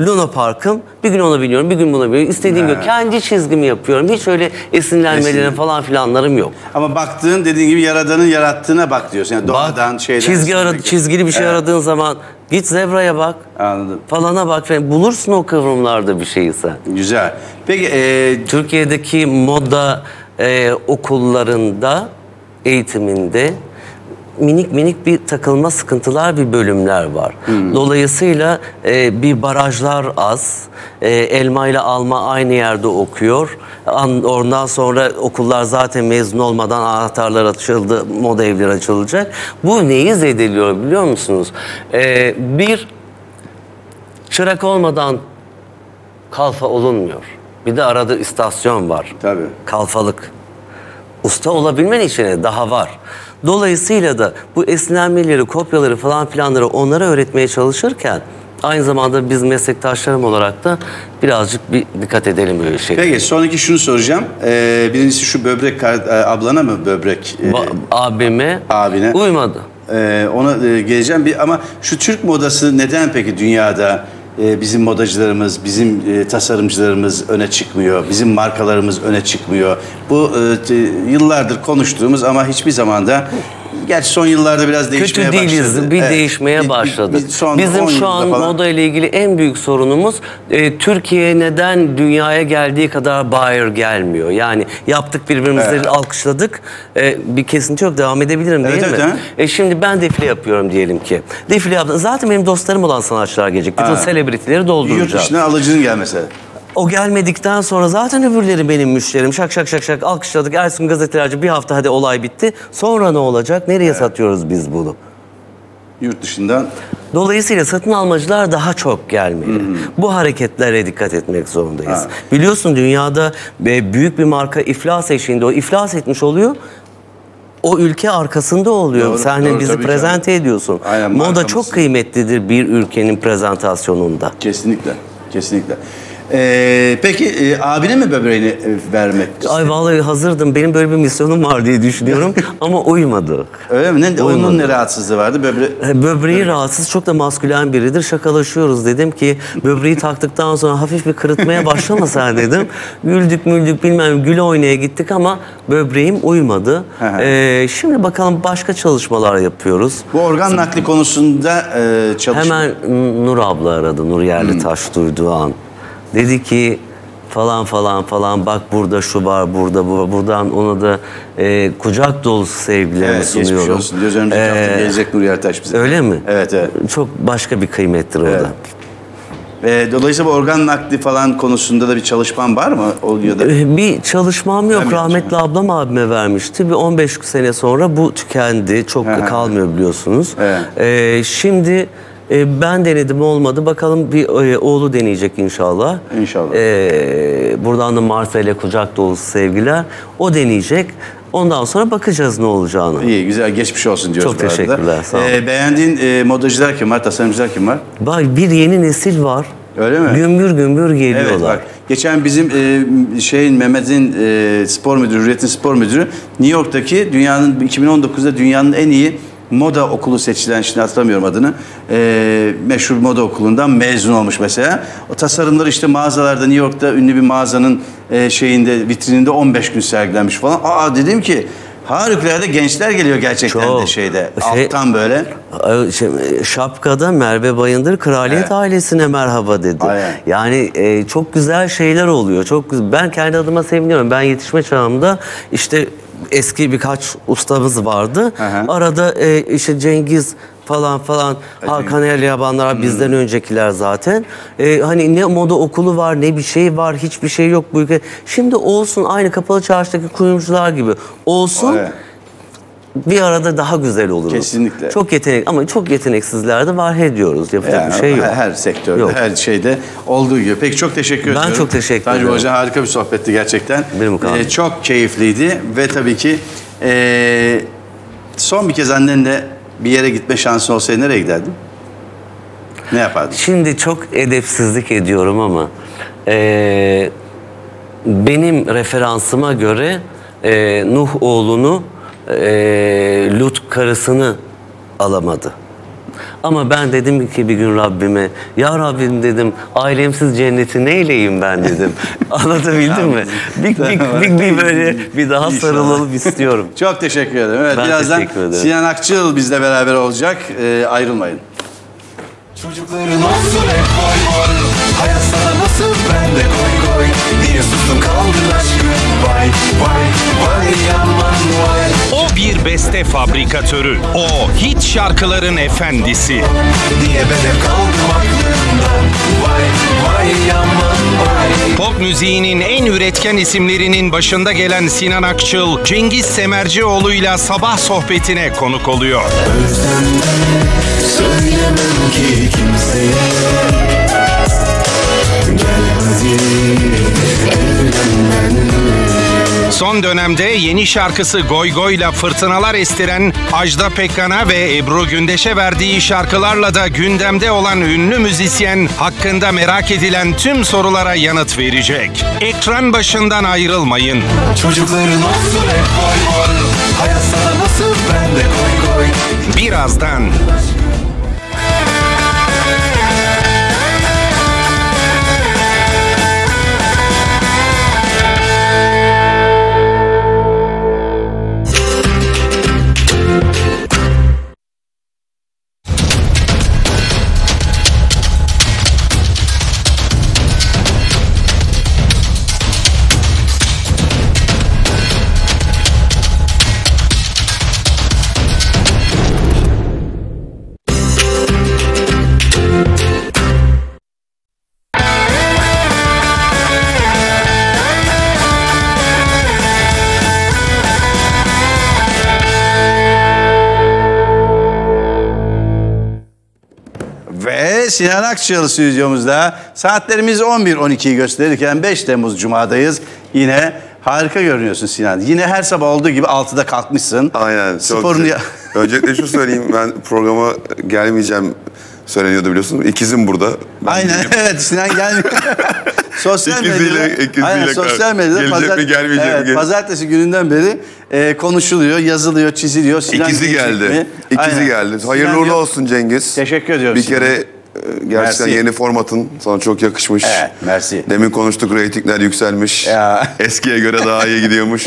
Luna Park'ım, bir gün ona biniyorum, bir gün buna biniyorum. İstediğim gibi kendi çizgimi yapıyorum. Hiç öyle esinlenmelerin falan filanlarım yok. Ama baktığın, dediğin gibi yaradanın yarattığına bak diyorsun. Yani doğadan, bak, şeyden. Çizgi ara, çizgili bir şey evet. aradığın zaman git zebraya bak. Anladım. Falana bak. Bulursun o kıvrımlarda bir şeyi sen. Güzel. Peki e... Türkiye'deki moda e, okullarında, eğitiminde minik minik bir takılma sıkıntılar, bir bölümler var. Hmm. Dolayısıyla e, bir barajlar az. E, elma ile alma aynı yerde okuyor. An, ondan sonra okullar zaten mezun olmadan anahtarlar açıldı, moda evleri açılacak. Bu neyi zedeliyor biliyor musunuz? E, bir, çırak olmadan kalfa olunmuyor. Bir de arada istasyon var. Tabii. Kalfalık. Usta olabilmen için daha var. Dolayısıyla da bu esinlenmeleri, kopyaları falan filanları onlara öğretmeye çalışırken aynı zamanda biz meslektaşlarım olarak da birazcık bir dikkat edelim böyle şey. Peki sonraki şunu soracağım. Ee, birincisi şu böbrek ablana mı böbrek? E, abime, abine. Uymadı. Ee, ona e, geleceğim bir ama şu Türk modası neden peki dünyada e, bizim modacılarımız, bizim e, tasarımcılarımız öne çıkmıyor, bizim markalarımız öne çıkmıyor? Bu e, yıllardır konuştuğumuz ama hiçbir zamanda, gerçi son yıllarda biraz değişmeye başladı. Kötü değiliz, başladı. bir evet. değişmeye başladı. Bir, bir, bizim şu an falan... moda ile ilgili en büyük sorunumuz e, Türkiye neden dünyaya geldiği kadar buyer gelmiyor? Yani yaptık birbirimizi evet. alkışladık. E, bir kesinti yok, devam edebilirim evet, değil evet, mi? E, şimdi ben defile yapıyorum diyelim ki. Defile yaptım. Zaten benim dostlarım olan sanatçılar gelecek. Bütün selebritileri dolduracağız. Yurt dışına alıcının gelmesi. O gelmedikten sonra zaten öbürleri benim müşterim. Şak şak şak şak alkışladık. Ersun gazetelerce bir hafta hadi olay bitti. Sonra ne olacak? Nereye evet. satıyoruz biz bunu? Yurt dışından. Dolayısıyla satın almacılar daha çok gelmeli. Hmm. Bu hareketlere dikkat etmek zorundayız. Ha. Biliyorsun dünyada büyük bir marka iflas eşiğinde. O iflas etmiş oluyor. O ülke arkasında oluyor. Doğru, sen doğru, bizi prezente yani. ediyorsun. Aynen, moda çok kıymetlidir bir ülkenin prezentasyonunda. Kesinlikle. Kesinlikle. Ee, peki e, abine mi böbreğini vermek istedim? Ay vallahi hazırdım. Benim böyle bir misyonum var diye düşünüyorum ama uymadı. Öyle mi? Ne, onun ne rahatsızlığı vardı? Böbre... Böbreği Böbre... rahatsız. Çok da maskülen biridir. Şakalaşıyoruz dedim ki böbreği taktıktan sonra hafif bir kırıtmaya başlamasan dedim. Güldük müldük bilmem gül oynaya gittik ama böbreğim uymadı. ee, şimdi bakalım başka çalışmalar yapıyoruz. Bu organ nakli konusunda e, çalışma. Hemen Nur abla aradı. Nur Yerlitaş duyduğu an. Dedi ki falan falan falan bak burada şu var, burada bu var. Buradan ona da e, kucak dolusu sevgilerimi evet, sunuyorum. Geçmiş olsun diyoruz. Önümüzdeki ee, hafta gelecek Nur Yerlitaş bize. Öyle mi? Evet, evet. Çok başka bir kıymettir evet. o da. E, dolayısıyla bu organ nakli falan konusunda da bir çalışman var mı? Oluyor da. E, bir çalışmam yok. Rahmetli ablam abime vermişti. Bir on beş sene sonra bu tükendi. Çok da kalmıyor biliyorsunuz. Evet. E, şimdi... Ben denedim olmadı. Bakalım bir oğlu deneyecek inşallah. İnşallah. Ee, buradan da Marsel'e kucak dolusu sevgiler. O deneyecek. Ondan sonra bakacağız ne olacağını. İyi, güzel, geçmiş olsun diyoruz. Çok teşekkürler, sağ olun. Ee, beğendiğin e, modacılar kim var, tasarımcılar kim var? Bak, bir yeni nesil var. Öyle mi? Gümbür gümbür geliyorlar. Evet, bak, geçen bizim e, şeyin Mehmet'in e, spor müdürü, Hürriyet'in spor müdürü New York'taki dünyanın iki bin on dokuzda dünyanın en iyi moda okulu seçilen, şimdi hatırlamıyorum adını, e, meşhur moda okulundan mezun olmuş mesela. O tasarımları işte mağazalarda, New York'ta ünlü bir mağazanın e, şeyinde, vitrininde on beş gün sergilenmiş falan. Aa, dedim ki harikulade gençler geliyor gerçekten. Çok. De şeyde şey, alttan böyle. Şey, şapkada Merve Bayındır kraliyet, evet, ailesine merhaba dedi. Aynen. Yani e, çok güzel şeyler oluyor. Çok güzel. Ben kendi adıma seviniyorum. Ben yetişme çağımda işte eski birkaç ustamız vardı. Aha. Arada e, işte Cengiz falan falan, Hakan Eryabanlar, hmm, bizden öncekiler zaten. Ee, hani ne moda okulu var, ne bir şey var, hiçbir şey yok bu ülke. Şimdi olsun, aynı Kapalı Çarşı'daki kuyumcular gibi olsun. Aynen. Bir arada daha güzel oluruz. Kesinlikle. Çok yetenek, ama çok yeteneksizler de var, he diyoruz. Yapacak yani, bir şey yok. Her sektörde, yok, her şeyde olduğu gibi. Peki, çok teşekkür ben ediyorum. Ben çok teşekkür ederim. Tanju Hocam, harika bir sohbetti gerçekten. Ee, çok keyifliydi ve tabii ki e, son bir kez annenle bir yere gitme şansın olsaydı nereye giderdin? Ne yapardın? Şimdi çok edepsizlik ediyorum ama e, benim referansıma göre e, Nuh oğlunu, e, Lut karısını alamadı. Ama ben dedim ki bir gün Rabbime, ya Rabbim dedim, ailemsiz cenneti neyleyim ben dedim. Anlatabildim mi? Bir, bir, bir, bir böyle bir daha sarılalım istiyorum. Çok teşekkür ederim. Evet, ben birazdan teşekkür ederim. Sinan Akçıl bizle beraber olacak. Ee, ayrılmayın. Çocukların olsun hep boy boy. Hayat sana nasıl bende koy koy. Niye susun kaldın aşkım? Vay vay vay yaman vay. O bir beste fabrikatörü. O hit şarkıların efendisi. Niye ben hep kaldım aklımdan? Vay vay yaman vay. Pop müziğinin en üretken isimlerinin başında gelen Sinan Akçıl, Cengiz Semercioğlu'yla sabah sohbetine konuk oluyor. Özlemden söylemem ki kimseye. Son dönemde yeni şarkısı Goy Goy'la fırtınalar estiren Ajda Pekkan'a ve Ebru Gündeş'e verdiği şarkılarla da gündemde olan ünlü müzisyen hakkında merak edilen tüm sorulara yanıt verecek. Ekran başından ayrılmayın. Çocukların olsun hep boy boy. Hayat sana nasıl bende koy koy. Birazdan. Sinan Akçıl stüdyomuzda. Saatlerimiz on bir on ikiyi gösterirken beş Temmuz Cuma'dayız. Yine harika görünüyorsun Sinan. Yine her sabah olduğu gibi altıda kalkmışsın. Aynen. Sporunu... Öncelikle şu söyleyeyim, ben programa gelmeyeceğim söyleniyordu biliyorsunuz. İkizim burada. Ben aynen diyeyim. Evet, Sinan gelmiyor. Sosyal medyada, aynen, sosyal medyada pazart mi, evet, mi, pazartesi gününden beri e, konuşuluyor, yazılıyor, çiziliyor. Sinan İkizi geldi. Mi? İkizi aynen. geldi. Hayırlı uğurlu olsun Cengiz. Teşekkür ediyorum. Bir Sinan. Kere gerçekten merci. Yeni formatın sana çok yakışmış. Evet, merci. Demin konuştuk, reytingler yükselmiş. Ya. Eskiye göre daha iyi gidiyormuş.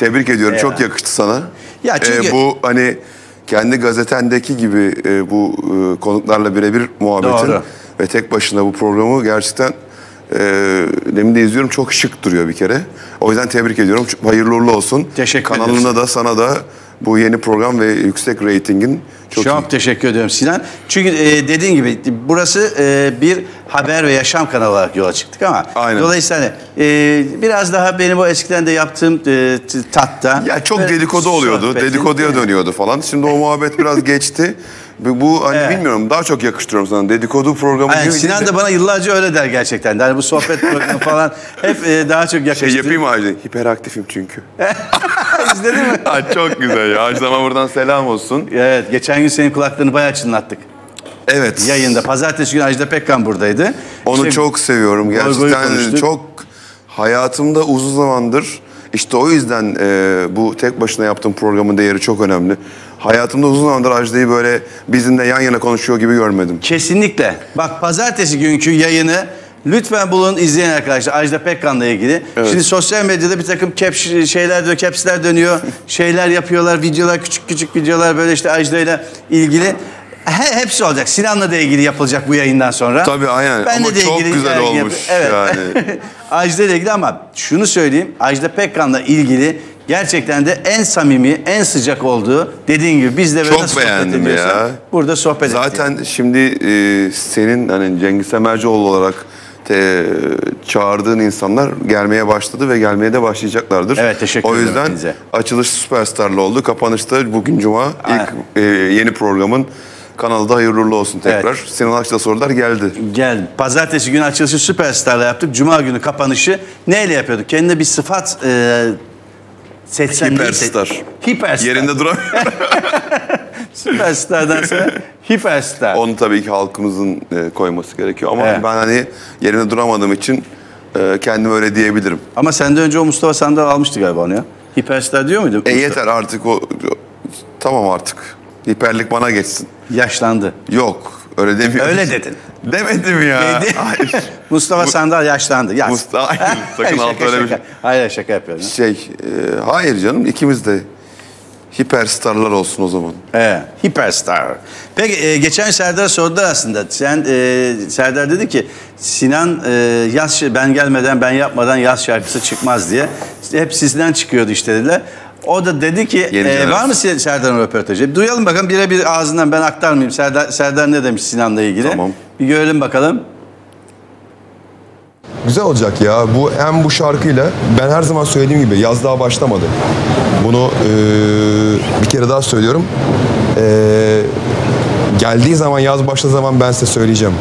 Tebrik ediyorum, ya. Çok yakıştı sana. Ya çünkü... ee, bu hani kendi gazetendeki gibi e, bu e, konuklarla birebir muhabbetin. Doğru. Ve tek başına bu programı gerçekten e, demin de izliyorum, çok şık duruyor bir kere. O yüzden tebrik ediyorum. Hayırlı uğurlu olsun. Teşekkür ederim. Kanalına da, sana da bu yeni program ve yüksek reytingin. Çok, çok teşekkür ediyorum Sinan. Çünkü e, dediğin gibi burası e, bir haber ve yaşam kanalı olarak yola çıktık ama. Aynen. Dolayısıyla e, biraz daha benim o eskiden de yaptığım e, tatta. Ya çok dedikodu oluyordu. Sohbetin, dedikoduya dönüyordu falan. Şimdi o muhabbet biraz geçti. Bu hani evet. bilmiyorum, daha çok yakıştırıyorum sana. Dedikodu programı yani gibi. Sinan de. da bana yıllarca öyle der gerçekten. Yani bu sohbet programı falan hep e, daha çok yakıştırıyor. Şey yapayım abi, hiperaktifim çünkü. İzledin mi? Ha, çok güzel ya. Ajda'ma buradan selam olsun. Evet, geçen gün senin kulaklarını bayağı çınlattık. Evet. Yayında. Pazartesi günü Ajda Pekkan buradaydı. Onu işte, çok seviyorum. Gerçekten çok hayatımda uzun zamandır. İşte o yüzden e, bu tek başına yaptığım programın değeri çok önemli. Hayatımda uzun zamandır Ajda'yı böyle bizimle yan yana konuşuyor gibi görmedim. Kesinlikle. Bak pazartesi günkü yayını lütfen bulun, izleyen arkadaşlar. Ajda Pekkan'la ilgili. Evet. Şimdi sosyal medyada bir takım caps, şeyler, caps'ler dönüyor. Şeyler yapıyorlar, videolar, küçük küçük videolar böyle işte Ajda'yla ilgili. He, hepsi olacak. Sinan'la da ilgili yapılacak bu yayından sonra. Tabii aynen. Ben ama de çok ilgili güzel olmuş. Evet. Yani. Ajda ile ilgili ama şunu söyleyeyim. Ajda Pekkan'la ilgili gerçekten de en samimi, en sıcak olduğu, dediğin gibi biz de böyle sohbet ediyoruz. Burada sohbet ediyoruz. Zaten ettim. Şimdi e, senin hani Cengiz Semercioğlu olarak te, çağırdığın insanlar gelmeye başladı ve gelmeye de başlayacaklardır. Evet, teşekkür ederim. O yüzden hepinize. Açılış Süperstar'la oldu. Kapanışta bugün Cuma aynen. ilk e, yeni programın kanalda hayırlı olsun tekrar. Evet. Sinan Akçıl'a sorular geldi. Geldi. Pazartesi günü açılışı Süperstar'la yaptık. Cuma günü kapanışı neyle yapıyorduk? Kendine bir sıfat e, seçsen. Hiperstar. Set, hiperstar. Yerinde duramıyor. Süperstar'dan sonra hiperstar. Onu tabii ki halkımızın e, koyması gerekiyor. Ama evet. ben hani yerinde duramadığım için e, kendime öyle diyebilirim. Ama senden önce o Mustafa Sandal almıştı galiba onu ya. Hiperstar diyor muydun? E, yeter artık o. Tamam artık. Hiperlik bana geçsin. Yaşlandı. Yok. Öyle demiyorum. Öyle dedin. Demedim ya. Hayır. Mustafa Sandal yaşlandı. Yaz. Mustafa, hayır. Sakın altı öyle bir... Hayır şaka yapıyorum. Şey, e, hayır canım ikimiz de hiperstarlar olsun o zaman. Evet. Hiperstar. Peki e, geçen Serdar sordular aslında. Sen e, Serdar dedi ki Sinan e, yaz, ben gelmeden ben yapmadan yaz şarkısı çıkmaz diye. Hep sizden çıkıyordu işte dediler. O da dedi ki, e, var mı Serdar'ın röportajı? Duyalım bakalım, birebir ağzından ben aktarmayayım. Serdar, Serdar ne demiş Sinan'la ilgili? Tamam. Bir görelim bakalım. Güzel olacak ya. Bu hem bu şarkıyla, ben her zaman söylediğim gibi yaz daha başlamadı. Bunu e, bir kere daha söylüyorum. E, geldiği zaman, yaz başladığı zaman ben size söyleyeceğim.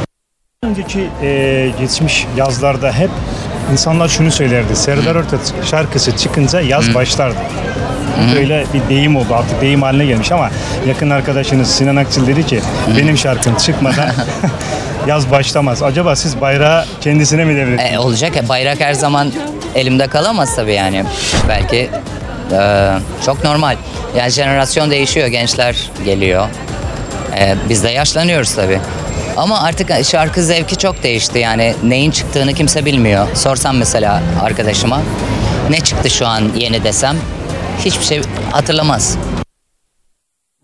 Önceki e, geçmiş yazlarda hep insanlar şunu söylerdi. Serdar Ortaç şarkısı çıkınca yaz başlardı. Böyle bir deyim oldu. Artık deyim haline gelmiş ama yakın arkadaşınız Sinan Akçıl dedi ki benim şarkım çıkmadan yaz başlamaz. Acaba siz bayrağı kendisine mi devrettiniz? E, olacak ya. Bayrak her zaman elimde kalamaz tabii yani. Belki e, çok normal. Yani jenerasyon değişiyor. Gençler geliyor. E, biz de yaşlanıyoruz tabii. Ama artık şarkı zevki çok değişti yani neyin çıktığını kimse bilmiyor. Sorsam mesela arkadaşıma ne çıktı şu an yeni desem hiçbir şey hatırlamaz.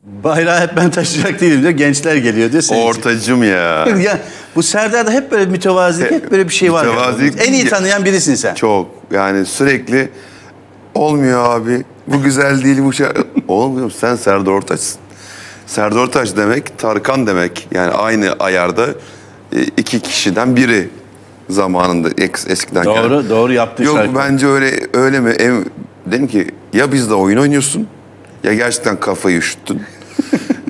Bayrağı hep ben taşıyacak değilim diyor, gençler geliyor diyor. Ortacım ya. ya. Bu Serdar'da hep böyle mütevazilik, hep böyle bir şey var. Mütevazilik. En iyi tanıyan birisin sen. Çok yani sürekli olmuyor abi bu güzel değil bu şarkı. Olmuyor sen Serdar Ortaç'sın. Serdar Ortaç demek, Tarkan demek. Yani aynı ayarda iki kişiden biri zamanında eskiden. Doğru, yani. Doğru yaptığı şarkı. Yok şarkı. Bence öyle öyle mi? Dedim ki ya bizde oyun oynuyorsun ya gerçekten kafayı üşüttün.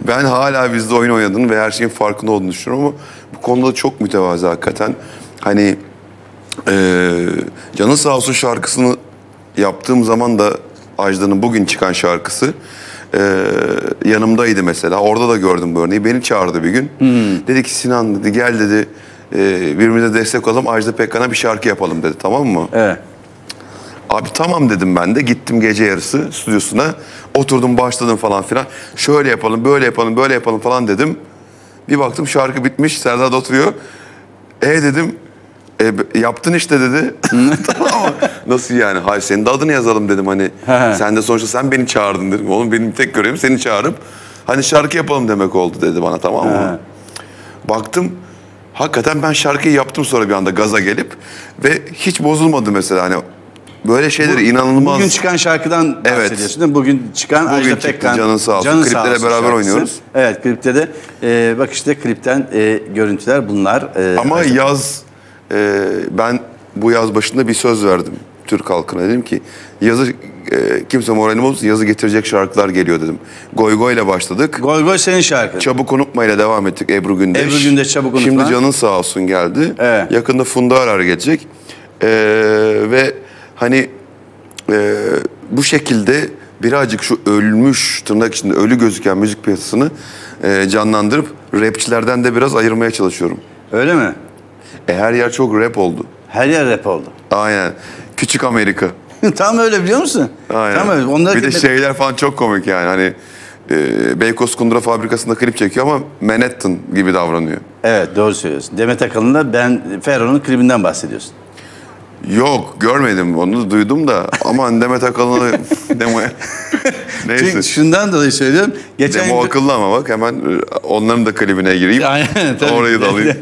Ben hala bizde oyun oynadığını ve her şeyin farkında olduğunu düşünüyorum ama bu konuda çok mütevazı hakikaten. Hani ee, Canın Sağ Olsun şarkısını yaptığım zaman da Ajda'nın bugün çıkan şarkısı. Ee, yanımdaydı mesela. Orada da gördüm bu örneği. Beni çağırdı bir gün. Hmm. Dedi ki Sinan dedi gel dedi e, birbirimize destek olalım. Ajda Pekkan'a bir şarkı yapalım dedi. Tamam mı? Evet. Abi tamam dedim ben de. Gittim gece yarısı stüdyosuna. Oturdum başladım falan filan. Şöyle yapalım böyle yapalım böyle yapalım falan dedim. Bir baktım şarkı bitmiş. Serdar da oturuyor. E dedim. E, yaptın işte dedi. Tamam mı? Nasıl yani? Hayır senin de adını yazalım dedim hani. Sen de sonuçta sen beni çağırdın dedim. Oğlum benim tek görevim seni çağırıp hani şarkı yapalım demek oldu dedi bana tamam mı? Baktım hakikaten ben şarkıyı yaptım sonra bir anda gaza gelip ve hiç bozulmadı mesela hani böyle şeyleri bu, inanılmaz. Bugün çıkan şarkıdan bahsediyorsun değil mi? Bugün çıkan Ajda Pekkan. Canın Sağ Olsun. Kliplere beraber oynuyoruz. Evet klipte de e, bak işte klipten e, görüntüler bunlar. E, Ama Ajda yaz Ee, ben bu yaz başında bir söz verdim Türk halkına dedim ki yazı e, kimse moralim olsun yazı getirecek şarkılar geliyor dedim. Goy Goy ile başladık. Goy Goy senin şarkın. Çabuk Unutma ile devam ettik Ebru Gündeş. Ebru Gündeş Çabuk Unutma. Şimdi Canın Sağ Olsun geldi. Evet. Yakında Funda Arar gelecek. Ee, ve hani e, bu şekilde birazcık şu ölmüş, tırnak içinde ölü gözüken müzik piyasasını e, canlandırıp rapçilerden de biraz ayırmaya çalışıyorum. Öyle mi? E, her yer çok rap oldu. Her yer rap oldu. Aynen. Küçük Amerika. Tam öyle, biliyor musun? Aynen. Tam öyle. Onlar bir de şeyler falan çok komik yani. Hani e, Beykoz Kundura fabrikasında klip çekiyor ama Manhattan gibi davranıyor. Evet, doğru söylüyorsun. Demet Akalın'la ben Ferro'nun klibinden bahsediyorsun. Yok, görmedim, onu duydum da aman Demet Akalın'ı demoya. Neyse. Çünkü şundan dolayı söylüyorum. Geçen Demo gün... akıllı ama bak hemen onların da klibine gireyim. Aynen, tabii. Orayı da alayım.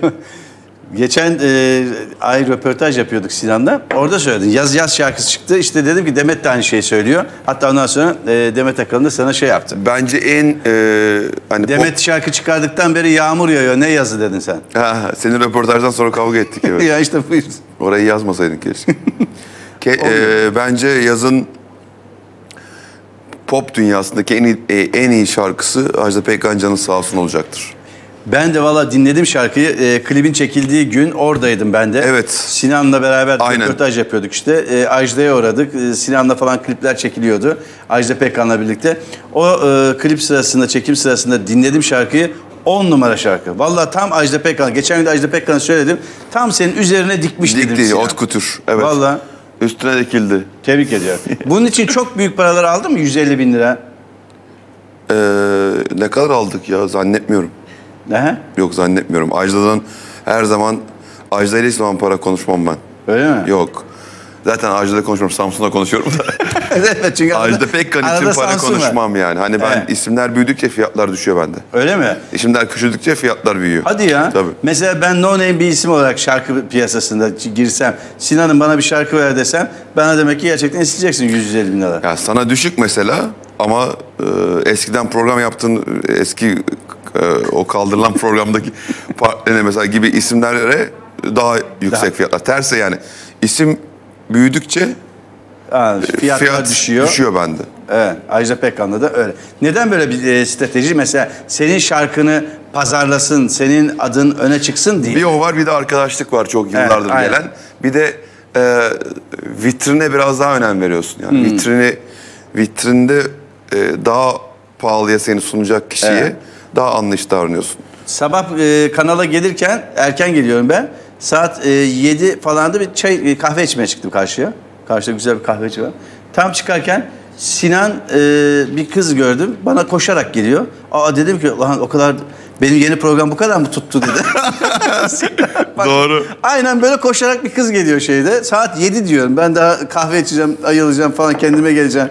Geçen e, ay röportaj yapıyorduk Sinan'la. Orada söyledin. Yaz Yaz şarkısı çıktı. İşte dedim ki Demet de aynı şeyi söylüyor. Hatta ondan sonra e, Demet Akalın da sana şey yaptı. Bence en... E, hani Demet pop... şarkı çıkardıktan beri yağmur yağıyor. Ne yazı dedin sen? Ha, senin röportajdan sonra kavga ettik. Evet. Ya işte buyur. Orayı yazmasaydın keşke. Ke, e, bence yazın pop dünyasındaki en iyi, e, en iyi şarkısı Ajda Pekkan Can'ın Sağ Olsun olacaktır. Ben de valla dinledim şarkıyı. E, klibin çekildiği gün oradaydım ben de. Evet. Sinan'la beraber röportaj yapıyorduk işte. E, Ajda'ya uğradık. E, Sinan'la falan klipler çekiliyordu. Ajda Pekkan'la birlikte. O e, klip sırasında, çekim sırasında dinledim şarkıyı. on numara şarkı. Valla tam Ajda Pekkan. Geçen gün de Ajda Pekkan'a söyledim. Tam senin üzerine dikmiş dedim. Dikti, ot kutur. Evet. Valla. Üstüne dikildi. Tebrik ediyorum. Bunun için çok büyük paralar aldın mı? yüz elli bin lira. Ee, ne kadar aldık ya? Zannetmiyorum. Aha. Yok, zannetmiyorum. Ajda'dan her zaman, Ajda ile hiç zaman para konuşmam ben. Öyle mi? Yok. Zaten Ajda'da konuşmuyorum, Samsun'da konuşuyorum da. Evet, çünkü Ajda Pekkan için para Samsun konuşmam var. Yani. Hani ben evet. isimler büyüdükçe fiyatlar düşüyor bende. Öyle mi? İsimler küçüldükçe fiyatlar büyüyor. Hadi ya. Tabii. Mesela ben No Name bir isim olarak şarkı piyasasında girsem, Sinan'ın bana bir şarkı ver desem, bana demek ki gerçekten isteyeceksin yüz elli bin lira. Ya sana düşük mesela ama e, eskiden program yaptığın eski... o kaldırılan programdaki partneri mesela gibi isimlere daha yüksek daha. fiyatlar. Tersi yani. İsim büyüdükçe yani fiyat düşüyor. düşüyor bende. Evet. Ajda Pekkan'da da öyle. Neden böyle bir e, strateji? Mesela senin şarkını pazarlasın, senin adın öne çıksın diye. Bir o var, bir de arkadaşlık var çok yıllardır evet, gelen. Bir de e, vitrine biraz daha önem veriyorsun. Yani. Hmm. Vitrini, vitrinde e, daha pahalıya seni sunacak kişiye evet. daha anlayış davranıyorsun. Sabah e, kanala gelirken, erken geliyorum ben. Saat e, yedi falandı bir çay, e, kahve içmeye çıktım karşıya. Karşıda güzel bir kahveci var. Tam çıkarken Sinan e, bir kız gördüm. Bana koşarak geliyor. Aa dedim ki lan o kadar... Benim yeni program bu kadar mı tuttu dedi. Bak, doğru. Aynen böyle koşarak bir kız geliyor şeyde. Saat yedi diyorum. Ben daha kahve içeceğim, ayılacağım falan, kendime geleceğim.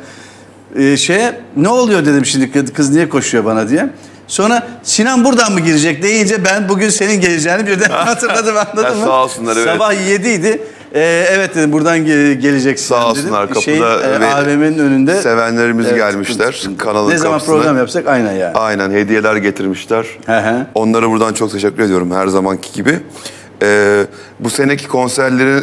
E, şeye, ne oluyor dedim şimdi, kız niye koşuyor bana diye. Sonra Sinan buradan mı girecek deyince ben bugün senin geleceğini birden hatırladım, anladın mı? Sağ olsunlar, evet. Sabah yediydi. Ee, evet dedim, buradan ge geleceksin. Sağ olsunlar, kapıda şey, e, A V M'nin önünde. Sevenlerimiz evet, gelmişler kanalın kapısına. Ne zaman kapısına program yapsak aynen yani. Aynen, hediyeler getirmişler. Hı hı. Onlara buradan çok teşekkür ediyorum her zamanki gibi. Ee, bu seneki konserleri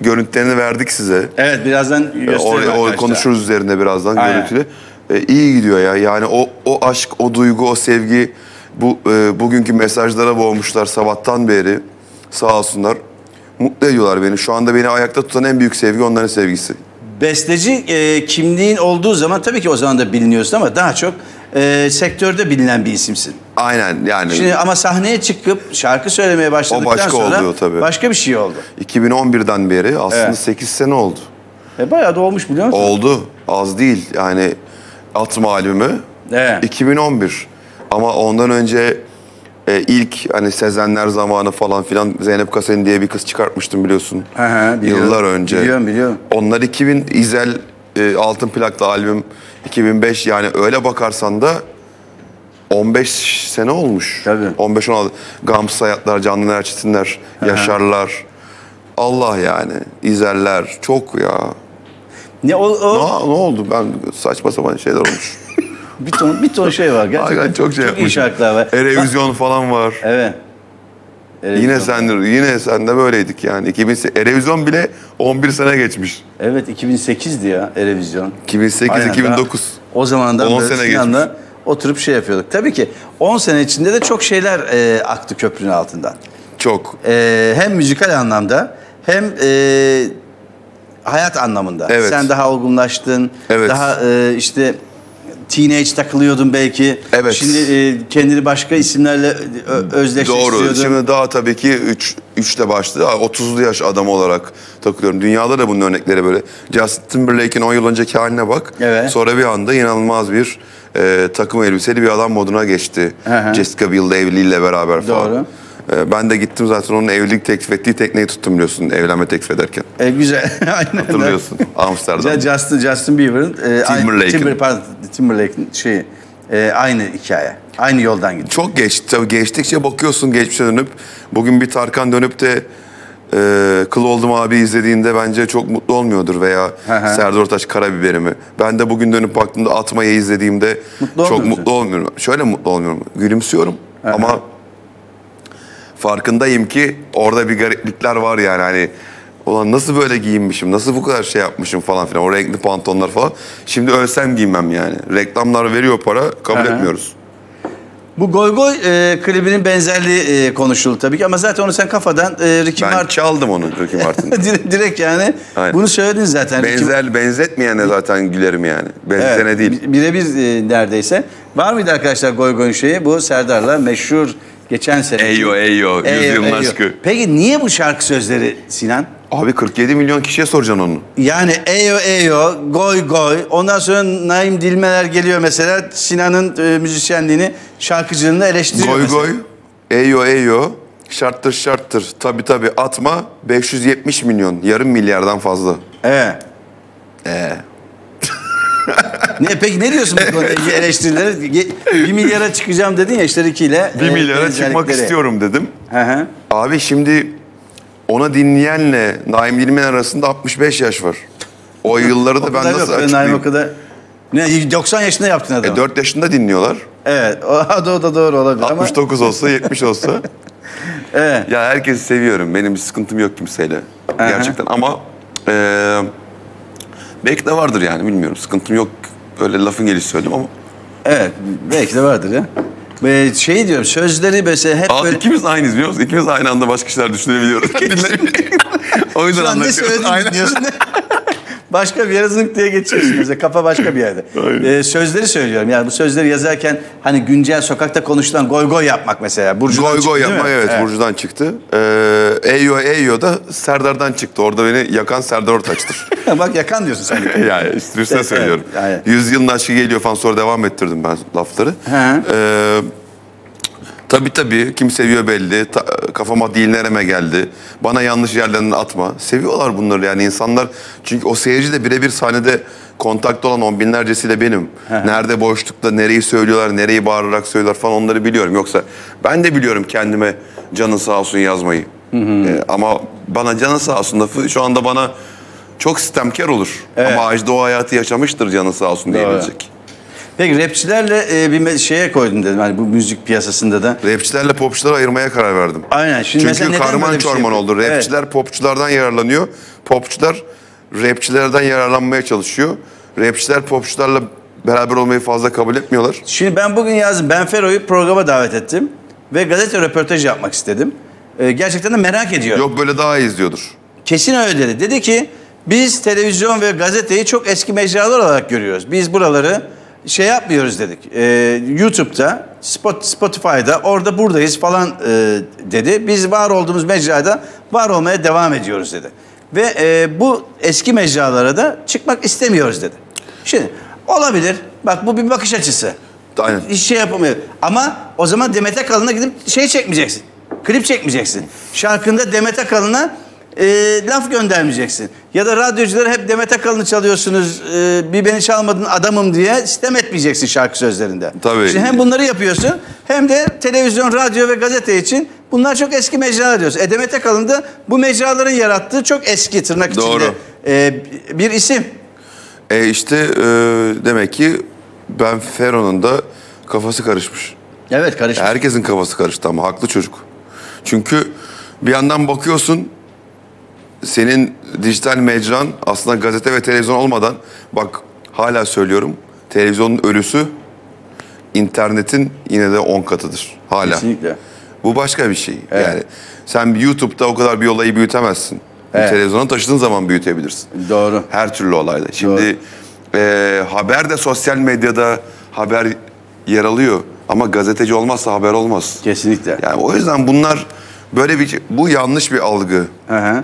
görüntülerini verdik size. Evet, birazdan göstereyim. O, o konuşuruz üzerinde birazdan aynen. görüntülü. Ee, iyi gidiyor ya. Yani o o aşk, o duygu, o sevgi bu e, bugünkü mesajlara boğmuşlar sabahtan beri. Sağ olsunlar. Mutlu ediyorlar beni. Şu anda beni ayakta tutan en büyük sevgi onların sevgisi. Besteci e, kimliğin olduğu zaman tabii ki o zaman da biliniyorsun ama daha çok e, sektörde bilinen bir isimsin. Aynen yani. Şimdi ama sahneye çıkıp şarkı söylemeye başladıktan başka sonra oluyor, tabii. başka bir şey oldu. iki bin on birden beri aslında evet. sekiz sene oldu. E, bayağı da olmuş, biliyor musun? Oldu. Az değil yani. Atma albümü evet. iki bin on bir ama ondan önce e, ilk hani Sezenler zamanı falan filan Zeynep Kasen diye bir kız çıkartmıştım biliyorsun. Hı hı, biliyorum, yıllar önce. Biliyorum biliyorum. Onlar iki bin İzel e, Altın Plaklı albüm iki bin beş, yani öyle bakarsan da on beş sene olmuş. Tabii. on beş on altı Gamsız Hayatlar, Candan Erçetinler, hı hı. Yaşarlar. Allah yani İzeller çok ya. Ne, o, o... Ne, ne oldu? Ben saçma sapan şeyler olmuş. bir, ton, bir ton şey var. Gerçekten çok şey yapmış. Erevizyon falan var. Evet. Erevizyon. Yine sen yine sen de böyleydik yani. iki bin sekiz Erevizyon bile on bir sene geçmiş. Evet, iki bin sekizdi ya Erevizyon. iki bin sekiz iki bin dokuz. O zamandan on sene geçmiş. Oturup şey yapıyorduk. Tabii ki on sene içinde de çok şeyler e, aktı köprünün altından. Çok. E, hem müzikal anlamda hem e, hayat anlamında. Evet. Sen daha olgunlaştın. Evet. Daha e, işte teenage takılıyordun belki. Evet. Şimdi e, kendini başka isimlerle özdeşleştiriyordun. Doğru. Şimdi daha tabii ki üç üçte başladı. otuzlu yaş adamı olarak takılıyorum. Dünyada da bunun örnekleri böyle. Justin Timberlake'in on yıl önceki haline bak. Evet. Sonra bir anda inanılmaz bir e, takım elbiseli bir adam moduna geçti. Hı-hı. Jessica Biel'le, evliliğiyle beraber falan. Doğru. Ben de gittim zaten, onun evlilik teklif ettiği tekneyi tuttum biliyorsun, evlenme teklif ederken. E, güzel, aynen. Hatırlıyorsun, Amsterdam. Justin, Justin Bieber'ın, e, Timberlake'in Timber, Timberlake şeyi, e, aynı hikaye, aynı yoldan gidiyor. Çok geç, tabii geçtikçe bakıyorsun geçmişe dönüp, bugün bir Tarkan dönüp de e, Kıl Oldum Abi izlediğinde bence çok mutlu olmuyordur veya hı hı. Serdar Ortaç Karabiberimi. Ben de bugün dönüp baktığımda Atma'yı izlediğimde mutlu çok mutlu olmuyorum. Şöyle mutlu olmuyorum, gülümsüyorum hı hı. ama... Farkındayım ki orada bir gariplikler var yani, hani ulan nasıl böyle giyinmişim, nasıl bu kadar şey yapmışım falan filan, o renkli pantolonlar falan. Şimdi ölsem giymem yani. Reklamlar veriyor para, kabul Aha. etmiyoruz. Bu Goy Goy e, klibinin benzerliği e, konuşuldu tabii ki ama zaten onu sen kafadan e, Ricky Martin... Ben çaldım onu Ricky Martin'den. Direkt yani. Aynen. Bunu söyledin zaten. Benzer, Ricky... benzetmeyene zaten gülerim yani. Benzene evet, değil. Birebir e, neredeyse. Var mıydı arkadaşlar Goy Goy'un şeyi? Bu Serdar'la meşhur... Geçen sene. Eyo eyo, yüzyılın aşkı. Peki niye bu şarkı sözleri Sinan? Abi kırk yedi milyon kişiye soracaksın onu. Yani eyo eyo, goy goy. Ondan sonra Naim Dilmeler geliyor mesela. Sinan'ın e, müzisyenliğini, şarkıcılığını eleştiriyor goy mesela. Goy goy, eyo eyo, şarttır şarttır. Tabi tabi atma, beş yüz yetmiş milyon, yarım milyardan fazla. Ee. Ee. Ne, peki ne diyorsun bu konudaki eleştirilere? Bir milyara çıkacağım dedin ya, işte ikiyle. Bir milyara e, çıkmak istiyorum dedim. Hı hı. Abi şimdi ona dinleyenle Naim Dilmen arasında altmış beş yaş var. O yılları da ben nasıl yok, açıklayayım? Naim o kadar... Ne, doksan yaşında yaptın adamı. E, dört yaşında dinliyorlar. Evet, o da, o da doğru olabilir ama... altmış dokuz olsa, yetmiş olsa. Evet. Ya herkesi seviyorum, benim bir sıkıntım yok kimseyle. Hı hı. Gerçekten ama... E, belki de vardır yani, bilmiyorum. Sıkıntım yok. Öyle lafın gelişi söyledim ama. Evet, belki de vardır ya. Ee, şey diyorum, sözleri mesela hep Aa, böyle... İkimiz aynıyız biliyor musun? İkimiz aynı anda başka şeyler düşünebiliyoruz. O yüzden şu an ne söyledin diyorsun? Başka bir yere zınk diye geçiyorsun. Kafa başka bir yerde. Ee, sözleri söylüyorum. Yani bu sözleri yazarken hani güncel sokakta konuşulan goy goy yapmak mesela. Burcu'dan goy goy yapmak evet, evet Burcu'dan çıktı. Ee, Eyo Eyo da Serdar'dan çıktı. Orada beni yakan Serdar Ortaç'tır. Bak yakan diyorsun sen. Yani üstüne söylüyorum. Evet, Yüzyılın aşkı geliyor falan, sonra devam ettirdim ben lafları. Ee, tabii tabii kim seviyor belli. Ta, kafama değil nereme geldi. Bana yanlış yerden atma. Seviyorlar bunları yani insanlar. Çünkü o seyirci de birebir sahnede kontakta olan on binlercesiyle benim. Nerede boşlukta, nereyi söylüyorlar, nereyi bağırarak söylüyorlar falan, onları biliyorum. Yoksa ben de biliyorum kendime canın sağ olsun yazmayı. Hı hı. Ee, ama bana canın sağ olsun lafı şu anda bana çok sistemkar olur. Evet. Ama Ajda o hayatı yaşamıştır, canın sağ olsun diyebilecek. Peki rapçilerle e, bir şeye koydum dedim hani bu müzik piyasasında da. Rapçilerle popçuları ayırmaya karar verdim. Aynen. Şimdi çünkü karman çorman şey oldu. Rapçiler evet. popçulardan yararlanıyor. Popçular rapçilerden yararlanmaya çalışıyor. Rapçiler popçularla beraber olmayı fazla kabul etmiyorlar. Şimdi ben bugün yazdım. Ben Fero'yu programa davet ettim. Ve gazete röportajı yapmak istedim. E, gerçekten de merak ediyorum. Yok böyle daha iyi izliyordur. Kesin öyle dedi. Dedi ki biz televizyon ve gazeteyi çok eski mecralar olarak görüyoruz. Biz buraları... şey yapmıyoruz dedik, e, YouTube'da, Spot, Spotify'da, orada buradayız falan e, dedi. Biz var olduğumuz mecrada var olmaya devam ediyoruz dedi. Ve e, bu eski mecralara da çıkmak istemiyoruz dedi. Şimdi olabilir, bak bu bir bakış açısı. Aynen. Hiç şey yapamıyor. Ama o zaman Demet Akalın'a gidip şey çekmeyeceksin, klip çekmeyeceksin. Şarkında Demet Akalın'a E, laf göndermeyeceksin. Ya da radyoculara hep Demet Akalın'ı çalıyorsunuz, e, bir beni çalmadın adamım diye sitem etmeyeceksin şarkı sözlerinde. Tabii. Şimdi hem bunları yapıyorsun hem de televizyon, radyo ve gazete için bunlar çok eski mecralar diyorsun. E, Demet Akalın da bu mecraların yarattığı çok eski tırnak içinde Doğru. E, bir isim. E işte e, demek ki ben Fero'nun da kafası karışmış. Evet karışmış. Herkesin kafası karıştı ama haklı çocuk. Çünkü bir yandan bakıyorsun senin dijital mecran aslında gazete ve televizyon olmadan, bak hala söylüyorum, televizyonun ölüsü internetin yine de on katıdır hala. Kesinlikle. Bu başka bir şey. Evet. Yani sen YouTube'da o kadar bir olayı büyütemezsin. Evet. Televizyona taşıdığın zaman büyütebilirsin. Doğru. Her türlü olayda. Şimdi e, haber de sosyal medyada haber yer alıyor. Ama gazeteci olmazsa haber olmaz. Kesinlikle. Yani o yüzden bunlar böyle bir... Bu yanlış bir algı. E,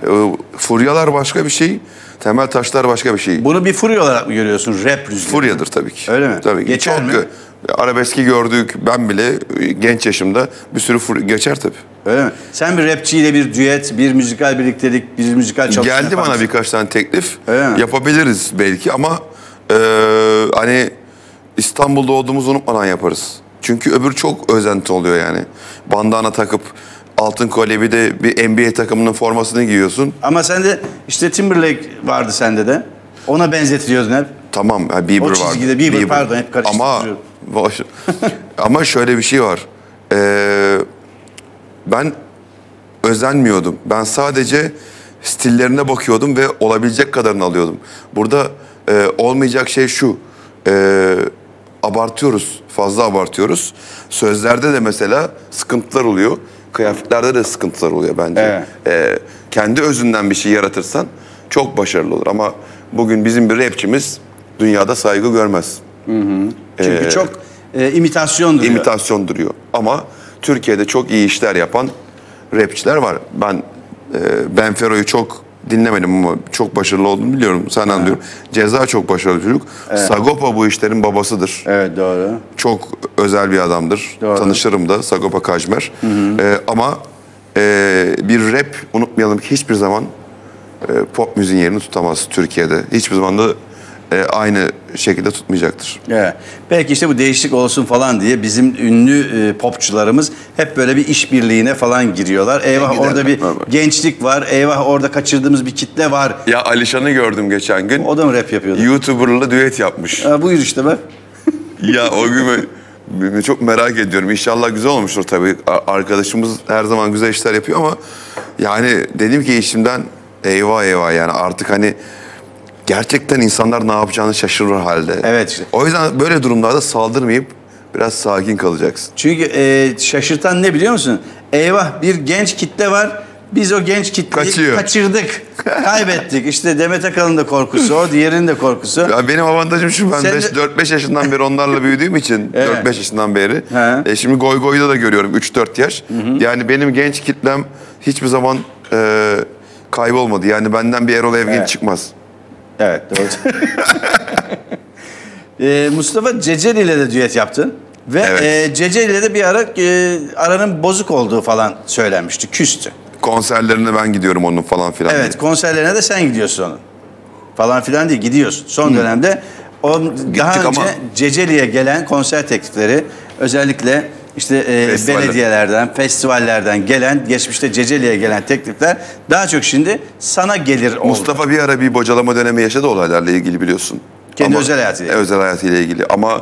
furyalar başka bir şey. Temel taşlar başka bir şey. Bunu bir furya olarak mı görüyorsun? Rap rüzgarı. Furyadır tabii ki. Öyle mi? Tabii ki. Geçer çok mi? Arabeski gördük. Ben bile genç yaşımda bir sürü furya... Geçer tabii. Öyle mi? Sen bir rapçiyle bir düet, bir müzikal birliktelik, bir müzikal çalışma... Geldi bana birkaç tane teklif. Yapabiliriz belki ama... E, hani İstanbul'da olduğumuzu unutmadan yaparız. Çünkü öbür çok özenti oluyor yani. Bandana takıp altın kolye, bir de bir N B A takımının formasını giyiyorsun. Ama sen de işte Timberlake vardı sende de. Ona benzetiyordun hep. Tamam, ha, Bieber vardı. O çizgide vardı. Bieber, Bieber pardon, hep karıştırıyorum. Ama, ama şöyle bir şey var. Ee, ben özenmiyordum. Ben sadece stillerine bakıyordum ve olabilecek kadarını alıyordum. Burada e, olmayacak şey şu. Eee... Abartıyoruz, fazla abartıyoruz. Sözlerde de mesela sıkıntılar oluyor. Kıyafetlerde de sıkıntılar oluyor bence. Evet. Ee, kendi özünden bir şey yaratırsan çok başarılı olur. Ama bugün bizim bir rapçimiz dünyada saygı görmez. Hı hı. Çünkü ee, çok e, imitasyon duruyor. İmitasyon duruyor. Ama Türkiye'de çok iyi işler yapan rapçiler var. Ben e, Benfero'yu çok dinlemedim ama çok başarılı olduğunu biliyorum. Sen anlıyorum. Ceza çok başarılı çocuk. Evet. Sagopa bu işlerin babasıdır. Evet, doğru. Çok özel bir adamdır. Doğru. Tanışırım da Sagopa Kajmer. Hı hı. Ee, ama e, bir rap unutmayalım ki hiçbir zaman e, pop müziğin yerini tutamaz Türkiye'de. Hiçbir zaman da e, aynı şekilde tutmayacaktır. Evet. Belki işte bu değişiklik olsun falan diye bizim ünlü e, popçularımız hep böyle bir işbirliğine falan giriyorlar. Eyvah Gidelim. orada bir Normal. gençlik var. Eyvah orada kaçırdığımız bir kitle var. Ya Alişan'ı gördüm geçen gün. O da mı rap yapıyordu? YouTuber'la düet yapmış. Ha, buyur işte be. Ya o gün ben çok merak ediyorum. İnşallah güzel olmuştur tabii. Arkadaşımız her zaman güzel işler yapıyor ama yani dedim ki içimden eyvah eyvah yani artık hani gerçekten insanlar ne yapacağını şaşırır halde. Evet. O yüzden böyle durumlarda saldırmayıp biraz sakin kalacaksın. Çünkü e, şaşırtan ne biliyor musun? Eyvah bir genç kitle var. Biz o genç kitleyi Kaçıyor. kaçırdık. Kaybettik. İşte Demet Akalın da korkusu o, diğerinin de korkusu. Ya benim avantajım şu, ben dört beş yaşından beri onlarla büyüdüğüm için evet. dört beş yaşından beri. E, şimdi Goy Goy'da da görüyorum üç dört yaş. Hı hı. Yani benim genç kitlem hiçbir zaman e, kaybolmadı. Yani benden bir Erol Evgin evet. çıkmaz. Evet, doğru. e, Mustafa Ceceli ile de düet yaptın. Ve evet. e, Ceceli ile de bir ara e, aranın bozuk olduğu falan söylenmişti, küstü. Konserlerine ben gidiyorum onun falan filan. Evet, diye. konserlerine de sen gidiyorsun onun. Falan filan değil, gidiyorsun. Son Hı. dönemde o, daha önce ama... Ceceli'ye gelen konser teklifleri özellikle... İşte e, belediyelerden, festivallerden gelen, geçmişte Ceceli'ye gelen teklifler daha çok şimdi sana gelir oldu. Mustafa bir ara bir bocalama dönemi yaşadı olaylarla ilgili biliyorsun. Kendi Ama, özel hayatıyla ilgili. Özel hayatıyla ilgili. Ama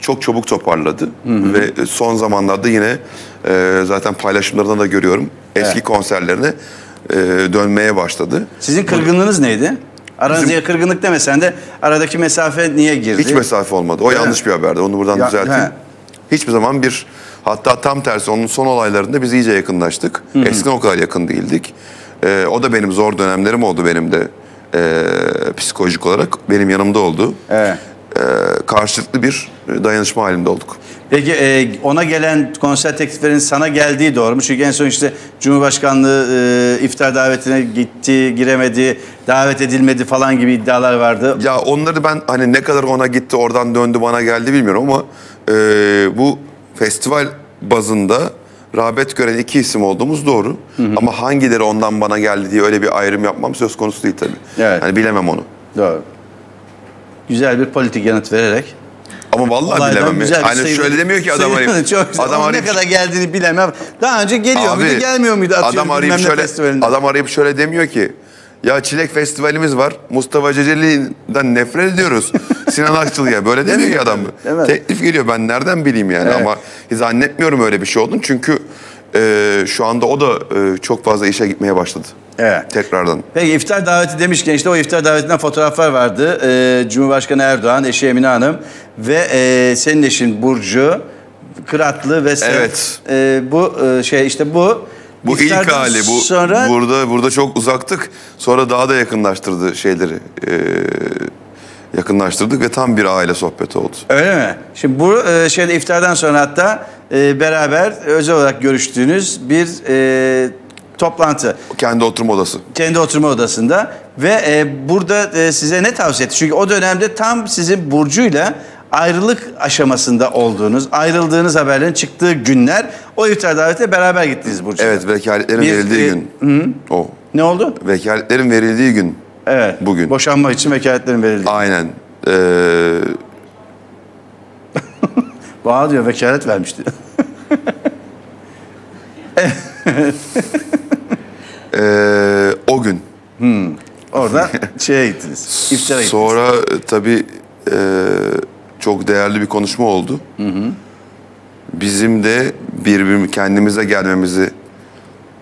çok çabuk toparladı. Hı hı. Ve son zamanlarda yine e, zaten paylaşımlardan da görüyorum. Eski evet. konserlerine e, dönmeye başladı. Sizin kırgınlığınız neydi? Aranızda kırgınlık demesen de aradaki mesafe niye girdi? Hiç mesafe olmadı. O evet. yanlış bir haberdi. Onu buradan ya, düzelteyim. He. Hiçbir zaman bir... Hatta tam tersi onun son olaylarında biz iyice yakınlaştık. Hı hı. Eskiden o kadar yakın değildik. Ee, o da benim zor dönemlerim oldu benim de. Ee, psikolojik olarak benim yanımda oldu. Evet. Ee, karşılıklı bir dayanışma halinde olduk. Peki e, ona gelen konser tekliflerin sana geldiği doğru mu? Çünkü en son işte Cumhurbaşkanlığı e, iftar davetine gitti, giremedi, davet edilmedi falan gibi iddialar vardı. Ya onları ben hani ne kadar ona gitti, oradan döndü bana geldi bilmiyorum ama e, bu... Festival bazında rağbet gören iki isim olduğumuz doğru. Hı hı. Ama hangileri ondan bana geldi diye öyle bir ayrım yapmam söz konusu değil tabii. Evet. Yani bilemem onu. Doğru. Güzel bir politik yanıt vererek. Ama vallahi bilemem. Yani şöyle demiyor ki adam arayıp. Adam arayıp ne kadar geldiğini bilemem. Daha önce geliyor abi, muydu gelmiyor muydu? Adam arayıp, şöyle, adam arayıp şöyle demiyor ki. Ya Çilek Festivalimiz var. Mustafa Ceceli'den nefret ediyoruz. Sinan Akçıl ya. Böyle demiyor ki adam. Teklif geliyor. Ben nereden bileyim yani. Evet. Ama zannetmiyorum öyle bir şey olduğunu. Çünkü e, şu anda o da e, çok fazla işe gitmeye başladı. Evet. Tekrardan. Peki iftar daveti demişken işte o iftar davetinden fotoğraflar vardı. E, Cumhurbaşkanı Erdoğan, eşi Emine Hanım ve e, senin eşin Burcu Kıratlı ve sen. Evet. E, bu e, şey işte bu. Bu İftardan ilk hali. Bu, sonra... burada, burada çok uzaktık. Sonra daha da yakınlaştırdı şeyleri. Ee, yakınlaştırdık ve tam bir aile sohbeti oldu. Öyle mi? Şimdi bu şeyde iftardan sonra hatta e, beraber özel olarak görüştüğünüz bir e, toplantı. Kendi oturma odası. Kendi oturma odasında. Ve e, burada e, size ne tavsiye etti? Çünkü o dönemde tam sizin Burcu'yla ayrılık aşamasında olduğunuz, ayrıldığınız haberlerin çıktığı günler, o iftar davetiyle beraber gittiniz Burcu'ya. Evet, vekaletlerin bir, verildiği e, gün. Hı. O. Ne oldu? Vekaletlerin verildiği gün. Evet. Bugün. Boşanma için vekaletlerin verildiği. Aynen. Ee... Bana diyor vekalet vermişti. ee, o gün. Hmm. Oradan şeye gittiniz. İftara gittiniz. Sonra tabii e, çok değerli bir konuşma oldu. Hı hı. Bizim de birbirimize, kendimize gelmemizi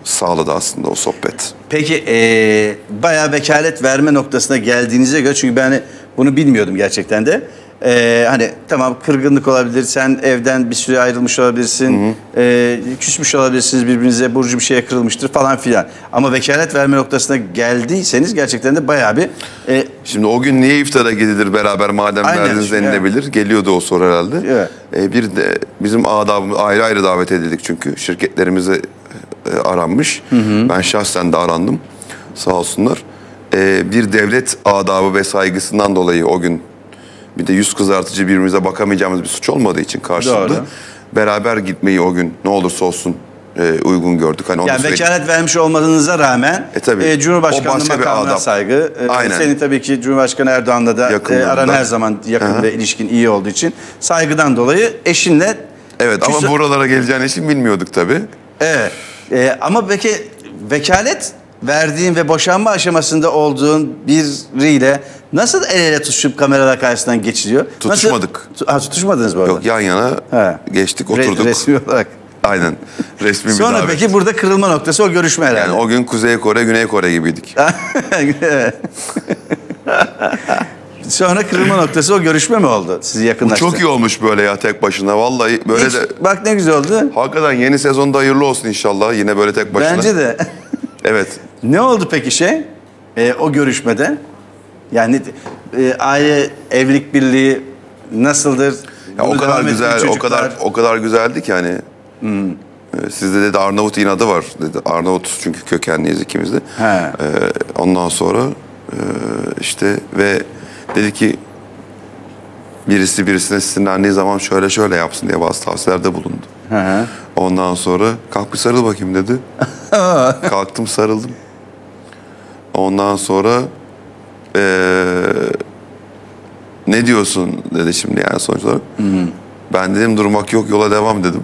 sağladı aslında o sohbet. Peki e, bayağı vekalet verme noktasına geldiğinize göre, çünkü ben bunu bilmiyordum gerçekten de. E, hani tamam, kırgınlık olabilir, sen evden bir süre ayrılmış olabilirsin, hı hı. E, küsmüş olabilirsiniz birbirinize, Burcu bir şeye kırılmıştır falan filan. Ama vekalet verme noktasına geldiyseniz gerçekten de bayağı bir... E, Şimdi o gün niye iftara gidilir beraber madem verdiniz denilebilir. Yani. Geliyordu o soru herhalde. Evet. E, bir de bizim adabımız, ayrı ayrı davet edildik çünkü şirketlerimize... aranmış. Hı hı. Ben şahsen de arandım. Sağ olsunlar. Ee, bir devlet adabı ve saygısından dolayı o gün, bir de yüz kızartıcı birbirimize bakamayacağımız bir suç olmadığı için karşılığında doğru. Beraber gitmeyi o gün ne olursa olsun e, uygun gördük. Hani yani vekalet sürekli... vermiş olmadığınıza rağmen e, tabii, e, Cumhurbaşkanlığı makamına saygı. E, senin tabii ki Cumhurbaşkanı Erdoğan'la da e, aran her zaman yakın. Aha. Ve ilişkin iyi olduğu için saygıdan dolayı eşinle... Evet küs... ama buralara geleceğini için bilmiyorduk tabii. Evet. Ee, ama peki vekalet verdiğin ve boşanma aşamasında olduğun biriyle nasıl el ele tutuşup kameralar karşısından geçiliyor? Tutuşmadık. Nasıl... Ha, tutuşmadınız bu arada. Yok, yan yana ha. Geçtik, oturduk. Re resmi olarak. Aynen, resmi bir davet. Sonra peki burada kırılma noktası o görüşme herhalde. Yani o gün Kuzey Kore, Güney Kore gibiydik. Sonra kırılma noktası o görüşme mi oldu? Sizi yakınlaştı. Bu çok iyi olmuş böyle ya, tek başına. Vallahi böyle hiç, de... Bak ne güzel oldu. Hakikaten yeni sezonda hayırlı olsun inşallah. Yine böyle tek başına. Bence de. Evet. Ne oldu peki şey? Ee, o görüşmede? Yani e, aile, evlilik birliği nasıldır? Ya o kadar güzel, o kadar o kadar güzeldi ki hani. Hmm. E, sizde dedi Arnavut inadı var. Dedi. Arnavut çünkü kökenliyiz ikimiz de. E, ondan sonra e, işte ve... Dedi ki birisi birisine sinirlendiği zaman şöyle şöyle yapsın diye bazı tavsiyelerde bulundu. Hı hı. Ondan sonra kalk bir sarıl bakayım dedi. Kalktım, sarıldım. Ondan sonra ee, ne diyorsun dedi şimdi yani sonuç olarak. Hı hı. Ben dedim durmak yok, yola devam dedim.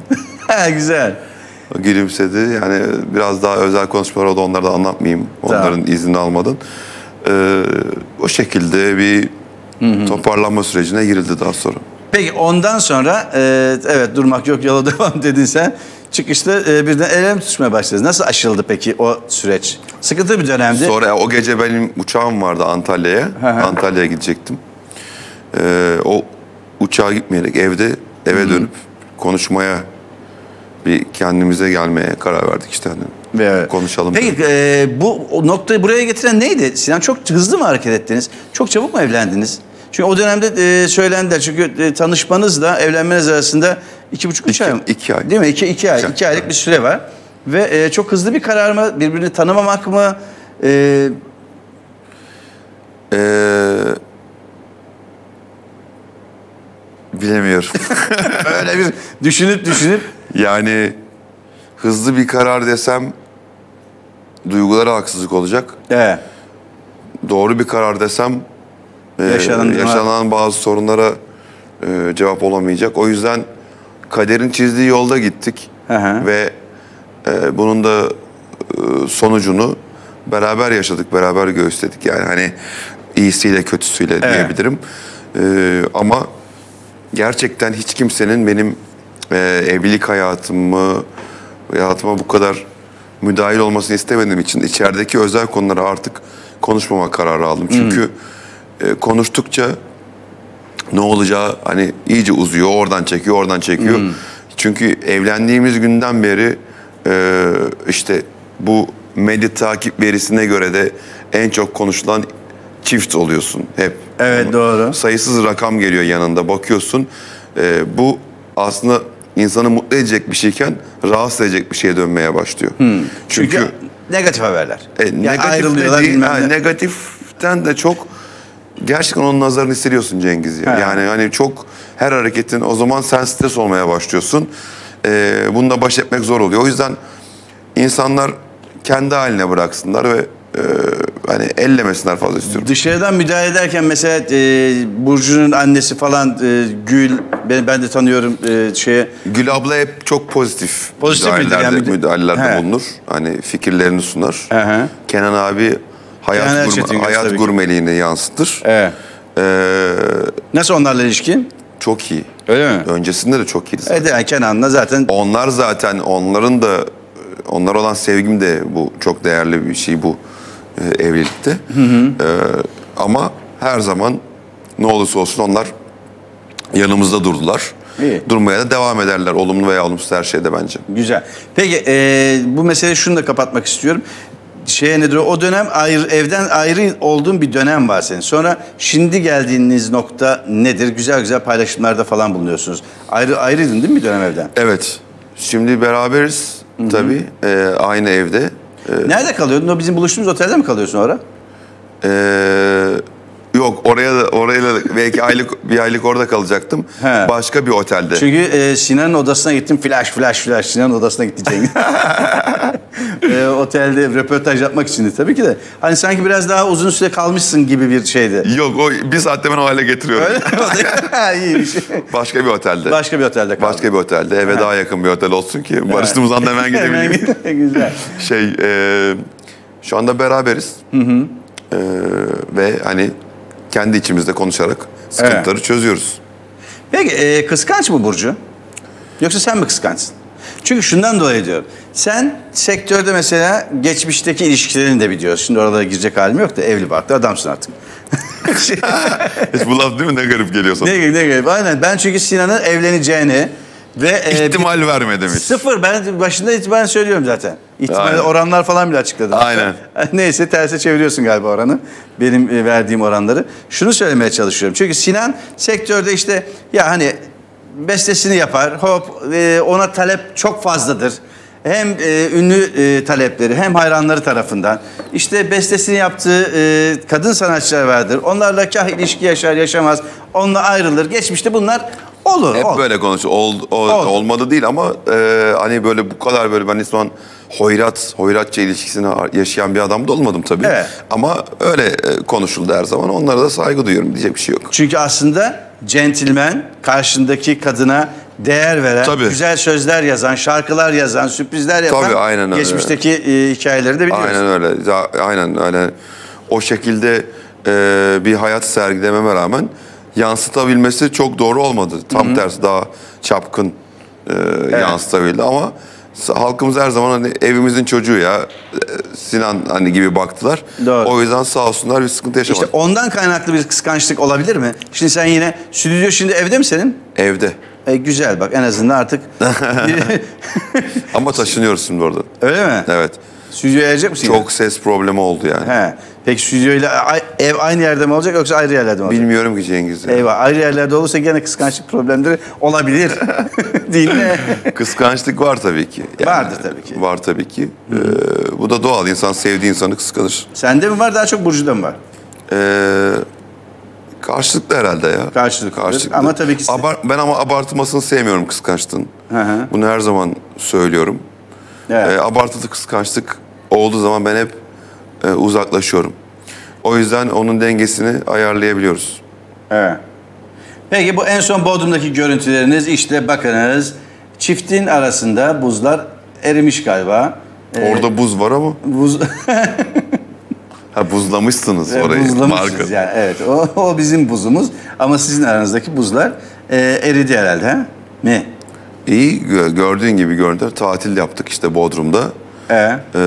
Güzel. Gülümsedi yani, biraz daha özel konuşmalar oldu, onları da anlatmayayım onların tamam. izni almadan. Ee, o şekilde bir hı hı. toparlanma sürecine girildi daha sonra. Peki ondan sonra e, evet durmak yok yola devam dedin sen. Çıkışta e, birden el ele tutuşmaya başladınız. Nasıl aşıldı peki o süreç? Sıkıntı bir dönemdi. Sonra o gece benim uçağım vardı Antalya'ya. Antalya'ya gidecektim. Ee, o uçağa gitmeyerek evde eve hı hı. dönüp konuşmaya, bir kendimize gelmeye karar verdik işte hani. Evet. Konuşalım. Peki e, bu noktayı buraya getiren neydi? Sinan, çok hızlı mı hareket ettiniz? Çok çabuk mu evlendiniz? Çünkü o dönemde e, söylendiler. Çünkü e, tanışmanızla evlenmeniz arasında iki buçuk üç ay. İki ay. Değil mi? İki, iki ay. İki, iki aylık ay. Bir süre var. Ve e, çok hızlı bir karar mı? Birbirini tanımamak mı? E... E, bilemiyorum. Böyle bir düşünüp düşünüp. Yani hızlı bir karar desem... duygulara haksızlık olacak. Evet. Doğru bir karar desem yaşanan, e, yaşanan bazı sorunlara e, cevap olamayacak. O yüzden kaderin çizdiği yolda gittik. Hı hı. Ve e, bunun da e, sonucunu beraber yaşadık, beraber göğüsledik. Yani hani iyisiyle kötüsüyle evet. diyebilirim. E, ama gerçekten hiç kimsenin benim e, evlilik hayatımı, hayatıma bu kadar müdahil olmasını istemediğim için içerideki özel konuları artık konuşmama kararı aldım. Çünkü hmm. e, konuştukça ne olacağı hani iyice uzuyor, oradan çekiyor, oradan çekiyor. Hmm. Çünkü evlendiğimiz günden beri e, işte bu medya takip verisine göre de en çok konuşulan çift oluyorsun hep. Evet, yani doğru. Sayısız rakam geliyor yanında, bakıyorsun. E, bu aslında insanı mutlu edecek bir şeyken rahatsız edecek bir şeye dönmeye başlıyor. Hmm. Çünkü, Çünkü negatif haberler. E, yani negatif de değil, ha, negatiften de çok gerçekten onun nazarını hissediyorsun Cengiz ya. He. Yani hani çok her hareketin, o zaman sen stres olmaya başlıyorsun. E, bununla baş etmek zor oluyor. O yüzden insanlar kendi haline bıraksınlar ve e, hani ellemesinler fazla istiyorum. Dışarıdan müdahale ederken mesela e, Burcu'nun annesi falan e, Gül, ben, ben de tanıyorum e, şeye. Gül abla hep çok pozitif, pozitif müdahalelerde, yani, müdahalelerde bulunur. Hani fikirlerini sunar. Aha. Kenan abi hayat, gurme, hayat gurmeliğini yansıtır. Evet. Ee, Nasıl onlarla ilişkin? Çok iyi. Öyle mi? Öncesinde de çok iyiydi. Evet, yani Kenan'la zaten. Onlar zaten, onların da, onlara olan sevgim de bu çok değerli bir şey bu e, evlilikte. Hı hı. Ee, ama her zaman ne olursa olsun onlar yanımızda durdular. İyi. Durmaya da devam ederler, olumlu veya olumsuz her şeyde bence. Güzel. Peki e, bu meseleyi şunu da kapatmak istiyorum. Şey nedir o dönem, ayrı, evden ayrı olduğun bir dönem var senin. Sonra şimdi geldiğiniz nokta nedir? Güzel güzel paylaşımlarda falan bulunuyorsunuz. Ayrı ayrıydın değil mi bir dönem evden? Evet. Şimdi beraberiz. Hı-hı. Tabii. E, aynı evde. E, Nerede kalıyordun? O bizim buluştuğumuz otelde mi kalıyorsun orada? E, yok, oraya da, oraya da belki aylık bir aylık orada kalacaktım. He. Başka bir otelde. Çünkü e, Sinan'ın odasına gittim. Flash flash flash. Sinan'ın odasına gideceğim. E, otelde röportaj yapmak için de tabii ki de. Hani sanki biraz daha uzun süre kalmışsın gibi bir şeydi. Yok, o bir saatte ben o hale getiriyorum. Öyle mi? Başka bir otelde. Başka bir otelde kaldım. Başka bir otelde. Eve daha yakın bir otel olsun ki barıştığımız anda hemen gidebileyim. Güzel. Şey, e, şu anda beraberiz. Hı hı. E, ve hani kendi içimizde konuşarak sıkıntıları evet. çözüyoruz. Peki e, kıskanç mı Burcu? Yoksa sen mi kıskançsın? Çünkü şundan dolayı diyorum. Sen sektörde mesela geçmişteki ilişkilerini de biliyorsun. Şimdi oralara girecek halim yok da evli barklı adamsın artık. Hiç bu laf değil mi? Ne garip geliyor sana. Ne garip, ne garip. Aynen. Ben çünkü Sinan'ın evleneceğini ve... İhtimal e, vermedim hiç. Sıfır. Ben başında itibaren söylüyorum zaten. İhtimal oranlar falan bile açıkladım. Aynen. Neyse, terse çeviriyorsun galiba oranı. Benim e, verdiğim oranları. Şunu söylemeye çalışıyorum. Çünkü Sinan sektörde işte ya hani... bestesini yapar, hop ona talep çok fazladır. Hem ünlü talepleri hem hayranları tarafından. İşte bestesini yaptığı kadın sanatçılar vardır. Onlarla kah ilişki yaşar yaşamaz, onunla ayrılır. Geçmişte bunlar olur. Hep oldu. Böyle konuşuyor. Ol, ol, olmadı değil ama e, hani böyle bu kadar böyle ben İsmail hoyrat, hoyratça ilişkisini yaşayan bir adam da olmadım tabii. Evet. Ama öyle konuşuldu her zaman. Onlara da saygı duyuyorum, diyecek bir şey yok. Çünkü aslında centilmen, karşındaki kadına değer veren, tabii. güzel sözler yazan, şarkılar yazan, sürprizler yapan, tabii, aynen öyle. Geçmişteki e, hikayeleri de biliyoruz. Aynen öyle. Ya, aynen öyle. O şekilde e, bir hayat sergilememe rağmen yansıtabilmesi çok doğru olmadı. Tam Hı-hı. tersi, daha çapkın e, evet. yansıtabildi ama halkımız her zaman hani evimizin çocuğu ya Sinan hani gibi baktılar. Doğru. O yüzden sağ olsunlar bir sıkıntı yaşamadık. İşte ondan kaynaklı bir kıskançlık olabilir mi? Şimdi sen yine stüdyo şimdi evde mi senin? Evde. E, güzel bak, en azından artık. Ama taşınıyoruz şimdi oradan. Öyle mi? Evet. Stüdyoya gelecek misin? Çok yani? Ses problemi oldu yani. He. Peki stüdyoyla ev aynı yerde mi olacak yoksa ayrı yerlerde mi olacak? Bilmiyorum ki Cengiz. Yani. Eyvah, ayrı yerlerde olursa gene kıskançlık problemleri olabilir. Değil mi? Kıskançlık var tabii ki. Yani vardır tabii ki. Var tabii ki. Ee, bu da doğal. İnsan sevdiği insanı kıskanır. Sende mi var, daha çok Burcu'da mı var? Ee, karşılıklı herhalde ya. Karşılıklı. Karşılıklı. Ama tabii ki. Abart, ben ama abartılmasını sevmiyorum kıskançlığın. Hı hı. Bunu her zaman söylüyorum. Evet. Ee, abartılı kıskançlık olduğu zaman ben hep e, uzaklaşıyorum. O yüzden onun dengesini ayarlayabiliyoruz. Evet. Peki bu en son Bodrum'daki görüntüleriniz, işte bakınız çiftin arasında buzlar erimiş galiba. Ee, Orada buz var ama. Buz... ha, buzlamışsınız orayı. Buzlamışsınız yani, evet. O, o bizim buzumuz ama sizin aranızdaki buzlar e, eridi herhalde ha? Ne? İyi, gördüğün gibi görüntüler. Tatil yaptık işte Bodrum'da. Ee? Ee,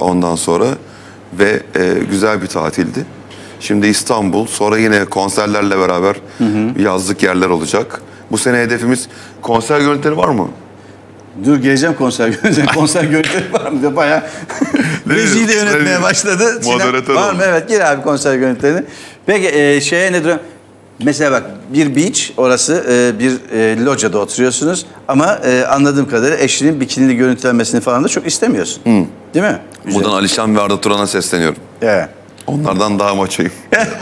ondan sonra ve e, güzel bir tatildi. Şimdi İstanbul, sonra yine konserlerle beraber hı hı. yazlık yerler olacak. Bu sene hedefimiz konser görüntüleri var mı? Dur geleceğim konser görüntüleri. Konser görüntüleri var mı diyor. Bayağı rejiyi de yönetmeye başladı. Moderatör var mı? Evet, gir abi konser görüntülerini. Peki e, şeye ne durum? Mesela bak bir beach orası, e, bir e, locada oturuyorsunuz. Ama e, anladığım kadarıyla eşinin bikinili görüntülenmesini falan da çok istemiyorsun. Hmm. Değil mi? Güzel. Buradan Alişan ve Arda Turan'a sesleniyorum. Evet. Onlardan daha maçayım.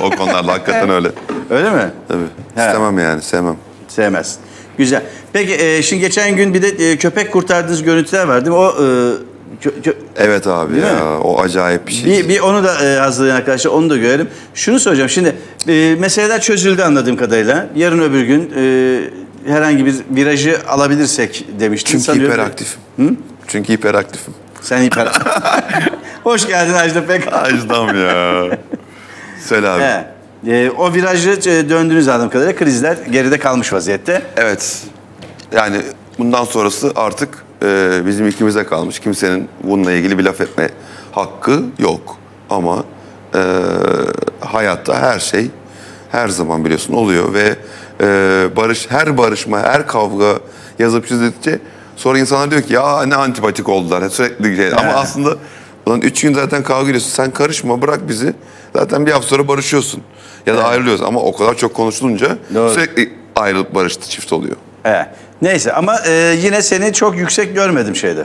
O konularda hakikaten öyle. Öyle mi? Tabii. Evet. İstemem yani, sevmem. Sevmezsin. Güzel. Peki e, şimdi geçen gün bir de e, köpek kurtardığınız görüntüler var değil mi? O, e, kö, kö... Evet abi ya, ya o acayip bir şey. Bir, bir onu da e, hazırlayın arkadaşlar, onu da görelim. Şunu soracağım şimdi, e, meseleler çözüldü anladığım kadarıyla. Yarın öbür gün e, herhangi bir virajı alabilirsek demiştim. Çünkü hiperaktifim. Hı? Çünkü hiperaktifim. Sen hiperaktifim. Hoş geldin Ajda Pekkan. Ajda'm ya. Söyle abi. He. E, o virajı döndüğünüz anladığım kadarıyla krizler geride kalmış vaziyette. Evet. Yani bundan sonrası artık e, bizim ikimize kalmış. Kimsenin bununla ilgili bir laf etme hakkı yok. Ama e, hayatta her şey her zaman biliyorsun oluyor ve e, barış her barışma, her kavga yazıp çizdikçe sonra insanlar diyor ki ya ne antipatik oldular sürekli şey. Ama aslında ulan üç gün zaten kavga ediyorsun. Sen karışma, bırak bizi. Zaten bir hafta sonra barışıyorsun. Ya da evet, ayrılıyoruz ama o kadar çok konuşulunca doğru, sürekli ayrılıp barıştı çift oluyor. Evet. Neyse ama e, yine seni çok yüksek görmedim şeyde.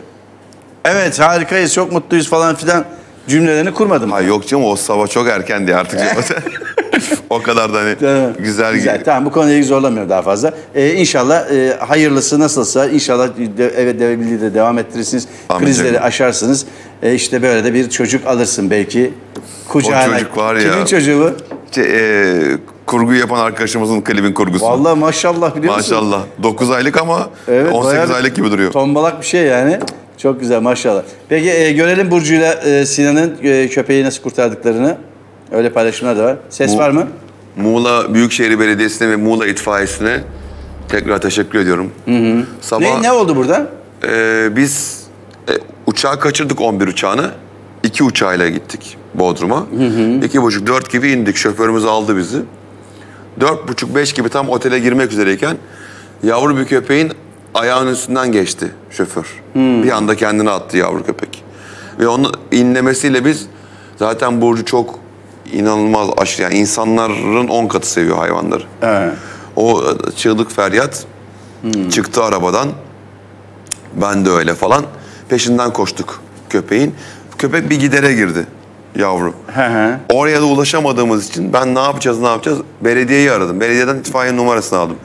Evet harikayız, çok mutluyuz falan filan cümlelerini kurmadım. Ha, yok canım, o sabah çok erkendi artık. O kadar da hani tamam, güzel. Güzel. Tamam, bu konuyu zorlamıyorum daha fazla. Ee, inşallah e, hayırlısı nasılsa inşallah evet de, devebildiği de devam ettirirsiniz. Amin. Krizleri canım aşarsınız. E, işte böyle de bir çocuk alırsın belki. Kucağına. O çocuk var ya. Kimin çocuğu? Şey, e, kurgu yapan arkadaşımızın klibin kurgusu. Vallahi maşallah biliyor musun? Maşallah. dokuz aylık ama evet, on sekiz aylık gibi duruyor. Tombalak bir şey yani. Çok güzel maşallah. Peki e, görelim Burcu'yla e, Sinan'ın e, köpeği nasıl kurtardıklarını. Öyle paylaşımlar da var. Ses Mu var mı? Muğla Büyükşehir Belediyesi'ne ve Muğla İtfaiyesi'ne tekrar teşekkür ediyorum. Hı hı. Sabah, ne, ne oldu burada? E, biz e, uçağı kaçırdık, on bir uçağını. İki uçağıyla gittik Bodrum'a. İki buçuk, dört gibi indik. Şoförümüz aldı bizi. Dört buçuk, beş gibi tam otele girmek üzereyken yavru bir köpeğin ayağının üstünden geçti şoför. Hmm. Bir anda kendini attı yavru köpek. Ve onun inlemesiyle biz zaten Burcu çok inanılmaz aşırı. Yani insanların on katı seviyor hayvanları. Evet. O çığlık feryat hmm. çıktı arabadan. Ben de öyle falan. Peşinden koştuk köpeğin. Köpek bir gidere girdi yavru. Hı hı. Oraya da ulaşamadığımız için ben ne yapacağız ne yapacağız belediyeyi aradım. Belediyeden itfaiye numarasını aldım.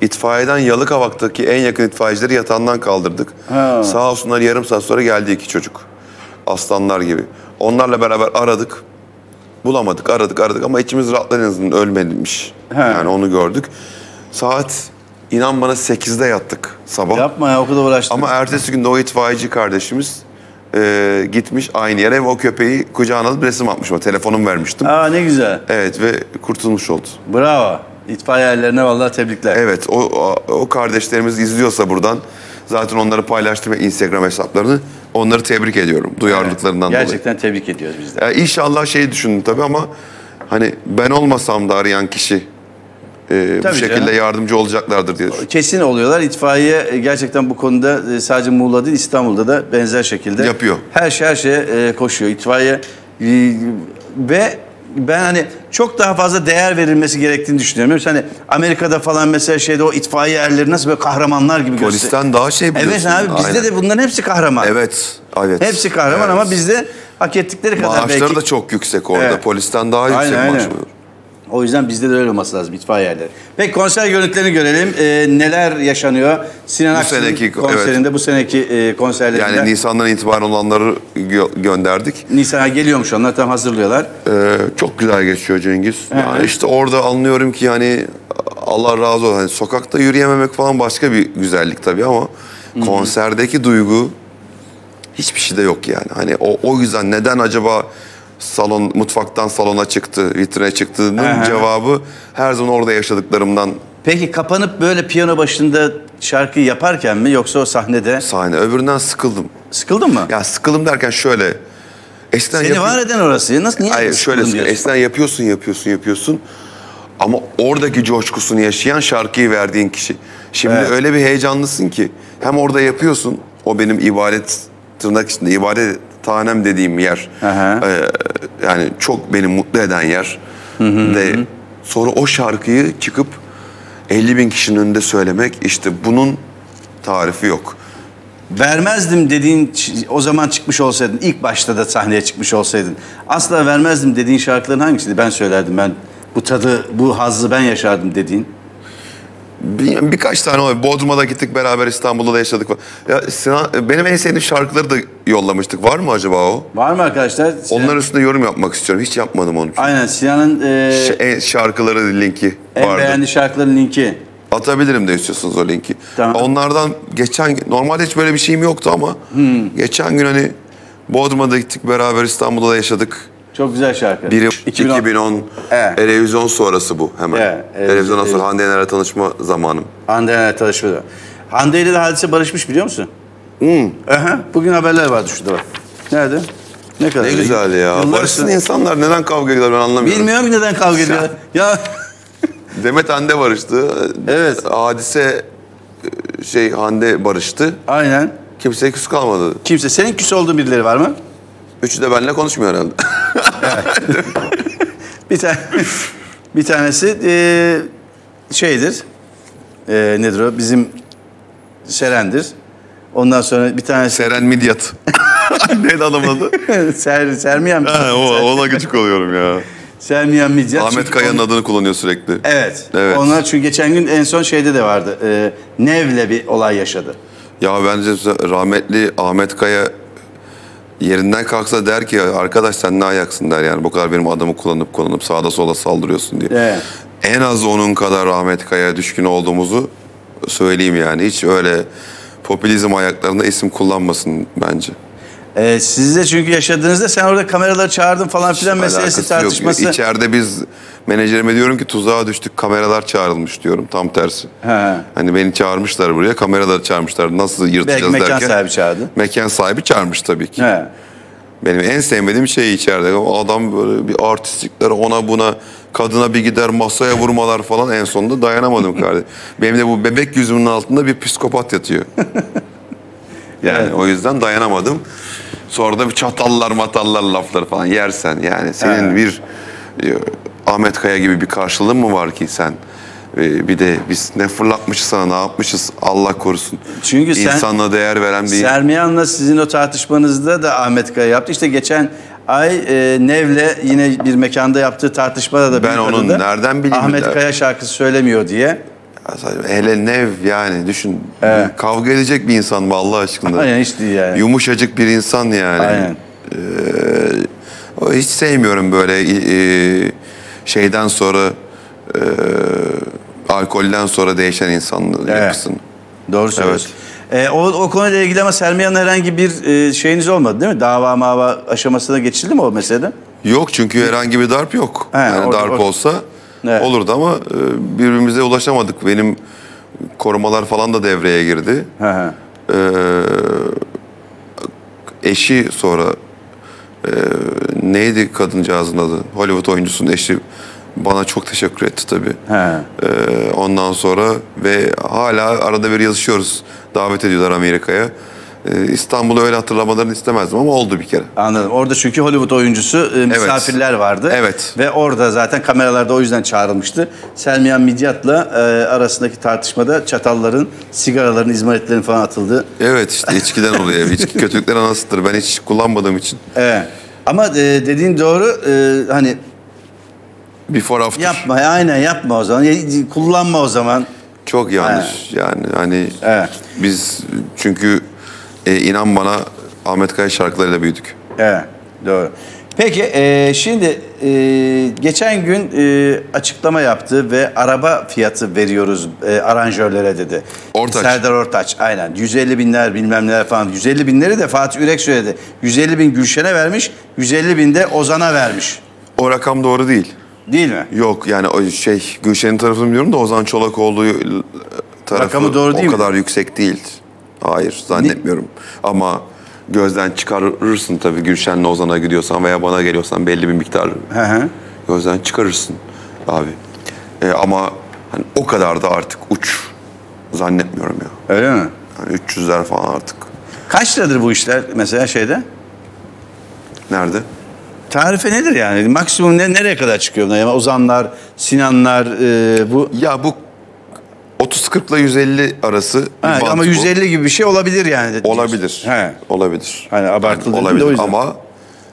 İtfaiyeden Yalıkavak'taki en yakın itfaiyecileri yatağından kaldırdık. Hı. Sağ olsunlar, yarım saat sonra geldi iki çocuk. Aslanlar gibi. Onlarla beraber aradık. Bulamadık, aradık aradık ama içimiz rahatlar, en azından ölmemiş. Hı. Yani onu gördük. Saat inan bana sekizde yattık sabah. Yapma ya, o kadar uğraştık. Ama ertesi günde o itfaiyeci kardeşimiz Ee, gitmiş aynı yere ve o köpeği kucağına alıp resim atmış. O telefonumu vermiştim. Aa, ne güzel. Evet ve kurtulmuş oldu. Bravo. İtfaiyelerine vallahi tebrikler. Evet, o, o kardeşlerimiz izliyorsa buradan, zaten onları paylaştım ve Instagram hesaplarını, onları tebrik ediyorum duyarlılıklarından evet, gerçekten dolayı. Gerçekten tebrik ediyoruz biz de. Yani inşallah şey düşündüm tabii ama hani ben olmasam da arayan kişi Ee, bu şekilde canım yardımcı olacaklardır diye düşünüyorum. Kesin oluyorlar. İtfaiye gerçekten bu konuda sadece Muğla değil, İstanbul'da da benzer şekilde yapıyor. Her şey her şeye koşuyor itfaiye ve ben hani çok daha fazla değer verilmesi gerektiğini düşünüyorum. Hani Amerika'da falan mesela şeyde o itfaiye erleri nasıl böyle kahramanlar gibi gösteriyor. Polisten daha şey biliyorsun. Evet abi, bizde aynen de bunların hepsi kahraman. Evet. Evet. Hepsi kahraman evet, ama bizde hak ettikleri kadar maaşları belki. Maaşları da çok yüksek orada. Evet. Polisten daha yüksek aynen, maaş oluyor. O yüzden bizde de öyle olması lazım itfaiyeler. Peki konser görüntülerini görelim. Ee, neler yaşanıyor? Sinan Akçıl'ın konserinde, evet, bu seneki e, konserlerinde. Yani Nisan'dan itibaren olanları gö gönderdik. Nisan'a geliyormuş onlar, tam hazırlıyorlar. Ee, çok güzel geçiyor Cengiz. Evet. Yani işte orada anlıyorum ki yani Allah razı olsun. Yani sokakta yürüyememek falan başka bir güzellik tabii ama Hı -hı. konserdeki duygu hiçbir şeyde yok yani. Hani o, o yüzden neden acaba salon, mutfaktan salona çıktı, vitrine çıktığının cevabı her zaman orada yaşadıklarımdan. Peki kapanıp böyle piyano başında şarkıyı yaparken mi yoksa o sahnede? Sahne. Öbüründen sıkıldım. Sıkıldın mı? Ya sıkıldım derken şöyle. Eskiden seni var eden orası ya. Nasıl, niye hayır, şöyle sıkıldım? Eskiden yapıyorsun, yapıyorsun, yapıyorsun. Ama oradaki coşkusunu yaşayan şarkıyı verdiğin kişi. Şimdi evet. öyle bir heyecanlısın ki hem orada yapıyorsun, o benim ibadet, tırnak içinde ibadet tanem dediğim yer. Aha. E, yani çok beni mutlu eden yer. Hı hı de, hı. Sonra o şarkıyı çıkıp elli bin kişinin önünde söylemek, işte bunun tarifi yok. Vermezdim dediğin, o zaman çıkmış olsaydın, ilk başta da sahneye çıkmış olsaydın, asla vermezdim dediğin şarkıların hangisiydi? Ben söylerdim, ben bu tadı, bu hazzı ben yaşardım dediğin. Bir, birkaç tane oldu. Bodrum'a da gittik beraber, İstanbul'da da yaşadık. Ya Sinan, benim en sevdiğim şarkıları da yollamıştık. Var mı acaba o? Var mı arkadaşlar? Sinan... Onlar üstünde yorum yapmak istiyorum. Hiç yapmadım onu. Aynen, Sinan'ın... E... Şarkıları linki en vardı. En beğendiği şarkıların linki. Atabilirim de istiyorsunuz o linki. Tamam. Onlardan geçen... Normalde hiç böyle bir şeyim yoktu ama... Hmm. Geçen gün hani Bodrum'a da gittik beraber, İstanbul'da da yaşadık. Çok güzel şarkı. Biri iki bin on, evet. Televizyon sonrası bu hemen. Evet, evet, Televizyondan evet. sonra Hande Yener'le tanışma zamanım. Hande Yener'le tanışma zamanım. Hande ile de Hadise barışmış, biliyor musun? Hmm. Aha, bugün haberler vardı şurada bak. Nerede? Ne kadar? Ne güzel ya. Yıllar barışsın sonra... insanlar neden kavga ediyorlar, ben anlamıyorum. Bilmiyorum neden kavga ediyorlar. Ya. Demet Hande barıştı. Evet. Hadise şey Hande barıştı. Aynen. Kimseye küs kalmadı. Kimse. Senin küs olduğun birileri var mı? Üçü de benimle konuşmuyor herhalde. Evet. bir, tane, bir tanesi e, şeydir, e, nedir o, bizim Seren'dir. Ondan sonra bir tanesi... Seren Midyat. Neydi adamın adı? Ser, Sermiyan Midyat. Ona gıcık oluyorum ya. Sermiyan Midyat. Ahmet Kaya'nın adını kullanıyor sürekli. Evet, evet. Onlar çünkü geçen gün en son şeyde de vardı. E, Nev'le bir olay yaşadı. Ya bence rahmetli Ahmet Kaya... Yerinden kalksa der ki arkadaş sen ne ayaksın der yani, bu kadar benim adamı kullanıp kullanıp sağda sola saldırıyorsun diye. Evet. En az onun kadar Ahmet Kaya'ya düşkün olduğumuzu söyleyeyim yani. Hiç öyle popülizm ayaklarında isim kullanmasın bence. Ee, siz de çünkü yaşadığınızda sen orada kameraları çağırdın falan filan hiç meselesi tartışması. Yok. İçeride biz menajerime diyorum ki tuzağa düştük, kameralar çağrılmış diyorum, tam tersi. He. Hani beni çağırmışlar buraya, kameraları çağırmışlar, nasıl yırtacağız mekan derken. Mekan sahibi çağırdı. Mekan sahibi çağırmış tabii ki. He. Benim en sevmediğim şey içeride. O adam böyle bir artistlikler, ona buna, kadına bir gider, masaya vurmalar falan, en sonunda dayanamadım kardeşim. Benim de bu bebek yüzümün altında bir psikopat yatıyor. Yani evet. O yüzden dayanamadım. Sonra da bir çatallar matallar lafları falan yersen yani. Senin evet. bir Ahmet Kaya gibi bir karşılığın mı var ki sen? Bir de biz ne fırlatmışız sana, ne yapmışız Allah korusun. Çünkü sen insanla değer veren bir... Sermiyan'la sizin o tartışmanızda da Ahmet Kaya yaptı. İşte geçen ay e, Nev'le yine bir mekanda yaptığı tartışmada da... Ben onun nereden bileyim? Ahmet der. Kaya şarkısı söylemiyor diye... Hele Nev yani düşün, evet. kavga edecek bir insan mı Allah aşkına? Aynen, hiç değil yani. Yumuşacık bir insan yani. Aynen. Ee, hiç sevmiyorum böyle e, şeyden sonra, e, alkolden sonra değişen insanların evet. yapısını. Doğru söylüyorsun. Evet. E, o, o konuyla ilgili ama Sermiyan'la herhangi bir e, şeyiniz olmadı değil mi? Dava mava aşamasına geçildi mi o meselede? Yok, çünkü herhangi bir darp yok. He, yani orada, darp orada. olsa... Evet. Olurdu ama birbirimize ulaşamadık. Benim korumalar falan da devreye girdi. Hı hı. Ee, eşi sonra e, neydi kadıncağızın adı? Hollywood oyuncusunun eşi bana çok teşekkür etti tabii. Hı. Ee, ondan sonra ve hala arada bir yazışıyoruz. Davet ediyorlar Amerika'ya. İstanbul'u öyle hatırlamalarını istemezdim ama oldu bir kere. Anladım. Orada çünkü Hollywood oyuncusu e, misafirler evet. vardı. Evet. Ve orada zaten kameralarda o yüzden çağrılmıştı. Sermiyan Midyat'la e, arasındaki tartışmada çatalların, sigaraların, izmaritlerin falan atıldı. Evet, işte içkiden oluyor. İçki kötülükler anasıdır. Ben hiç kullanmadığım için. Evet. Ama e, dediğin doğru. E, hani before after. Yapma. Aynen, yapma o zaman. Kullanma o zaman. Çok yanlış. Evet. Yani hani evet. biz çünkü E, inan bana Ahmet Kaya şarkılarıyla büyüdük. Evet, doğru. Peki e, şimdi e, geçen gün e, açıklama yaptı ve araba fiyatı veriyoruz e, aranjörlere dedi. Ortaç. Serdar Ortaç, aynen. yüz elli binler bilmem neler falan. yüz elli binleri de Fatih Ürek söyledi. yüz elli bin Gülşen'e vermiş, yüz elli bin de Ozan'a vermiş. O rakam doğru değil. Değil mi? Yok yani şey Gülşen'in tarafını biliyorum da Ozan Çolakoğlu tarafı rakamı doğru değil o kadar mi? Yüksek değil. Hayır, zannetmiyorum. Ne? Ama gözden çıkarırsın tabii, Gülşen'le Ozan'a gidiyorsan veya bana geliyorsan belli bir miktar. Hı hı. Gözden çıkarırsın abi. Ee, ama hani o kadar da artık uç Zannetmiyorum ya. Öyle mi? Yani üç yüzler falan artık. Kaç liradır bu işler mesela şeyde? Nerede? Tarife nedir yani? Maksimum ne, nereye kadar çıkıyor? Yani Ozanlar, Sinanlar, e, bu... Ya bu otuz kırk ile yüz elli arası. Ha, ama yüz elli bu. Gibi bir şey olabilir yani. Olabilir. He. Olabilir. Hani abartılı yani, olabilir. De ama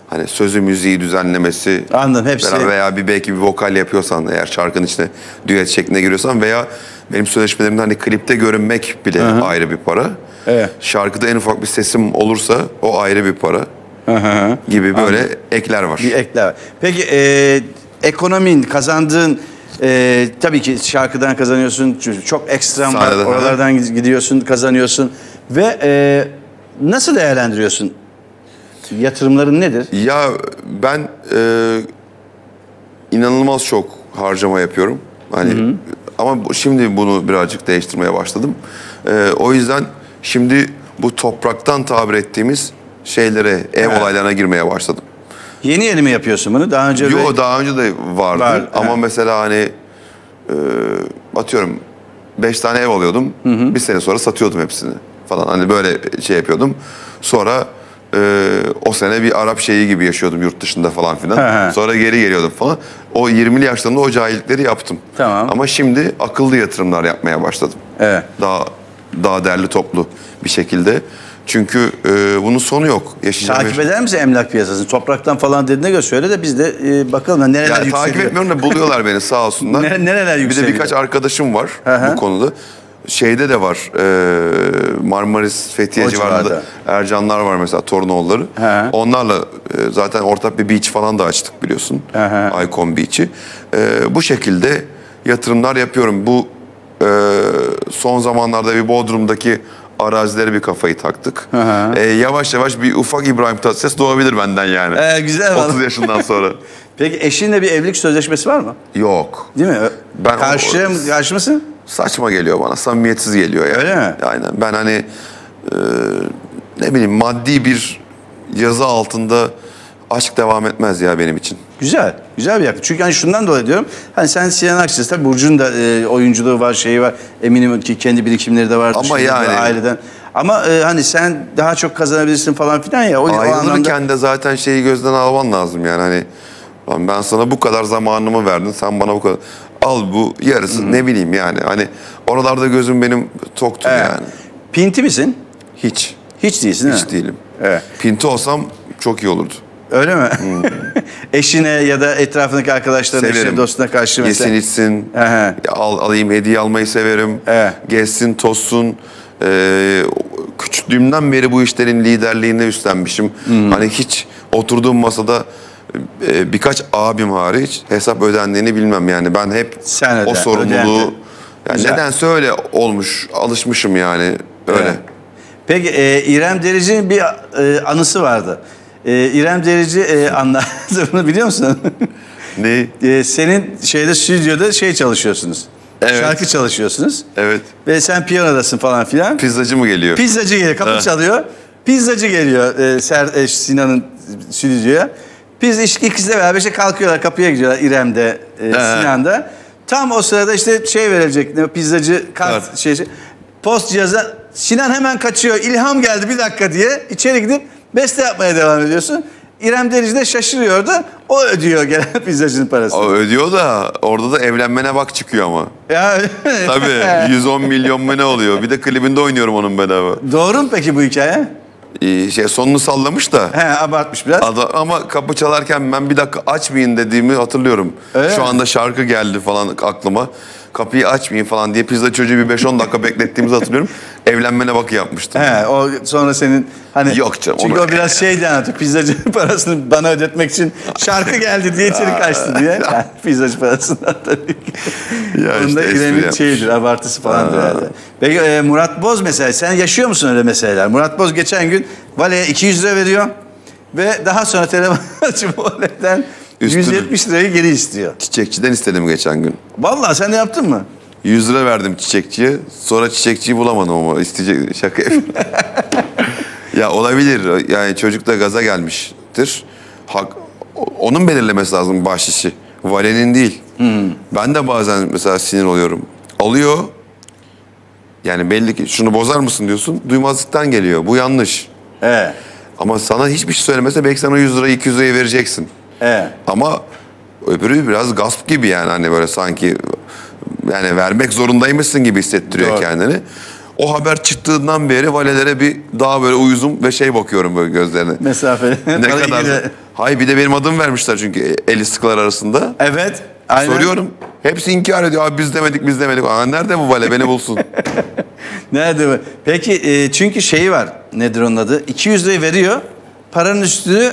hani sözü, müziği, düzenlemesi. Anladım, hepsi. Veya bir belki bir vokal yapıyorsan, eğer şarkının içine düet şeklinde giriyorsan veya benim sözleşmelerimde hani klipte görünmek bile, hı-hı, ayrı bir para. Evet. Şarkıda en ufak bir sesim olursa o ayrı bir para. Aha. Gibi böyle, anladım, ekler var. Bir ekler var. Peki e, ekonomin, kazandığın, e, tabii ki şarkıdan kazanıyorsun, çok ekstran var, oralardan he. gidiyorsun, kazanıyorsun ve e, nasıl değerlendiriyorsun? Yatırımların nedir? Ya ben e, inanılmaz çok harcama yapıyorum. Hani, hı-hı, ama şimdi bunu birazcık değiştirmeye başladım. E, o yüzden şimdi bu topraktan tabir ettiğimiz şeylere, ev evet. olaylarına girmeye başladım. Yeni yeni mi yapıyorsun bunu? Daha önce Yo, de... daha önce de vardı. Var, ama evet. mesela hani e, atıyorum beş tane ev alıyordum. Hı hı. Bir sene sonra satıyordum hepsini falan. Hani böyle şey yapıyordum. Sonra e, o sene bir Arap şeyi gibi yaşıyordum yurt dışında falan filan. Hı hı. Sonra geri geliyordum falan. O yirmili yaşlarımda o cahillikleri yaptım. Tamam. Ama şimdi akıllı yatırımlar yapmaya başladım. Evet. Daha daha değerli toplu bir şekilde. Çünkü e, bunun sonu yok. Yaşayacağım takip eder misin emlak piyasasını? Topraktan falan dediğine göre söyle de biz de e, bakalım nereler ya, yükseliyor. Takip etmiyorum da buluyorlar beni sağ olsunlar. Ne, nereler yükseliyor? Bir de birkaç arkadaşım var Aha. bu konuda. Şeyde de var, e, Marmaris, Fethiye civarında Ercanlar var mesela, Torunoğulları. Aha. Onlarla e, zaten ortak bir beach falan da açtık biliyorsun. Aha. Icon Beach'i. E, bu şekilde yatırımlar yapıyorum. Bu e, son zamanlarda bir Bodrum'daki arazilere bir kafayı taktık. Ee, yavaş yavaş bir ufak İbrahim Tatlıses doğabilir benden yani. Ee, güzel. otuz yaşından sonra. Peki eşinle bir evlilik sözleşmesi var mı? Yok. Değil mi? Ben Karşı, o, karşı mısın? Saçma geliyor bana. Samimiyetsiz geliyor yani. Öyle mi? Aynen. Ben hani e, ne bileyim maddi bir yazı altında aşk devam etmez ya benim için. Güzel. Güzel bir yaklaşım. Çünkü hani şundan dolayı diyorum. Hani sen Sinan Akçıl, tabii Burcu'nun da e, oyunculuğu var, şeyi var. Eminim ki kendi birikimleri de vardır. Ama yani. Aileden. Ama e, hani sen daha çok kazanabilirsin falan filan ya. O, ayrılırken o anlamda... de zaten şeyi gözden alman lazım yani. Hani ben sana bu kadar zamanımı verdim. Sen bana bu kadar. Al bu yarısı, Hı-hı. ne bileyim yani. Hani oralarda gözüm benim toktu evet. yani. Pinti misin? Hiç. Hiç değilsin Hiç he? değilim. Evet. Pinti olsam çok iyi olurdu. Öyle mi? Hmm. Eşine ya da etrafındaki arkadaşlarına, eşine, dostuna karşı mesela. Yesin içsin, al, alayım hediye almayı severim. Aha. Gezsin, tozsun. Ee, küçüklüğümden beri bu işlerin liderliğini üstlenmişim. Hmm. Hani hiç oturduğum masada e, birkaç abim hariç hesap ödendiğini bilmem yani. Ben hep Sen öden, o sorumluluğu... Yani nedense öyle olmuş, alışmışım yani. Öyle. Evet. Peki e, İrem Derici'nin bir e, anısı vardı. Ee, İrem Derici e, anlattı bunu biliyor musun? Neyi? Ee, senin şeyde stüdyoda şey çalışıyorsunuz. Evet. Şarkı çalışıyorsunuz. Evet. Ve sen piyanodasın falan filan. Pizzacı mı geliyor? Pizzacı geliyor. Kapı ha. çalıyor. Pizzacı geliyor e, Ser, e, Sinan'ın stüdyoya. Pizza ikisiyle beraber işte kalkıyorlar, kapıya gidiyorlar İrem'de, e, Sinan'da. Tam o sırada işte şey verecek, ne, pizzacı kart evet. şey, şey post cihaza Sinan hemen kaçıyor. İlham geldi bir dakika diye içeri gidip beste yapmaya devam ediyorsun. İrem Derici de şaşırıyordu. O ödüyor gelen pizzacının parasını. O ödüyor da orada da evlenmene bak çıkıyor ama. Ya, tabii yüz on milyon mu ne oluyor? Bir de klibinde oynuyorum onun bedava. Doğru mu peki bu hikaye? Ee, şey sonunu sallamış da. He, abartmış biraz. Adam, ama kapı çalarken ben bir dakika açmayın dediğimi hatırlıyorum. Öyle Şu mi? anda şarkı geldi falan aklıma. Kapıyı açmayın falan diye pizza çocuğu bir beş on dakika beklettiğimizi hatırlıyorum. Evlenmene bakı yapmıştım. He, o sonra senin hani... Yok canım. Çünkü onu... o biraz şeydi anlatıyor. Pizzacının parasını bana ödetmek için şarkı geldi diye içeri kaçtı diye. Yani pizzacı parasından tabii ki. Bunda işte İrem'in şeyidir, abartısı falandır herhalde. Peki e, Murat Boz mesela, sen yaşıyor musun öyle meseleler? Murat Boz geçen gün valeye iki yüz lira veriyor ve daha sonra telefon açıp OLED'den yüz yetmiş lirayı geri istiyor. Çiçekçiden istedim geçen gün. Vallahi sen de yaptın mı? yüz lira verdim çiçekçiye. Sonra çiçekçiyi bulamadım ama isteyecek şaka yapayım. Ya olabilir. Yani çocuk da gaza gelmiştir. Hak, onun belirlemesi lazım bahşişi. Valenin değil. Hmm. Ben de bazen mesela sinir oluyorum. Alıyor. Yani belli ki şunu bozar mısın diyorsun, duymazlıktan geliyor. Bu yanlış. Evet. Ama sana hiçbir şey söylemese belki sen o yüz lirayı iki yüz lirayı vereceksin. Evet. Ama öbürü biraz gasp gibi yani, hani böyle sanki yani vermek zorundaymışsın gibi hissettiriyor Doğru. kendini. O haber çıktığından beri valelere bir daha böyle uyuzum ve şey bakıyorum böyle gözlerine. Mesafeli. Ne kadar? Hayır, bir de benim adımı vermişler çünkü el istiklar arasında. Evet. Aynen. Soruyorum. Hepsi inkar ediyor. Abi biz demedik, biz demedik. Aa, nerede bu vale? Beni bulsun. Nerede bu? Peki e, çünkü şeyi var. Nedir onun adı? iki yüz lirayı veriyor. Paranın üstünü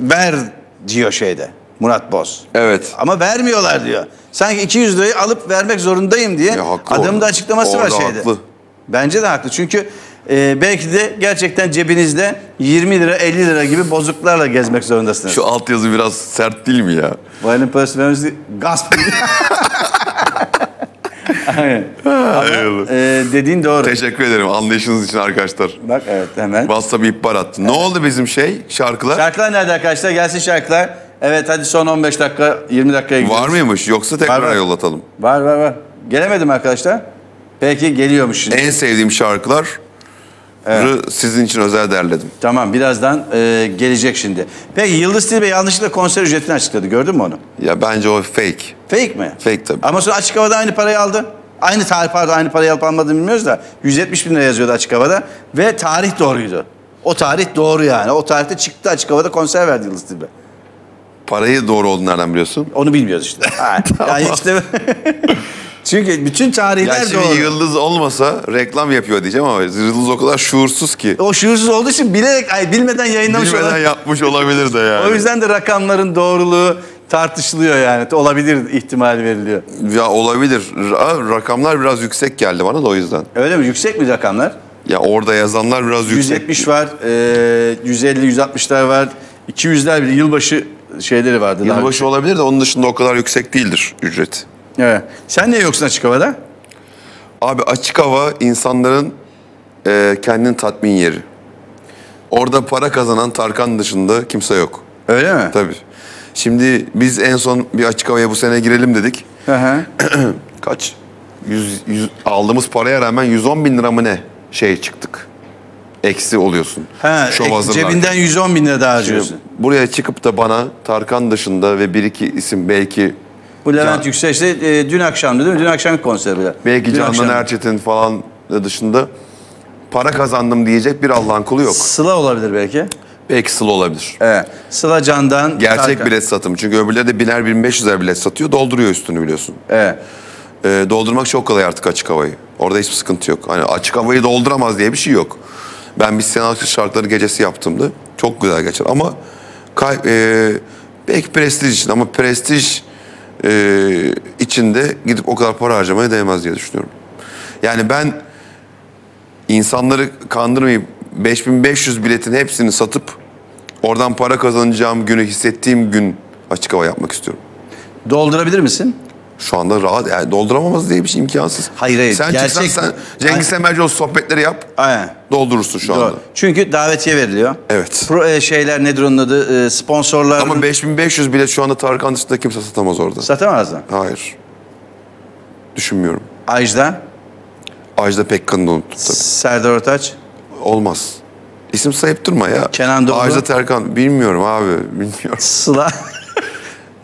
ver diyor şeyde. Murat Boz. Evet. Ama vermiyorlar diyor. Sanki iki yüz lirayı alıp vermek zorundayım diye. Adamın da açıklaması orada var şeyde. Haklı. Bence de haklı. Çünkü e, belki de gerçekten cebinizde yirmi lira elli lira gibi bozuklarla gezmek zorundasınız. Şu altyazı biraz sert değil mi ya? Valinin parası vermesi gasp. Aynen. Ama, e, dediğin doğru. Teşekkür ederim anlayışınız için arkadaşlar. Bak evet hemen. WhatsApp ihbar attı. Evet. Ne oldu bizim şey şarkılar? Şarkılar nerede arkadaşlar? Gelsin şarkılar. Evet hadi son on beş dakika yirmi dakikaya gidiyoruz. Var mıymış yoksa tekrar var, var. yollatalım? Var var var. Gelemedim arkadaşlar. Peki geliyormuş şimdi. En sevdiğim şarkıları evet. sizin için özel derledim. Tamam birazdan e, gelecek şimdi. Peki Yıldız Tilbe yanlışlıkla konser ücretini açıkladı, gördün mü onu? Ya bence o fake. Fake mi? Fake tabii. Ama sonra açık havada aynı parayı aldı. Aynı tarih pardon aynı parayı alıp almadığını bilmiyoruz da yüz yetmiş bin lira yazıyordu açık havada ve tarih doğruydu. O tarih doğru yani. O tarihte çıktı açık havada konser verdi Yıldız Tilbe. Parayı doğru olduğundan biliyorsun. Onu bilmiyoruz işte. Tamam. Yani işte... Çünkü bütün tarihler ya şimdi doğru. Yıldız olmasa reklam yapıyor diyeceğim ama Yıldız o kadar şuursuz ki. O şuursuz olduğu için bilerek, ay, bilmeden yayınlamış Bilmeden olabilir. yapmış olabilir de yani. O yüzden de rakamların doğruluğu tartışılıyor yani. Olabilir ihtimal veriliyor. Ya olabilir. Rakamlar biraz yüksek geldi bana da o yüzden. Öyle mi? Yüksek mi rakamlar? Ya orada yazanlar biraz yüksek. yüz yetmiş var, yüz elli yüz altmışlar var, iki yüzler bile yılbaşı şeyleri vardı. Yılbaşı olabilir de onun dışında o kadar yüksek değildir ücret. Evet. Sen niye yoksun açık havada? Abi açık hava insanların e, kendini tatmin yeri. Orada para kazanan Tarkan dışında kimse yok. Öyle mi? Tabii. Şimdi biz en son bir açık havaya bu sene girelim dedik. Hı hı. Kaç? yüz, yüz, aldığımız paraya rağmen yüz on bin lira mı ne şey çıktık. Eksi oluyorsun. Ha, ek, cebinden yüz on bin lira daha harcıyorsun. Şimdi buraya çıkıp da bana Tarkan dışında ve bir iki isim belki... Bu Levent Can... Yükseliş'te e, dün akşamdı değil mi? Dün akşamki konseri bile. Belki Candan Erçetin falan dışında para kazandım diyecek bir Allah'ın kulu yok. Sıla olabilir belki. Belki Sıla olabilir. Evet. Sıla Candan. Gerçek Tarkan. Bilet satım. Çünkü öbürleri de biner bin beş yüzer bilet satıyor. Dolduruyor üstünü biliyorsun. Evet. E, doldurmak çok kolay artık açık havayı. Orada hiçbir sıkıntı yok. Hani açık havayı dolduramaz diye bir şey yok. Ben bir Sinan Akçıl şarkıları gecesi yaptımdı. Çok güzel geçer ama kay, e, belki prestij için ama prestij Ee, içinde gidip o kadar para harcamaya değmez diye düşünüyorum. Yani ben insanları kandırmayıp beş bin beş yüz biletin hepsini satıp oradan para kazanacağım günü hissettiğim gün açık hava yapmak istiyorum. Doldurabilir misin? Şu anda rahat, yani dolduramamaz diye bir şey imkansız. Hayır hayır. Sen gerçek... çıksan sen Cengiz Semercioğlu sohbetleri yap, aynen. doldurursun şu Doğru. anda. Çünkü davetiye veriliyor. Evet. Pro, e, şeyler nedir onun adı, e, sponsorların... Ama beş bin beş yüz bilet şu anda Tarkan dışında kimse satamaz orada. Satamaz mı? Hayır. Düşünmüyorum. Ajda? Ajda Pekkan'ı da unuttum tabii. Serdar Ortaç? Olmaz. İsim sayıp durma ya. Kenan Doğulu? Ajda Tarkan, bilmiyorum abi, bilmiyorum. Sıla?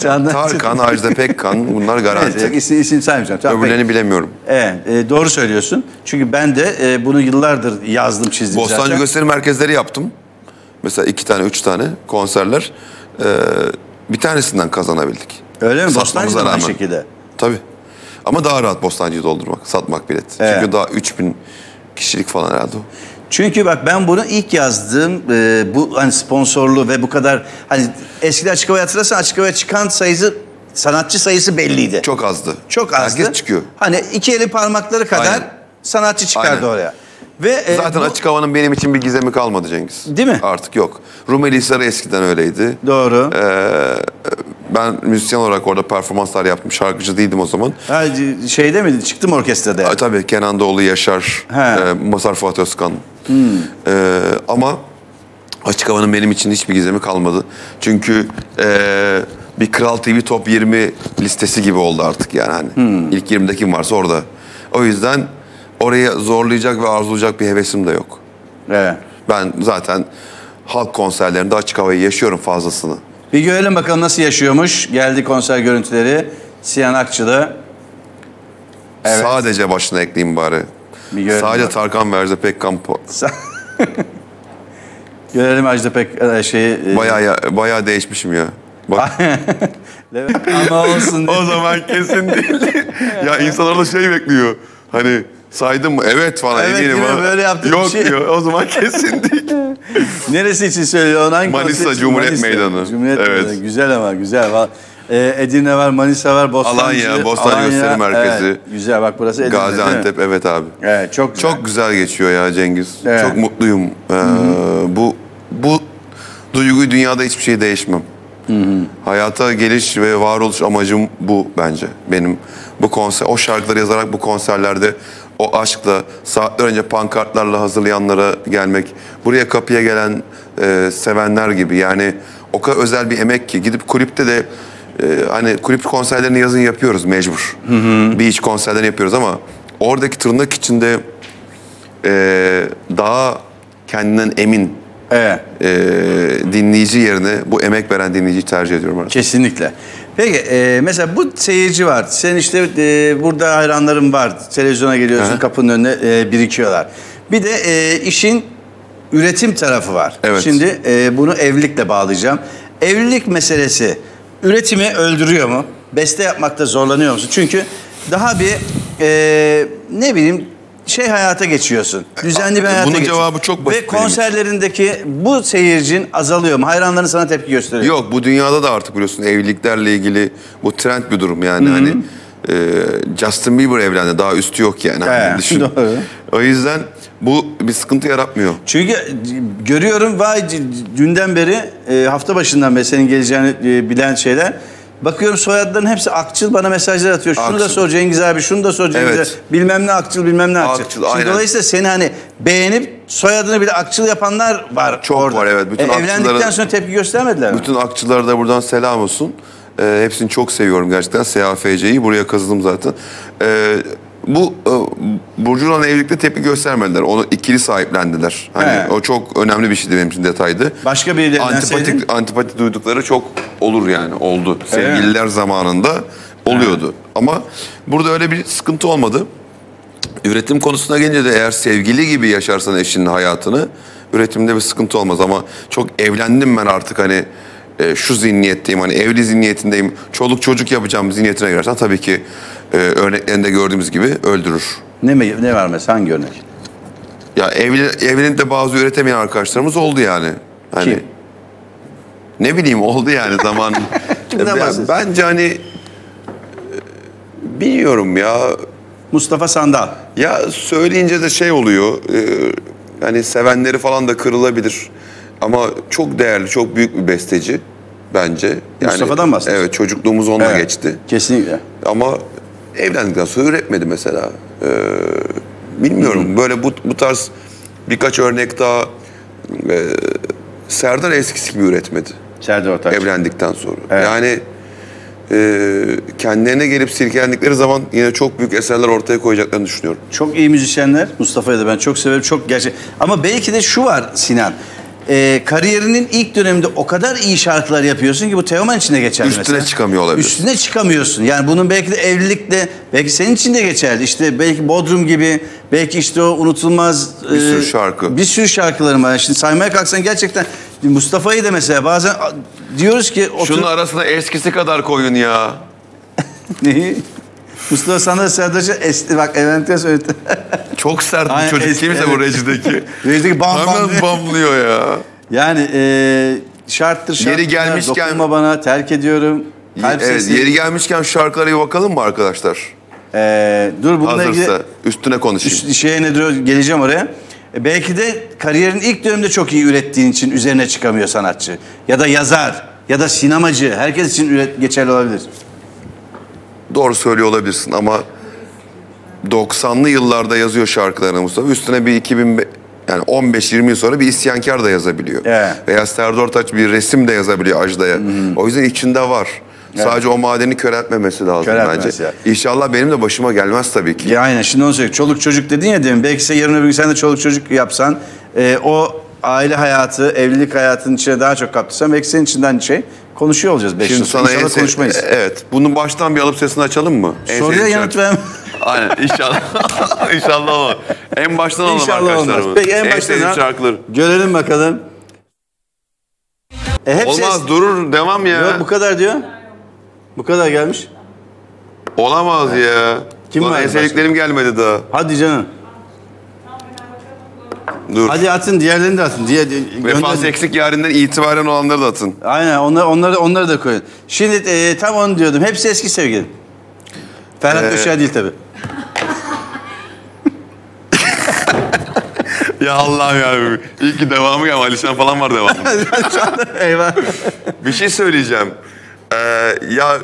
Candan Tarkan, Ajda Pekkan bunlar garanti. Evet, isim, isim saymayacağım. Tamam, öbürlerini peki. bilemiyorum. Evet, e, doğru söylüyorsun. Çünkü ben de e, bunu yıllardır yazdım, çizdim. Bostancı zaten. Gösteri merkezleri yaptım. Mesela iki tane, üç tane konserler. E, bir tanesinden kazanabildik. Öyle mi? Bostancı'da aynı şekilde. Tabii. Ama daha rahat Bostancı'yı doldurmak, satmak bilet. Evet. Çünkü daha üç bin kişilik falan herhalde o. Çünkü bak ben bunu ilk yazdığım e, bu hani sponsorlu ve bu kadar hani eskiden açık havaya hatırlarsan açık havaya çıkan sayısı sanatçı sayısı belliydi. Çok azdı. Çok azdı. Herkes çıkıyor. Hani iki elin parmakları kadar Aynen. sanatçı çıkardı Aynen. oraya. Ve e, zaten bu... açık havanın benim için bir gizemi kalmadı Cengiz. Değil mi? Artık yok. Rumeli Hisarı eskiden öyleydi. Doğru. Ee, ben müzisyen olarak orada performanslar yaptım. Şarkıcı değildim o zaman. Ha, şeyde mi? Çıktım orkestrada. Yani. Tabii Kenan Doğulu, Yaşar, e, Mazhar Fuat Özkan. Hmm. Ee, ama açık havanın benim için hiçbir gizemi kalmadı. Çünkü e, bir Kral T V Top yirmi listesi gibi oldu artık yani. Hani hmm. İlk yirmide kim varsa orada. O yüzden... oraya zorlayacak ve arzulayacak bir hevesim de yok. Evet. Ben zaten halk konserlerinde açık havayı yaşıyorum fazlasını. Bir görelim bakalım nasıl yaşıyormuş. Geldi konser görüntüleri. Sinan Akçıl'ı. Evet. Sadece başına ekleyeyim bari. Sadece bak. Tarkan ve Ajda Pekkan. Görelim Ajda Pekkan şeyi. Bayağı, bayağı değişmişim ya. Bak. Ama olsun. O zaman kesin değil. Ya insanlar da şey bekliyor. Hani saydın mı? Evet falan evet, eminim. Evet böyle yaptım. Yok şey. Diyor. O zaman kesin değil. Neresi için söylüyor? Hangi Manisa Cumhuriyet Manisa. Meydanı. Cumhuriyet evet. Meydanı. Güzel ama güzel. Ee, Edirne var, Manisa var, Bostancı. Alanya, Bostancı Gösteri Merkezi. Evet, güzel bak burası Edirne. Gaziantep evet abi. Evet çok güzel. Çok güzel geçiyor ya Cengiz. Evet. Çok mutluyum. Ee, bu bu duyguyu dünyada hiçbir şey değişmem. Hı-hı. Hayata geliş ve varoluş amacım bu bence. Benim bu konser, o şarkıları yazarak bu konserlerde o aşkla saatler önce pankartlarla hazırlayanlara gelmek, buraya kapıya gelen e, sevenler gibi yani o kadar özel bir emek ki gidip kulüpte de e, hani kulüp konserlerini yazın yapıyoruz mecbur. Hı-hı. Bir iç konserlerini yapıyoruz ama oradaki tırnak içinde e, daha kendinden emin. Evet. Ee, dinleyici yerine bu emek veren dinleyiciyi tercih ediyorum artık. Kesinlikle. Peki e, mesela bu seyirci var. Sen işte e, burada hayranların var. Televizyona geliyorsun. Aha. Kapının önüne e, birikiyorlar. Bir de e, işin üretim tarafı var. Evet. Şimdi e, bunu evlilikle bağlayacağım. Evlilik meselesi üretimi öldürüyor mu? Beste yapmakta zorlanıyor musun? Çünkü daha bir e, ne bileyim şey hayata geçiyorsun. Düzenli bir hayata bunun geçiyorsun. Cevabı çok basit. Ve konserlerindeki bu seyircin azalıyor mu? Hayranların sana tepki gösteriyor. Yok bu dünyada da artık biliyorsun evliliklerle ilgili bu trend bir durum yani. Hı-hı. Hani e, Justin Bieber evlendi daha üstü yok yani. Hani düşün. Doğru. O yüzden bu bir sıkıntı yaratmıyor. Çünkü görüyorum vay dünden beri e, hafta başından beri senin geleceğini e, bilen şeyler. Bakıyorum soyadların hepsi Akçıl bana mesajlar atıyor. Şunu Akçıl. Da sor Cengiz abi, şunu da sor Cengiz evet. abi. Bilmem ne Akçıl, bilmem ne Akçıl. Akçıl şimdi dolayısıyla seni hani beğenip soyadını bile Akçıl yapanlar var. Çok orada. Var evet. Bütün e, evlendikten sonra tepki göstermediler mi? Bütün Akçıllara da buradan selam olsun. E, hepsini çok seviyorum gerçekten. S A F C'yi buraya kazıdım zaten. E, bu e, Burcu'nun evlilikte tepki göstermediler. Onu ikili sahiplendiler. Hani he. O çok önemli bir şeydi benim için detaydı. Başka birileri antipatik, antipati duydukları çok olur yani oldu. Sevgililer he. zamanında oluyordu. He. Ama burada öyle bir sıkıntı olmadı. Üretim konusuna gelince de eğer sevgili gibi yaşarsan eşinin hayatını üretimde bir sıkıntı olmaz ama çok evlendim ben artık hani e, şu zihniyetteyim hani evli zihniyetindeyim çoluk çocuk yapacağım zihniyetine girersen tabii ki Ee, örneklerinde gördüğümüz gibi öldürür. Ne, ne var mesela hangi örnek? Ya evliliğinde de bazı üretemeyen arkadaşlarımız oldu yani. Hani, kim? Ne bileyim oldu yani zaman. Kimden bahsediyorsun? Bence hani biliyorum ya. Mustafa Sandal. Ya söyleyince de şey oluyor. E, hani sevenleri falan da kırılabilir. Ama çok değerli, çok büyük bir besteci bence. Yani, Mustafa'dan bahsediyorsun. Evet çocukluğumuz onunla evet, geçti. Kesinlikle. Ama evlendikten sonra üretmedi mesela. Ee, bilmiyorum. Hı-hı. Böyle bu, bu tarz birkaç örnek daha e, Serdar eskisi gibi üretmedi. Serdar Ortaç. Evlendikten sonra. Evet. Yani e, kendilerine gelip silkelendikleri zaman yine çok büyük eserler ortaya koyacaklarını düşünüyorum. Çok iyi müzisyenler. Mustafa'yı da ben çok severim. Çok gerçek. Ama belki de şu var Sinan. E, kariyerinin ilk döneminde o kadar iyi şarkılar yapıyorsun ki bu Teoman için de geçerli üstüne mesela. Çıkamıyor olabilir. Üstüne çıkamıyorsun. Yani bunun belki de evlilikle, belki senin için de geçerli. İşte belki Bodrum gibi, belki işte o unutulmaz... Bir sürü şarkı. Bir sürü şarkılarım var. Şimdi saymaya kalksan gerçekten... Mustafa'yı da mesela bazen diyoruz ki... Otur... Şunun arasına eskisi kadar koyun ya. Neyi? Mustafa Sandal Serdar'cı esti bak evlentikten sonra... Çok sert bir çocuk es, kimse evet. Bu recideki. Recideki bam bam hemen bamlıyor ya. Yani e, şarttır şarttır. Yeri gelmişken... Dokunma bana terk ediyorum. Kalp evet, sesi. Yeri gelmişken şu şarkılara bir bakalım mı arkadaşlar? Ee, dur bununla hazırsa, ilgili... üstüne konuşayım. Üst, şeye ne diyor geleceğim oraya. E, belki de kariyerin ilk döneminde çok iyi ürettiğin için üzerine çıkamıyor sanatçı. Ya da yazar ya da sinemacı herkes için üret, geçerli olabilir. Doğru söylüyor olabilirsin ama doksanlı yıllarda yazıyor şarkılarını Mustafa. Üstüne bir iki bin yani on beş yirmi yıl sonra bir isyankar da yazabiliyor. Evet. Veya Serdar Ortaç bir resim de yazabiliyor Ajda'ya. Hmm. O yüzden içinde var. Evet. Sadece o madeni köreltmemesi lazım köreltmez bence. Yani. İnşallah benim de başıma gelmez tabii ki. Ya aynen, şimdi onu söyleyeyim. Çoluk çocuk dedin ya demin. Belki yarın öbür gün sen de çoluk çocuk yapsan, e, o aile hayatı, evlilik hayatının içine daha çok kaptırsan belki senin içinden şey konuşuyor olacağız. Beş şimdi yıl. Sana en konuşmayız. Evet. Bunun baştan bir alıp sesini açalım mı? En soruya yanıt ver. Aynen. İnşallah. İnşallah olur. En baştan alalım arkadaşlar. Peki en, en baştan şarkıları. Görelim bakalım. E, Olmaz ses... durur devam ya. Yok, bu kadar diyor. Bu kadar gelmiş. Olamaz evet. ya. Kim var? Eserliklerim gelmedi daha. Hadi canım. Dur. Hadi atın, diğerlerini de atın. Diğer, Vefası eksik yarinden itibaren olanları da atın. Aynen, onları, onları, onları da koyun. Şimdi e, tam onu diyordum. Hepsi eski sevgili. Ferhat ee... Döşer değil tabii. Ya Allah'ım ya. İyi ki devamı gelme. Alişan falan var devamı. Eyvah. Bir şey söyleyeceğim. Ee, ya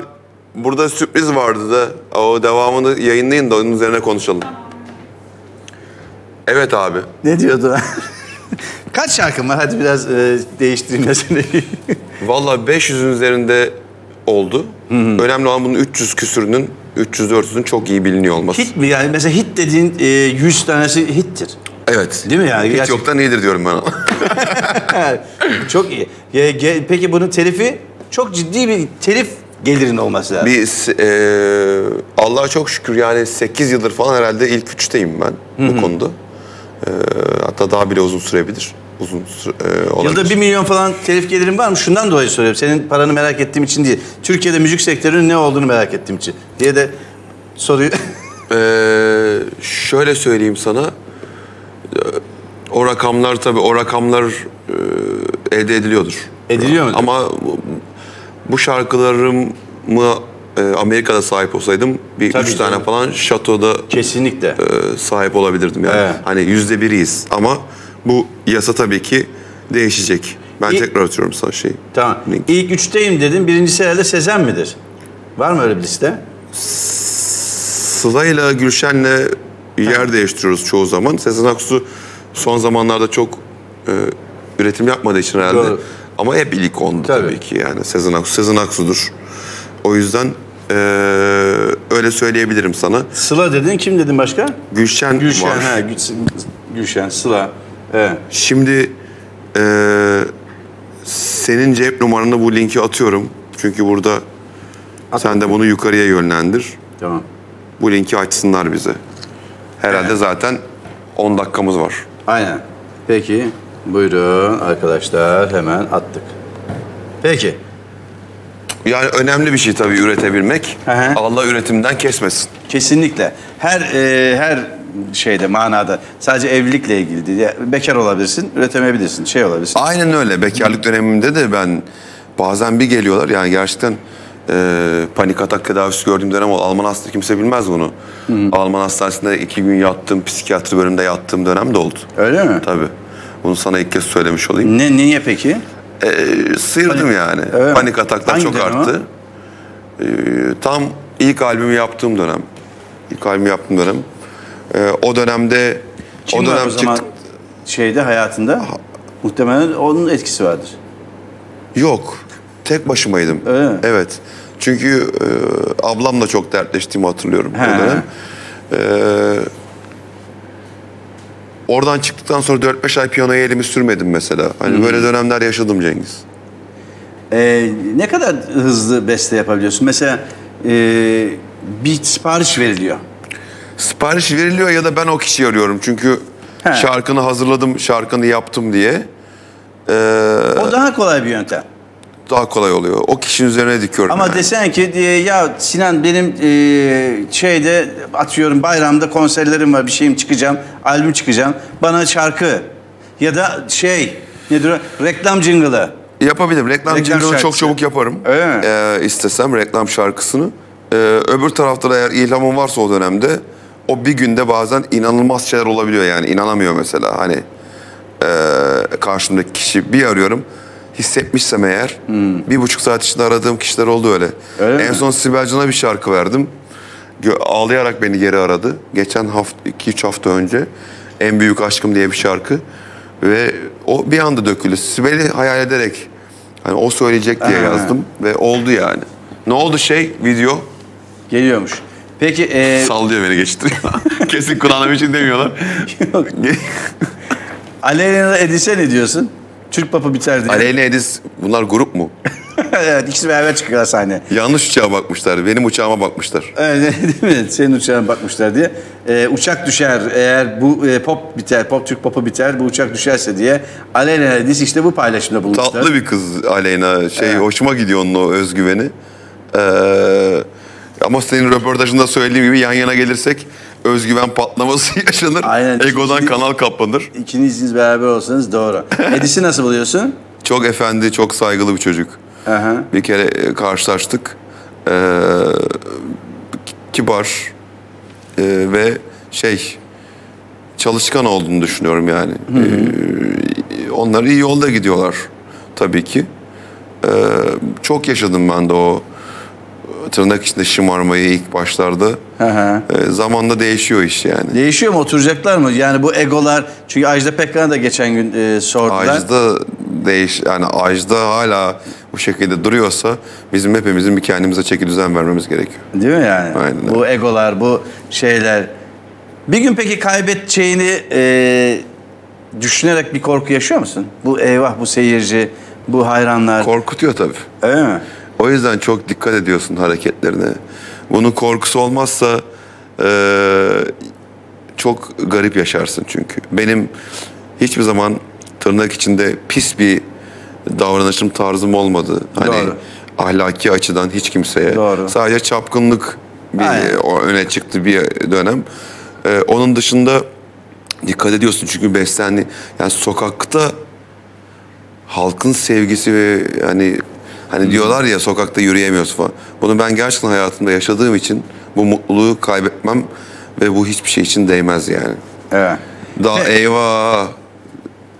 burada sürpriz vardı da. O devamını yayınlayın da onun üzerine konuşalım. Evet abi. Ne diyordu? Kaç şarkım var? Hadi biraz e, değiştireyim meseleyi. Vallahi beş yüzün üzerinde oldu. Hı hı. Önemli olan bunun üç yüz küsürünün, üç yüz dört yüzünün çok iyi biliniyor olması. Hit mi? Yani mesela hit dediğin e, yüz tanesi hittir. Evet. Değil mi yani? Hiç gerçekten... yoktan iyidir diyorum ben ama. Çok iyi. Peki bunun telifi çok ciddi bir telif gelirin olması lazım. Biz e, Allah'a çok şükür yani sekiz yıldır falan herhalde ilk üçteyim ben, hı hı, bu konuda. E, hatta daha bile uzun sürebilir. Uzun süre, e, yılda bir milyon falan telif gelirim var mı? Şundan dolayı soruyorum. Senin paranı merak ettiğim için değil. Türkiye'de müzik sektörünün ne olduğunu merak ettiğim için. Diye de soruyu... e, şöyle söyleyeyim sana. O rakamlar tabii, o rakamlar e, elde ediliyordur. Ediliyor mu? Ama bu, bu şarkılarımı e, Amerika'da sahip olsaydım bir tabii, üç tane tabii. falan şatoda kesinlikle e, sahip olabilirdim. Yani. Evet. Hani yüzde biriyiz ama bu yasa tabii ki değişecek. Ben İ tekrar atıyorum sana şeyi. Tamam. Link. İlk üçteyim dedim. Birincisi herhalde Sezen midir? Var mı öyle bir liste? Sıla'yla, Gülşen'le yer değiştiriyoruz çoğu zaman. Sezen Aksu son zamanlarda çok e, üretim yapmadığı için herhalde. Doğru. Ama hep ilk ondu tabii, tabii ki yani. Sezen Aksu, Sezen Aksu'dur. O yüzden e, öyle söyleyebilirim sana. Sıla dedin, kim dedin başka? Gülşen, Gülşen var. He, Gülşen, Sıla. He. Şimdi e, senin cep numaranı bu linki atıyorum. Çünkü burada at, sen de bunu yukarıya yönlendir. Tamam. Bu linki açsınlar bize. Herhalde evet. Zaten on dakikamız var. Aynen. Peki. Buyurun arkadaşlar, hemen attık. Peki. Yani önemli bir şey tabii üretebilmek. Hı hı. Allah üretimden kesmesin. Kesinlikle. Her e, her şeyde, manada. Sadece evlilikle ilgili değil. Bekar olabilirsin, üretemeyebilirsin, şey olabilirsin. Aynen öyle. Bekarlık döneminde de ben bazen bir geliyorlar yani gerçekten Ee, panik atak tedavisi gördüğüm dönem oldu. Alman hastanesi, kimse bilmez bunu. Hmm. Alman hastanesinde iki gün yattım, psikiyatri bölümünde yattığım dönem de oldu. Öyle mi? Tabii. Bunu sana ilk kez söylemiş olayım. Ne, niye peki? Ee, sıyırdım panik. Yani. Evet. Panik ataklar hangi çok arttı. Ee, tam ilk albümü yaptığım dönem. İlk albümü yaptığım dönem. Ee, o dönemde... Kim o dönem o zaman çıktı... şeyde, hayatında? Ha. Muhtemelen onun etkisi vardır. Yok. Tek başımaydım. Öyle mi? Evet. Çünkü e, ablamla çok dertleştiğimi hatırlıyorum. E, oradan çıktıktan sonra dört beş ay piyanoya elimi sürmedim mesela. Hani, hı-hı, böyle dönemler yaşadım Cengiz. E, ne kadar hızlı beste yapabiliyorsun? Mesela e, bir sipariş veriliyor. Sipariş veriliyor ya da ben o kişiyi arıyorum. Çünkü he, şarkını hazırladım, şarkını yaptım diye. E, o daha kolay bir yöntem. Daha kolay oluyor. O kişinin üzerine dikiyorum. Ama yani desene ki ya Sinan benim e, şeyde atıyorum bayramda konserlerim var, bir şeyim çıkacağım, albüm çıkacağım. Bana şarkı ya da şey nedir o? Reklam jingle'ı. Yapabilirim. Reklam, reklam jingle'ı çok çabuk yaparım. Öyle mi? Ee, istesem reklam şarkısını. Ee, öbür tarafta da eğer ilhamım varsa o dönemde o bir günde bazen inanılmaz şeyler olabiliyor yani. İnanamıyor mesela hani e, karşımdaki kişi bir arıyorum. Hissetmişsem eğer, hmm, bir buçuk saat içinde aradığım kişiler oldu öyle. Öyle en mi? Son Sibel Can'a bir şarkı verdim. Ağlayarak beni geri aradı. Geçen hafta, iki üç hafta önce En Büyük Aşkım diye bir şarkı. Ve o bir anda döküldü. Sibel'i hayal ederek hani o söyleyecek diye, aha, yazdım ve oldu yani. Ne oldu şey, video? Geliyormuş. Peki... E... Sallıyor beni, geçtiriyor. Kesin kulağına bir şey demiyorlar. Yok. Aleyna Edis'e ne diyorsun? Türk Papa biter diye. Aleyna Edis, bunlar grup mu? Evet, ikisi beraber çıkıyorlar sahneye. Yanlış uçağa bakmışlar, benim uçağıma bakmışlar. Evet, değil mi? Senin uçağına bakmışlar diye. Ee, uçak düşer, eğer bu e, pop biter, pop Türk Pop'u biter, bu uçak düşerse diye Aleyna Edis işte bu paylaşımda bulmuşlar. Tatlı bir kız Aleyna, şey evet. Hoşuma gidiyor onun o özgüveni. Ee, ama senin röportajında söylediğim gibi yan yana gelirsek özgüven patlaması yaşanır, aynen. Egodan İkiniz, kanal kapanır. İkiniz beraber olsanız doğru. Edis'i nasıl buluyorsun? Çok efendi, çok saygılı bir çocuk. Aha. Bir kere karşılaştık, ee, kibar ee, ve şey çalışkan olduğunu düşünüyorum yani. Hı hı. Ee, onlar iyi yolda gidiyorlar tabii ki. Ee, çok yaşadım ben de o tırnak içinde şımarmayı ilk başlarda. Ee, zamanla değişiyor iş yani. Değişiyor mu? Oturacaklar mı? Yani bu egolar, çünkü Ajda Pekkan'a da geçen gün e, sordular. Ajda değiş, yani Ajda hala bu şekilde duruyorsa bizim hepimizin bir kendimize çeki düzen vermemiz gerekiyor. Değil mi yani? Aynen. Bu egolar, bu şeyler. Bir gün peki kaybedeceğini e, düşünerek bir korku yaşıyor musun? Bu eyvah, bu seyirci, bu hayranlar. Korkutuyor tabii. Öyle mi? O yüzden çok dikkat ediyorsun hareketlerine. Bunun korkusu olmazsa e, çok garip yaşarsın çünkü. Benim hiçbir zaman tırnak içinde pis bir davranışım, tarzım olmadı. Hani doğru. Ahlaki açıdan hiç kimseye. Doğru. Sadece çapkınlık bir o öne çıktı bir dönem. E, onun dışında dikkat ediyorsun çünkü beslenli. Yani sokakta halkın sevgisi ve yani... Hani diyorlar ya sokakta yürüyemiyoruz falan. Bunu ben gerçekten hayatımda yaşadığım için bu mutluluğu kaybetmem ve bu hiçbir şey için değmez yani. Evet. Daha evet. Eyvah.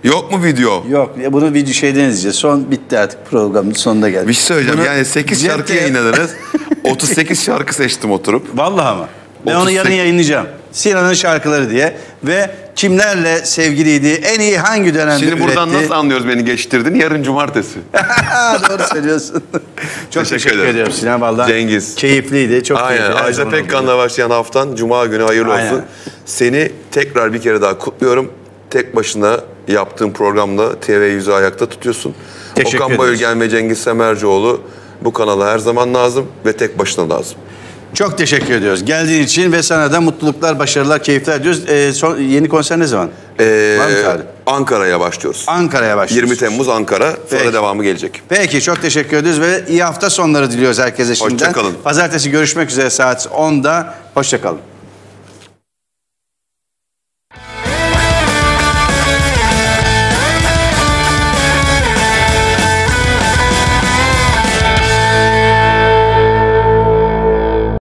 Yok mu video? Yok. Bunu video şeyden izleyeceğiz. Son bitti artık, programın sonuna geldik. Bir şey söyleyeceğim. Bunu yani sekiz şarkı yayınladınız. otuz sekiz şarkı seçtim oturup. Vallahi mı? Ben onu yarın yayınlayacağım. Sinan'ın şarkıları diye ve kimlerle sevgiliydi, en iyi hangi dönemde üretti. Şimdi buradan üretti. Nasıl anlıyoruz beni geçtirdin? Yarın cumartesi. Doğru söylüyorsun. Çok teşekkür, teşekkür ediyorum Sinan, vallahi Cengiz. Keyifliydi, çok aynen. Keyifli. Ajda Pekkan'la başlayan haftan Cuma günü hayırlı aynen. olsun. Seni tekrar bir kere daha kutluyorum. Tek başına yaptığın programla T V yüz'ü ayakta tutuyorsun. Teşekkür Okan Bayülgen ve Cengiz Semercioğlu bu kanala her zaman lazım ve tek başına lazım. Çok teşekkür ediyoruz geldiğin için ve sana da mutluluklar, başarılar, keyifler diyoruz. Ee, son, yeni konser ne zaman? Ee, Ankara'ya başlıyoruz. Ankara'ya başlıyoruz. yirmi Temmuz Ankara, sonra peki. Devamı gelecek. Peki, çok teşekkür ediyoruz ve iyi hafta sonları diliyoruz herkese şimdiden. Hoşça kalın. Pazartesi görüşmek üzere saat onda. Hoşça kalın.